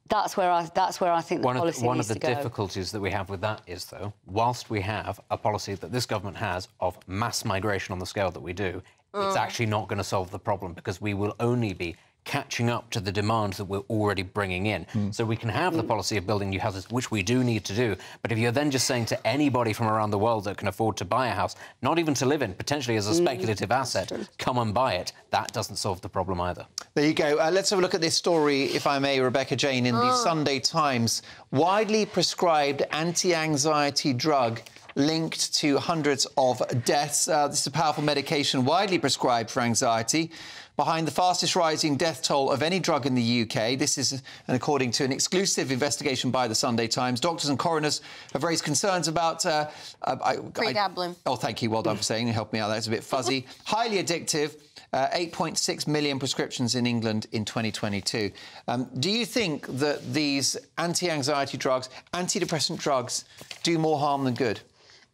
that's where I, that's where I think the policy needs to go. One of the difficulties that we have with that is, though, whilst we have a policy that this government has of mass migration on the scale that we do, mm. it's actually not going to solve the problem, because we will only be catching up to the demands that we're already bringing in. Mm. So we can have the policy of building new houses, which we do need to do, but if you're then just saying to anybody from around the world that can afford to buy a house, not even to live in, potentially as a speculative mm. asset, come and buy it, that doesn't solve the problem either. There you go. Uh, let's have a look at this story, if I may, Rebecca Jane, in oh. the Sunday Times. Widely prescribed anti-anxiety drug linked to hundreds of deaths. Uh, this is a powerful medication widely prescribed for anxiety, behind the fastest-rising death toll of any drug in the U K. This is, and according to an exclusive investigation by the Sunday Times, doctors and coroners have raised concerns about... Uh, I, Pregabalin. I, oh, thank you. Well done for saying it. Help me out. That's a bit fuzzy. Highly addictive. Uh, eight point six million prescriptions in England in twenty twenty-two. Um, do you think that these anti-anxiety drugs, antidepressant drugs, do more harm than good?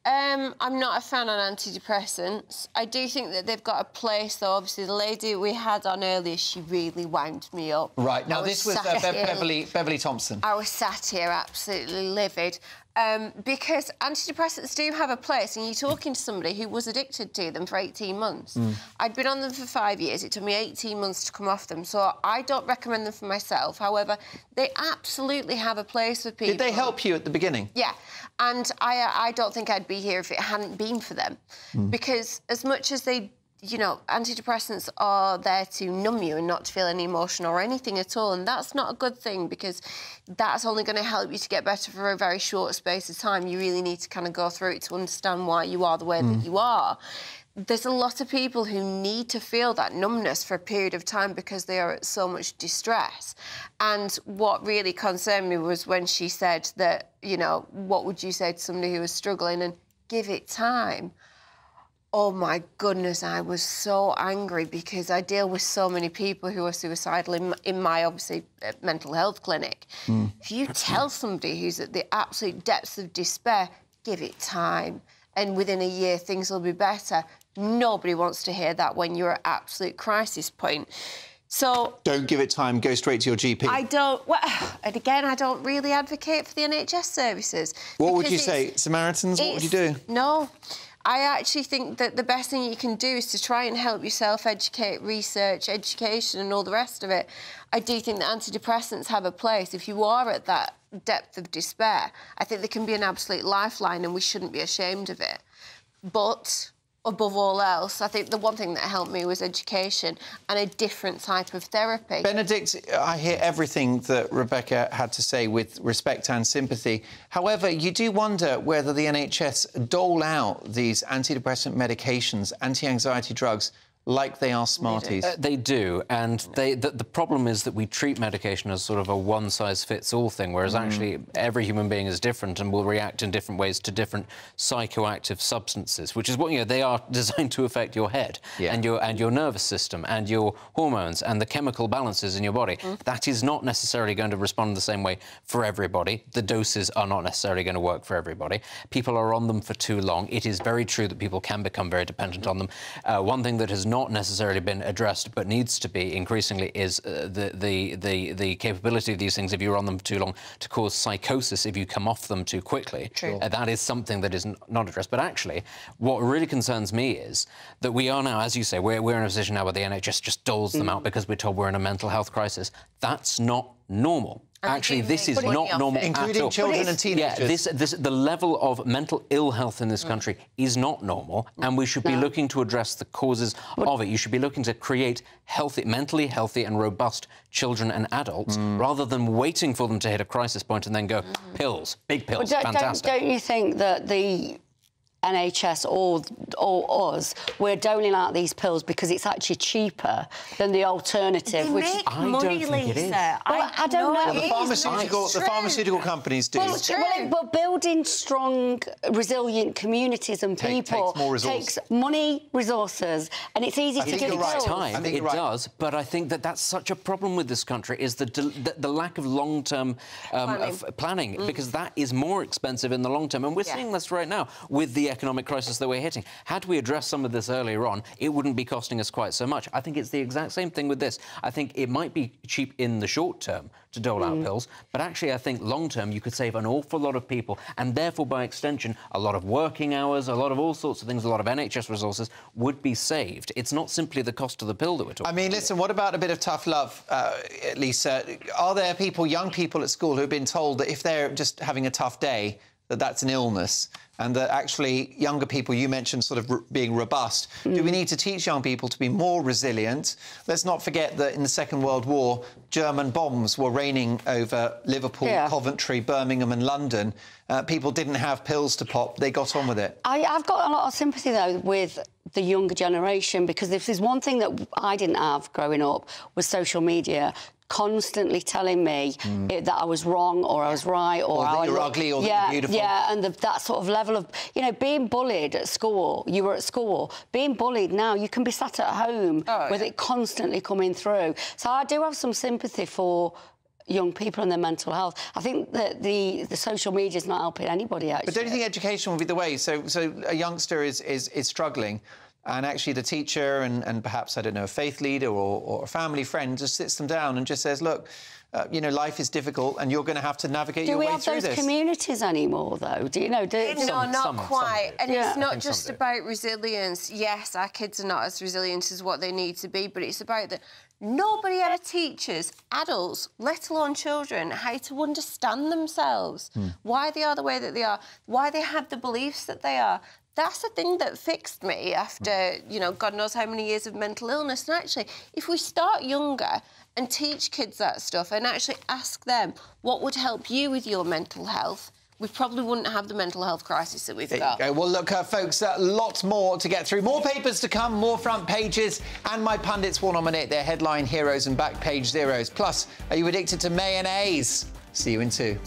Um, I'm not a fan on antidepressants. I do think that they've got a place, though. Obviously, the lady we had on earlier, she really wound me up. Right. Now, was this was uh, Be Beverly, Beverly Thompson. I was sat here absolutely livid. Um, because antidepressants do have a place, and you're talking to somebody who was addicted to them for eighteen months. Mm. I'd been on them for five years. It took me eighteen months to come off them, so I don't recommend them for myself. However, they absolutely have a place for people. Did they help you at the beginning? Yeah, and I, I don't think I'd be here if it hadn't been for them. Mm. Because as much as they... You know, antidepressants are there to numb you and not to feel any emotion or anything at all, and that's not a good thing, because that's only going to help you to get better for a very short space of time. You really need to kind of go through it to understand why you are the way mm. that you are. There's a lot of people who need to feel that numbness for a period of time because they are at so much distress. And what really concerned me was when she said that, you know, what would you say to somebody who was struggling, and give it time. Oh, my goodness, I was so angry, because I deal with so many people who are suicidal in, in my, obviously, uh, mental health clinic. Mm. If you tell somebody who's at the absolute depths of despair, give it time, and within a year things will be better. Nobody wants to hear that when you're at absolute crisis point. So... Don't give it time, go straight to your G P. I don't... Well, and again, I don't really advocate for the N H S services. What would you say? Samaritans? What would you do? No. I actually think that the best thing you can do is to try and help yourself, educate, research, education and all the rest of it. I do think that antidepressants have a place. If you are at that depth of despair, I think they can be an absolute lifeline, and we shouldn't be ashamed of it. But above all else, I think the one thing that helped me was education and a different type of therapy. Benedict, I hear everything that Rebecca had to say with respect and sympathy. However, you do wonder whether the N H S dole out these antidepressant medications, anti-anxiety drugs, like they are Smarties. Uh, they do, and they, the, the problem is that we treat medication as sort of a one-size-fits-all thing, whereas mm. actually every human being is different and will react in different ways to different psychoactive substances, which is what, you know, they are designed to affect your head yeah. and your and your nervous system and your hormones and the chemical balances in your body. Mm. That is not necessarily going to respond the same way for everybody. The doses are not necessarily going to work for everybody. People are on them for too long. It is very true that people can become very dependent on them. Uh, one thing that has not Not necessarily been addressed, but needs to be increasingly, is uh, the, the the the capability of these things, if you're on them for too long, to cause psychosis if you come off them too quickly. True. Uh, that is something that is not addressed. But actually, what really concerns me is that we are now, as you say, we're we're in a position now where the N H S just doles mm. them out because we're told we're in a mental health crisis. That's not normal. And actually, this is not normal at all. Including children and teenagers. Yeah, this, this, the level of mental ill health in this country mm. is not normal, and we should no. be looking to address the causes but, of it. You should be looking to create healthy, mentally healthy and robust children and adults, mm. rather than waiting for them to hit a crisis point and then go, mm. pills, big pills, well, don't, fantastic. Don't, don't you think that the... N H S or, or us, we're doling out these pills because it's actually cheaper than the alternative. They which make I money, don't think Lisa. It is. Well, I, I don't no, know. The pharmaceutical, the pharmaceutical companies do. Well, it's true. Well, but building strong, resilient communities and Take, people takes, more takes money, resources, and it's easy I to think do. You're right. Time, I think it you're right. does, but I think that that's such a problem with this country is the the, the lack of long-term um, planning, of planning mm. because that is more expensive in the long term, and we're yeah. seeing this right now with the the economic crisis that we're hitting. Had we addressed some of this earlier on, it wouldn't be costing us quite so much. I think it's the exact same thing with this. I think it might be cheap in the short term to dole mm. out pills, but actually I think long term you could save an awful lot of people, and therefore by extension a lot of working hours, a lot of all sorts of things, a lot of N H S resources would be saved. It's not simply the cost of the pill that we're talking about. I mean, listen, what about a bit of tough love, uh, Lisa? Are there people, young people at school, who have been told that if they're just having a tough day, that that's an illness, and that actually younger people, you mentioned sort of r being robust. Mm. Do we need to teach young people to be more resilient? Let's not forget that in the Second World War, German bombs were raining over Liverpool, yeah. Coventry, Birmingham and London. Uh, people didn't have pills to pop. They got on with it. I, I've got a lot of sympathy, though, with the younger generation, because if there's one thing that I didn't have growing up was social media constantly telling me mm. it, that I was wrong or I was right or, or that you're ugly or yeah, that you're beautiful. Yeah, and the, that sort of level of, you know, being bullied at school, you were at school, being bullied now, you can be sat at home oh, with yeah. it constantly coming through. So I do have some sympathy for young people and their mental health. I think that the, the social media is not helping anybody, actually. But don't you think education will be the way? So, so a youngster is, is, is struggling, and actually the teacher and, and perhaps, I don't know, a faith leader or, or a family friend just sits them down and just says, look, Uh, you know, life is difficult, and you're going to have to navigate do your way through this. Do we have those communities anymore, though? Do you know? Do... No, some, not some, quite. Some and yeah. it's not just about resilience. Yes, our kids are not as resilient as what they need to be, but it's about that nobody ever teaches adults, let alone children, how to understand themselves, mm. why they are the way that they are, why they have the beliefs that they are. That's the thing that fixed me after, mm. you know, God knows how many years of mental illness. And actually, if we start younger and teach kids that stuff and actually ask them what would help you with your mental health, we probably wouldn't have the mental health crisis that we've there got. You go. Well, look, uh, folks, a uh, lot more to get through. More papers to come, more front pages, and my pundits will nominate their headline heroes and back page zeros. Plus, are you addicted to mayonnaise? See you in two.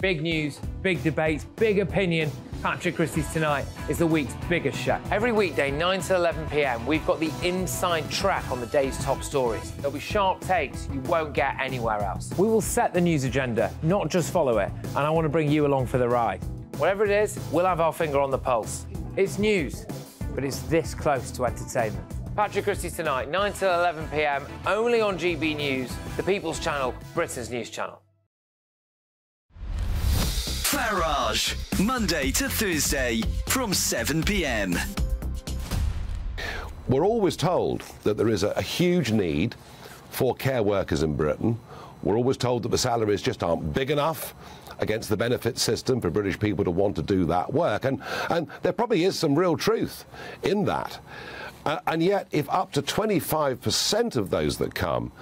Big news, big debates, big opinion. Patrick Christie's Tonight is the week's biggest show. Every weekday, nine to eleven p m, we've got the inside track on the day's top stories. There'll be sharp takes you won't get anywhere else. We will set the news agenda, not just follow it, and I want to bring you along for the ride. Whatever it is, we'll have our finger on the pulse. It's news, but it's this close to entertainment. Patrick Christie's Tonight, nine to eleven p m, only on G B News, the People's Channel, Britain's news channel. Farage, Monday to Thursday from seven p m. We're always told that there is a, a huge need for care workers in Britain. We're always told that the salaries just aren't big enough against the benefit system for British people to want to do that work. And, and there probably is some real truth in that. Uh, and yet, if up to twenty-five percent of those that come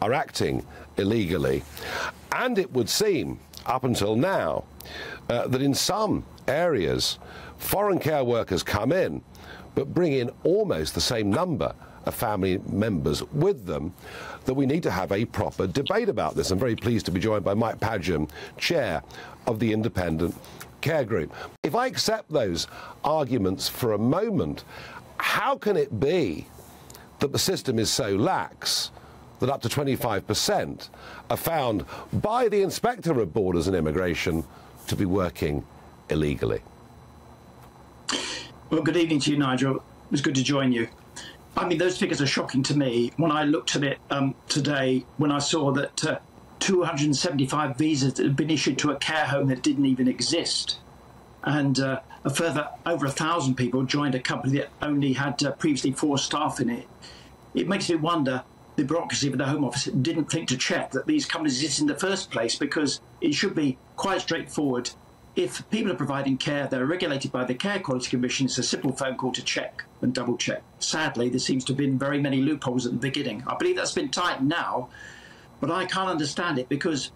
are acting illegally, and it would seem up until now, uh, that in some areas foreign care workers come in but bring in almost the same number of family members with them, that we need to have a proper debate about this. I'm very pleased to be joined by Mike Padgham, chair of the Independent Care Group. If I accept those arguments for a moment, how can it be that the system is so lax that up to twenty-five percent are found by the Inspector of Borders and Immigration to be working illegally? Well, good evening to you, Nigel. It was good to join you. I mean, those figures are shocking to me. When I looked at it um, today, when I saw that uh, two hundred seventy-five visas that had been issued to a care home that didn't even exist, and uh, a further over one thousand people joined a company that only had uh, previously four staff in it, it makes me wonder the bureaucracy of the Home Office didn't think to check that these companies exist in the first place, because it should be quite straightforward. If people are providing care, they're regulated by the Care Quality Commission. It's a simple phone call to check and double check. Sadly, there seems to have been very many loopholes at the beginning. I believe that's been tightened now, but I can't understand it, because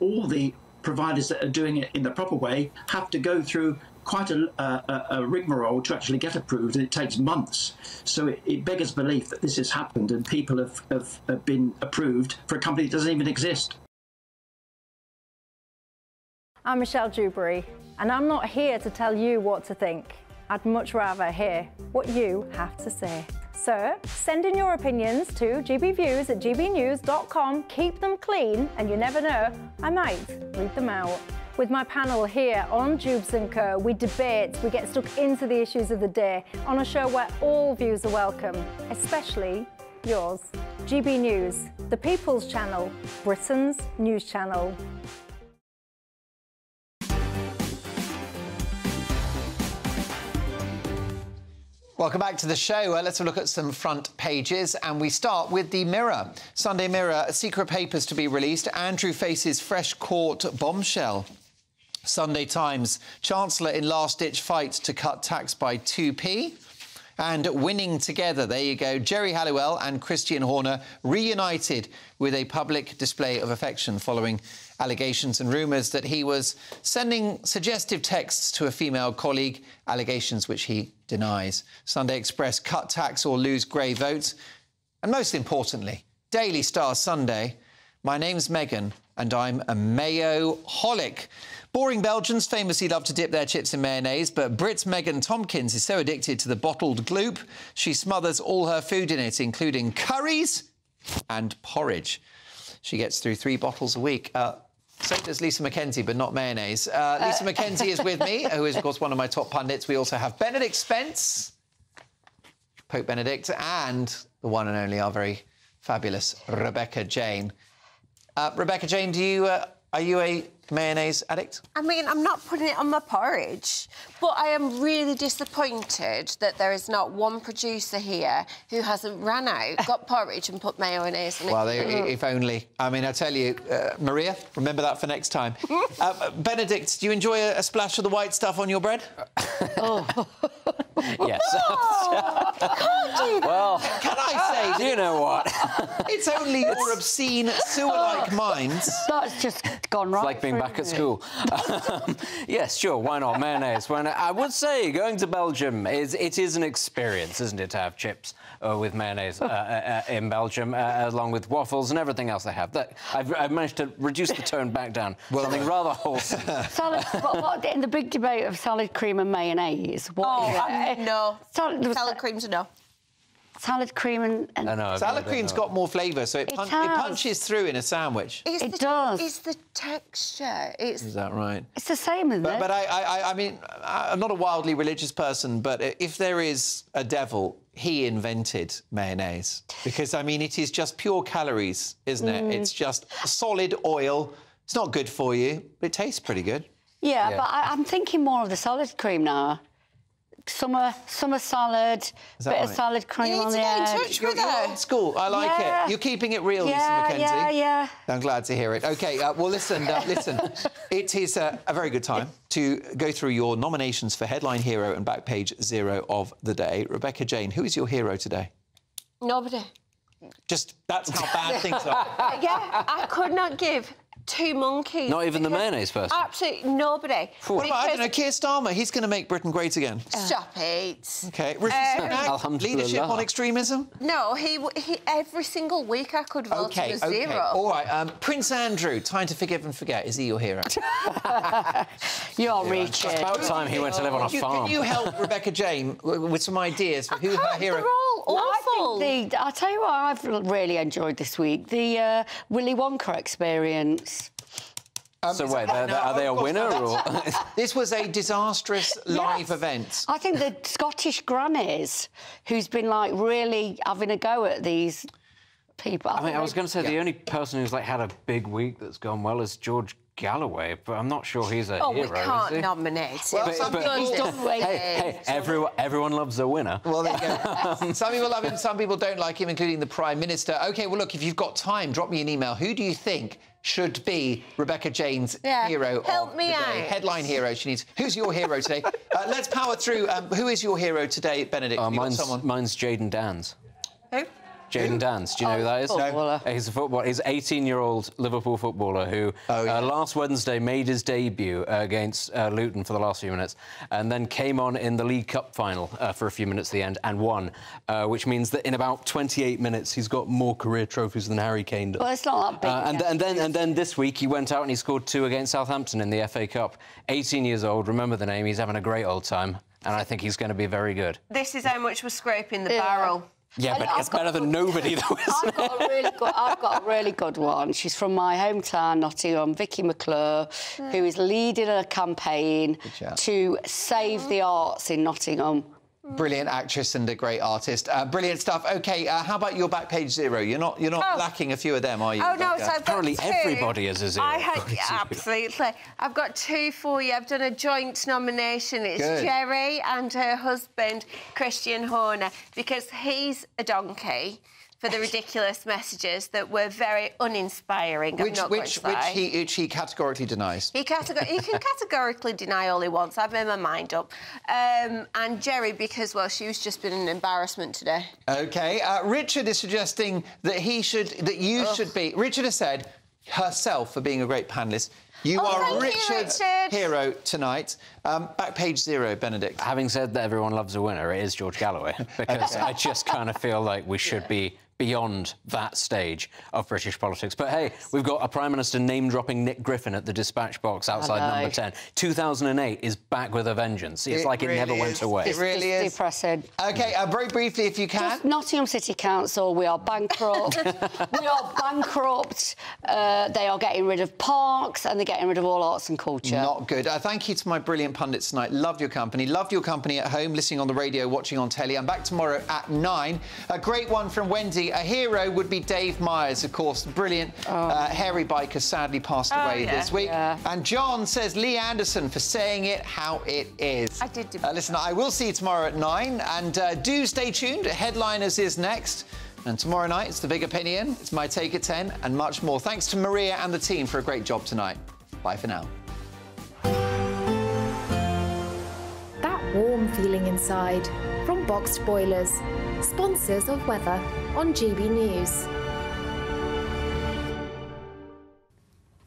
all the providers that are doing it in the proper way have to go through quite a, a, a rigmarole to actually get approved, and it takes months. So it, it beggars belief that this has happened and people have, have, have been approved for a company that doesn't even exist. I'm Michelle Dewberry, and I'm not here to tell you what to think. I'd much rather hear what you have to say. So send in your opinions to gbviews at g b news dot com, keep them clean, and you never know, I might read them out. With my panel here on Jubes and Co, we debate, we get stuck into the issues of the day on a show where all views are welcome, especially yours. G B News, the People's Channel, Britain's news channel. Welcome back to the show. Uh, let's have a look at some front pages, and we start with the Mirror. Sunday Mirror, secret papers to be released. Andrew faces fresh court bombshell. Sunday Times, Chancellor in last-ditch fight to cut tax by two p. And winning together, there you go. Geri Halliwell and Christian Horner reunited with a public display of affection following allegations and rumours that he was sending suggestive texts to a female colleague, allegations which he denies. Sunday Express, cut tax or lose grey votes. And most importantly, Daily Star Sunday, my name's Meghan and I'm a mayo-holic. Boring Belgians famously love to dip their chips in mayonnaise, but Brit Meghan Tomkins is so addicted to the bottled gloop, she smothers all her food in it, including curries and porridge. She gets through three bottles a week. Uh, so does Lisa McKenzie, but not mayonnaise. Uh, Lisa uh... McKenzie is with me, who is, of course, one of my top pundits. We also have Benedict Spence, Pope Benedict, and the one and only, our very fabulous Rebecca Jane. Uh, Rebecca Jane, do you... Uh, are you a mayonnaise addict? I mean, I'm not putting it on my porridge, but I am really disappointed that there is not one producer here who hasn't ran out, got porridge and put mayonnaise in it. Well, they, if only. I mean, I tell you, uh, Maria, remember that for next time. uh, Benedict, do you enjoy a, a splash of the white stuff on your bread? Oh. Yes. Oh, I can't do that. Well, can I say, do you know what? It's only your obscene, sewer-like minds. That's just gone wrong. It's like being back at school. um, yes, sure, why not? Mayonnaise. Why not? I would say going to Belgium, is it is an experience, isn't it, to have chips uh, with mayonnaise uh, uh, in Belgium, uh, along with waffles and everything else they have. That, I've, I've managed to reduce the tone back down. Well, something rather wholesome. Salad, what, what, in the big debate of salad cream and mayonnaise, what oh, is that? No. Salad, salad cream's a no. Salad cream and... and I know, salad cream's got more flavour, so it, pun it, it punches through in a sandwich. It's it the, does. It's the texture. It's... Is that right? It's the same, isn't but, it? But I, I, I mean, I'm not a wildly religious person, but if there is a devil, he invented mayonnaise. Because, I mean, it is just pure calories, isn't it? Mm. It's just solid oil. It's not good for you, but it tastes pretty good. Yeah, yeah. but I, I'm thinking more of the salad cream now. Summer, summer salad, bit right? of salad cream on the edge. You need to get in touch with her. You're old school. I like yeah. it. You're keeping it real, yeah, Lisa McKenzie. Yeah, yeah, yeah. I'm glad to hear it. OK, uh, well, listen, uh, listen. It is uh, a very good time to go through your nominations for Headline Hero and Backpage Zero of the day. Rebecca Jane, who is your hero today? Nobody. Just, that's how bad things are. Yeah, I could not give... two monkeys. Not even the mayonnaise person? Absolutely nobody. What about, I don't know, Keir Starmer? He's going to make Britain great again. Stop it. OK. Rishi Sunak, leadership on extremism? No, he, he... every single week I could vote okay, him as okay. zero. All right, um, Prince Andrew, time to forgive and forget. Is he your hero? You're reaching. It's about time he went to live on a you, farm. Can you help Rebecca Jane with some ideas for I who can't, her hero... They're all awful. No, I think the, I'll tell you what I've really enjoyed this week, the uh, Willy Wonka experience. Um, so wait, they're, they're, are they a winner or...? This was a disastrous live yes. event. I think the Scottish grannies, who's been, like, really having a go at these people... I mean, I was going to say yeah. the only person who's, like, had a big week that's gone well is George Galloway, but I'm not sure he's a oh, hero, we can't is he? nominate well, but, some but, people hey, hey, everyone, everyone loves a winner. Well, there you go. Some people love him, some people don't like him, including the Prime Minister. OK, well, look, if you've got time, drop me an email. Who do you think... should be Rebecca Jane's yeah. hero Help of me the out. Day. Headline hero she needs. Who's your hero today? uh, let's power through. Um, who is your hero today, Benedict? Uh, mine's someone? mine's Jayden Dans. Who? Jayden Dans. Do you know oh, who that is? No. He's a footballer. He's an eighteen-year-old Liverpool footballer who oh, yeah. uh, last Wednesday made his debut uh, against uh, Luton for the last few minutes and then came on in the League Cup final uh, for a few minutes at the end and won, uh, which means that in about twenty-eight minutes he's got more career trophies than Harry Kane does. Well, it's not that big. Uh, and, th and, then, and then this week he went out and he scored two against Southampton in the F A Cup. eighteen years old, remember the name, he's having a great old time and I think he's going to be very good. This is how much we're scraping the yeah. barrel. Yeah, but it's better than nobody, though, isn't it? I've got a really good one. She's from my hometown, Nottingham, Vicky McClure, mm. who is leading a campaign to save mm. the arts in Nottingham. Brilliant actress and a great artist. Uh, brilliant stuff. OK, uh, how about your back page zero? You're not you're not oh. lacking a few of them, are you? Oh, no, so I've Apparently got two. everybody has a zero. I had, yeah, absolutely. I've got two for you. I've done a joint nomination. It's Good. Geri and her husband, Christian Horner, because he's a donkey for the ridiculous messages that were very uninspiring. Which, I'm not which, going to lie. Which, he, which he categorically denies. He, categor he can categorically deny all he wants. I've made my mind up. Um, and Geri, because, well, she's just been an embarrassment today. OK. Uh, Richard is suggesting that he should... that you Ugh. should be... Richard has said herself for being a great panellist. You oh, are Richard's you, Richard. hero tonight. Um, back page zero, Benedict. Having said that everyone loves a winner, it is George Galloway, because okay. I just kind of feel like we should yeah. be... beyond that stage of British politics. But, hey, we've got a Prime Minister name-dropping Nick Griffin at the dispatch box outside Hello. number ten. two thousand eight is back with a vengeance. It's it like really it never is. went away. It really it's is. depressing. OK, uh, very briefly, if you can. Just Nottingham City Council, we are bankrupt. we are bankrupt. Uh, they are getting rid of parks and they're getting rid of all arts and culture. Not good. Uh, thank you to my brilliant pundits tonight. Loved your company. Loved your company at home, listening on the radio, watching on telly. I'm back tomorrow at nine. A great one from Wendy. A hero would be Dave Myers, of course, the brilliant oh. uh, hairy biker, sadly passed oh, away yeah. this week. Yeah. And John says Lee Anderson for saying it how it is. I did do uh, Listen, I will see you tomorrow at nine, and uh, do stay tuned. Headliners is next. And tomorrow night, it's The Big Opinion, it's My Take at ten, and much more. Thanks to Maria and the team for a great job tonight. Bye for now. That warm feeling inside from Boxed Boilers, sponsors of weather on G B News.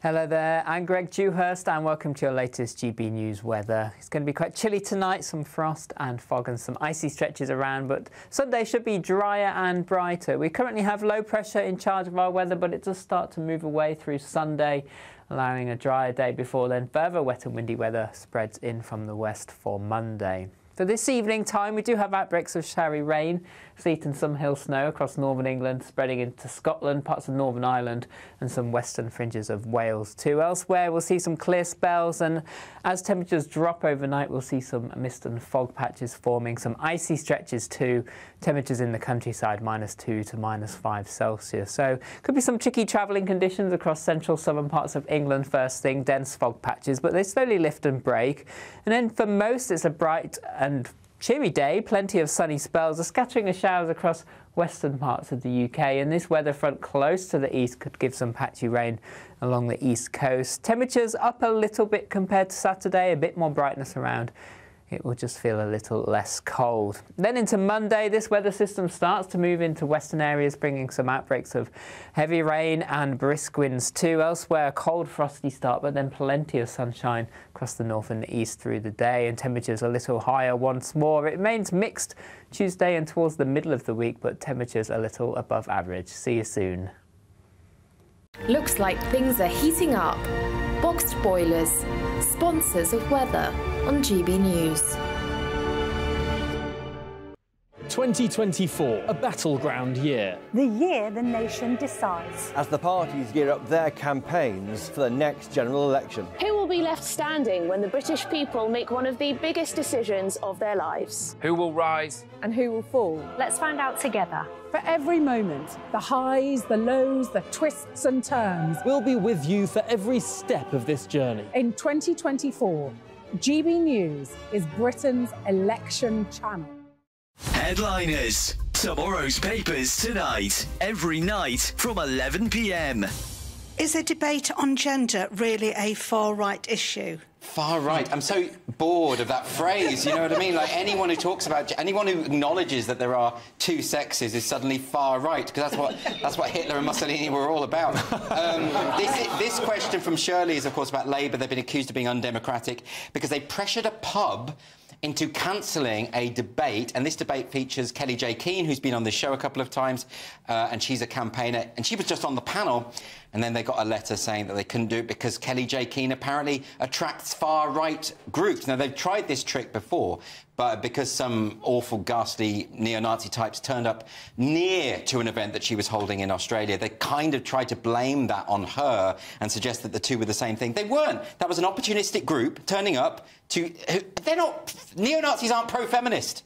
Hello there, I'm Greg Dewhurst and welcome to your latest G B News weather. It's going to be quite chilly tonight, some frost and fog and some icy stretches around, but Sunday should be drier and brighter. We currently have low pressure in charge of our weather, but it does start to move away through Sunday, allowing a drier day before then further wet and windy weather spreads in from the west for Monday. So this evening time, we do have outbreaks of showery rain, sleet and some hill snow across northern England, spreading into Scotland, parts of Northern Ireland and some western fringes of Wales too. Elsewhere, we'll see some clear spells, and as temperatures drop overnight, we'll see some mist and fog patches forming, some icy stretches too. Temperatures in the countryside, minus two to minus five Celsius. So could be some tricky travelling conditions across central southern parts of England first thing, dense fog patches, but they slowly lift and break. And then for most, it's a bright and cheery day, plenty of sunny spells, a scattering of showers across western parts of the U K, and this weather front close to the east could give some patchy rain along the east coast. Temperatures up a little bit compared to Saturday, a bit more brightness around. It will just feel a little less cold. Then into Monday, this weather system starts to move into western areas, bringing some outbreaks of heavy rain and brisk winds too. Elsewhere, a cold, frosty start, but then plenty of sunshine across the north and the east through the day, and temperatures a little higher once more. It remains mixed Tuesday and towards the middle of the week, but temperatures a little above average. See you soon. Looks like things are heating up. Boxed Boilers, sponsors of weather on G B News. twenty twenty-four, a battleground year. The year the nation decides. As the parties gear up their campaigns for the next general election. Who will be left standing when the British people make one of the biggest decisions of their lives? Who will rise? And who will fall? Let's find out together. For every moment, the highs, the lows, the twists and turns. We'll be with you for every step of this journey. In twenty twenty-four, G B News is Britain's election channel. Headliners, tomorrow's papers tonight, every night from eleven p m. Is a debate on gender really a far-right issue? Far-right. I'm so bored of that phrase, you know what I mean? Like, anyone who talks about... anyone who acknowledges that there are two sexes is suddenly far-right, because that's what, that's what Hitler and Mussolini were all about. Um, this, this question from Shirley is, of course, about Labour. They've been accused of being undemocratic because they pressured a pub into cancelling a debate, and this debate features Kellie-Jay Keen, who's been on this show a couple of times, uh, and she's a campaigner, and she was just on the panel, and then they got a letter saying that they couldn't do it because Kellie-Jay Keen apparently attracts far-right groups. Now, they've tried this trick before, but because some awful, ghastly neo-Nazi types turned up near to an event that she was holding in Australia. They kind of tried to blame that on her and suggest that the two were the same thing. They weren't. That was an opportunistic group turning up to... They're not... Neo-Nazis aren't pro-feminist.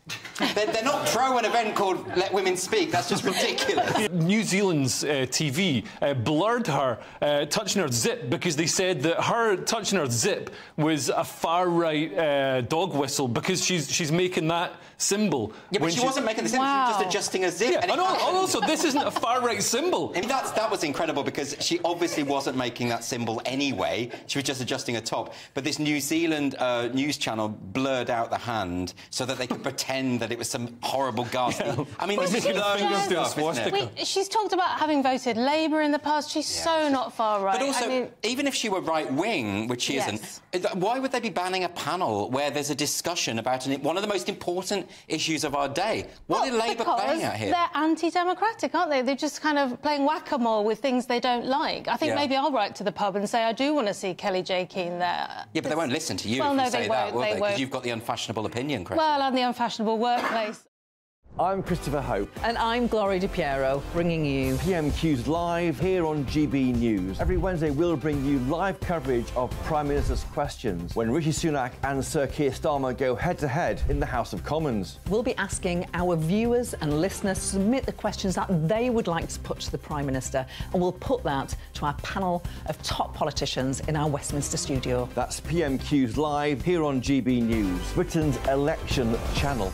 They're, they're not pro an event called Let Women Speak. That's just ridiculous. New Zealand's uh, T V uh, blurred her uh, touching her zip because they said that her touching her zip was a far-right uh, dog whistle because she's she's making that symbol. Yeah, but she she's... wasn't making the symbol. Wow. She was just adjusting her zip. Yeah, and, and also, this isn't a far-right symbol. I mean, that's, that was incredible because she obviously wasn't making that symbol anyway. She was just adjusting her top. But this New Zealand uh, news channel blurred out the hand so that they could pretend that it was some horrible ghastly... Yeah. I mean, this is low stuff. Wait, she's talked about having voted Labour in the past. She's yeah. so not far-right. But also, I mean... even if she were right-wing, which she yes. isn't, why would they be banning a panel where there's a discussion about an, one of the most important issues of our day? What well, are Labour playing out here? They're anti-democratic, aren't they? They're just kind of playing whack-a-mole with things they don't like. I think yeah. maybe I'll write to the pub and say, I do want to see Kellie-Jay Keen there. Yeah, but it's... they won't listen to you well, if you no, say they that, won't, will they? Because you've got the unfashionable opinion, Chris. Well, I'm the unfashionable workplace. I'm Christopher Hope. And I'm Gloria De Piero, bringing you P M Qs live here on G B News. Every Wednesday, we'll bring you live coverage of Prime Minister's questions when Rishi Sunak and Sir Keir Starmer go head-to-head in the House of Commons. We'll be asking our viewers and listeners to submit the questions that they would like to put to the Prime Minister, and we'll put that to our panel of top politicians in our Westminster studio. That's P M Qs live here on G B News, Britain's election channel.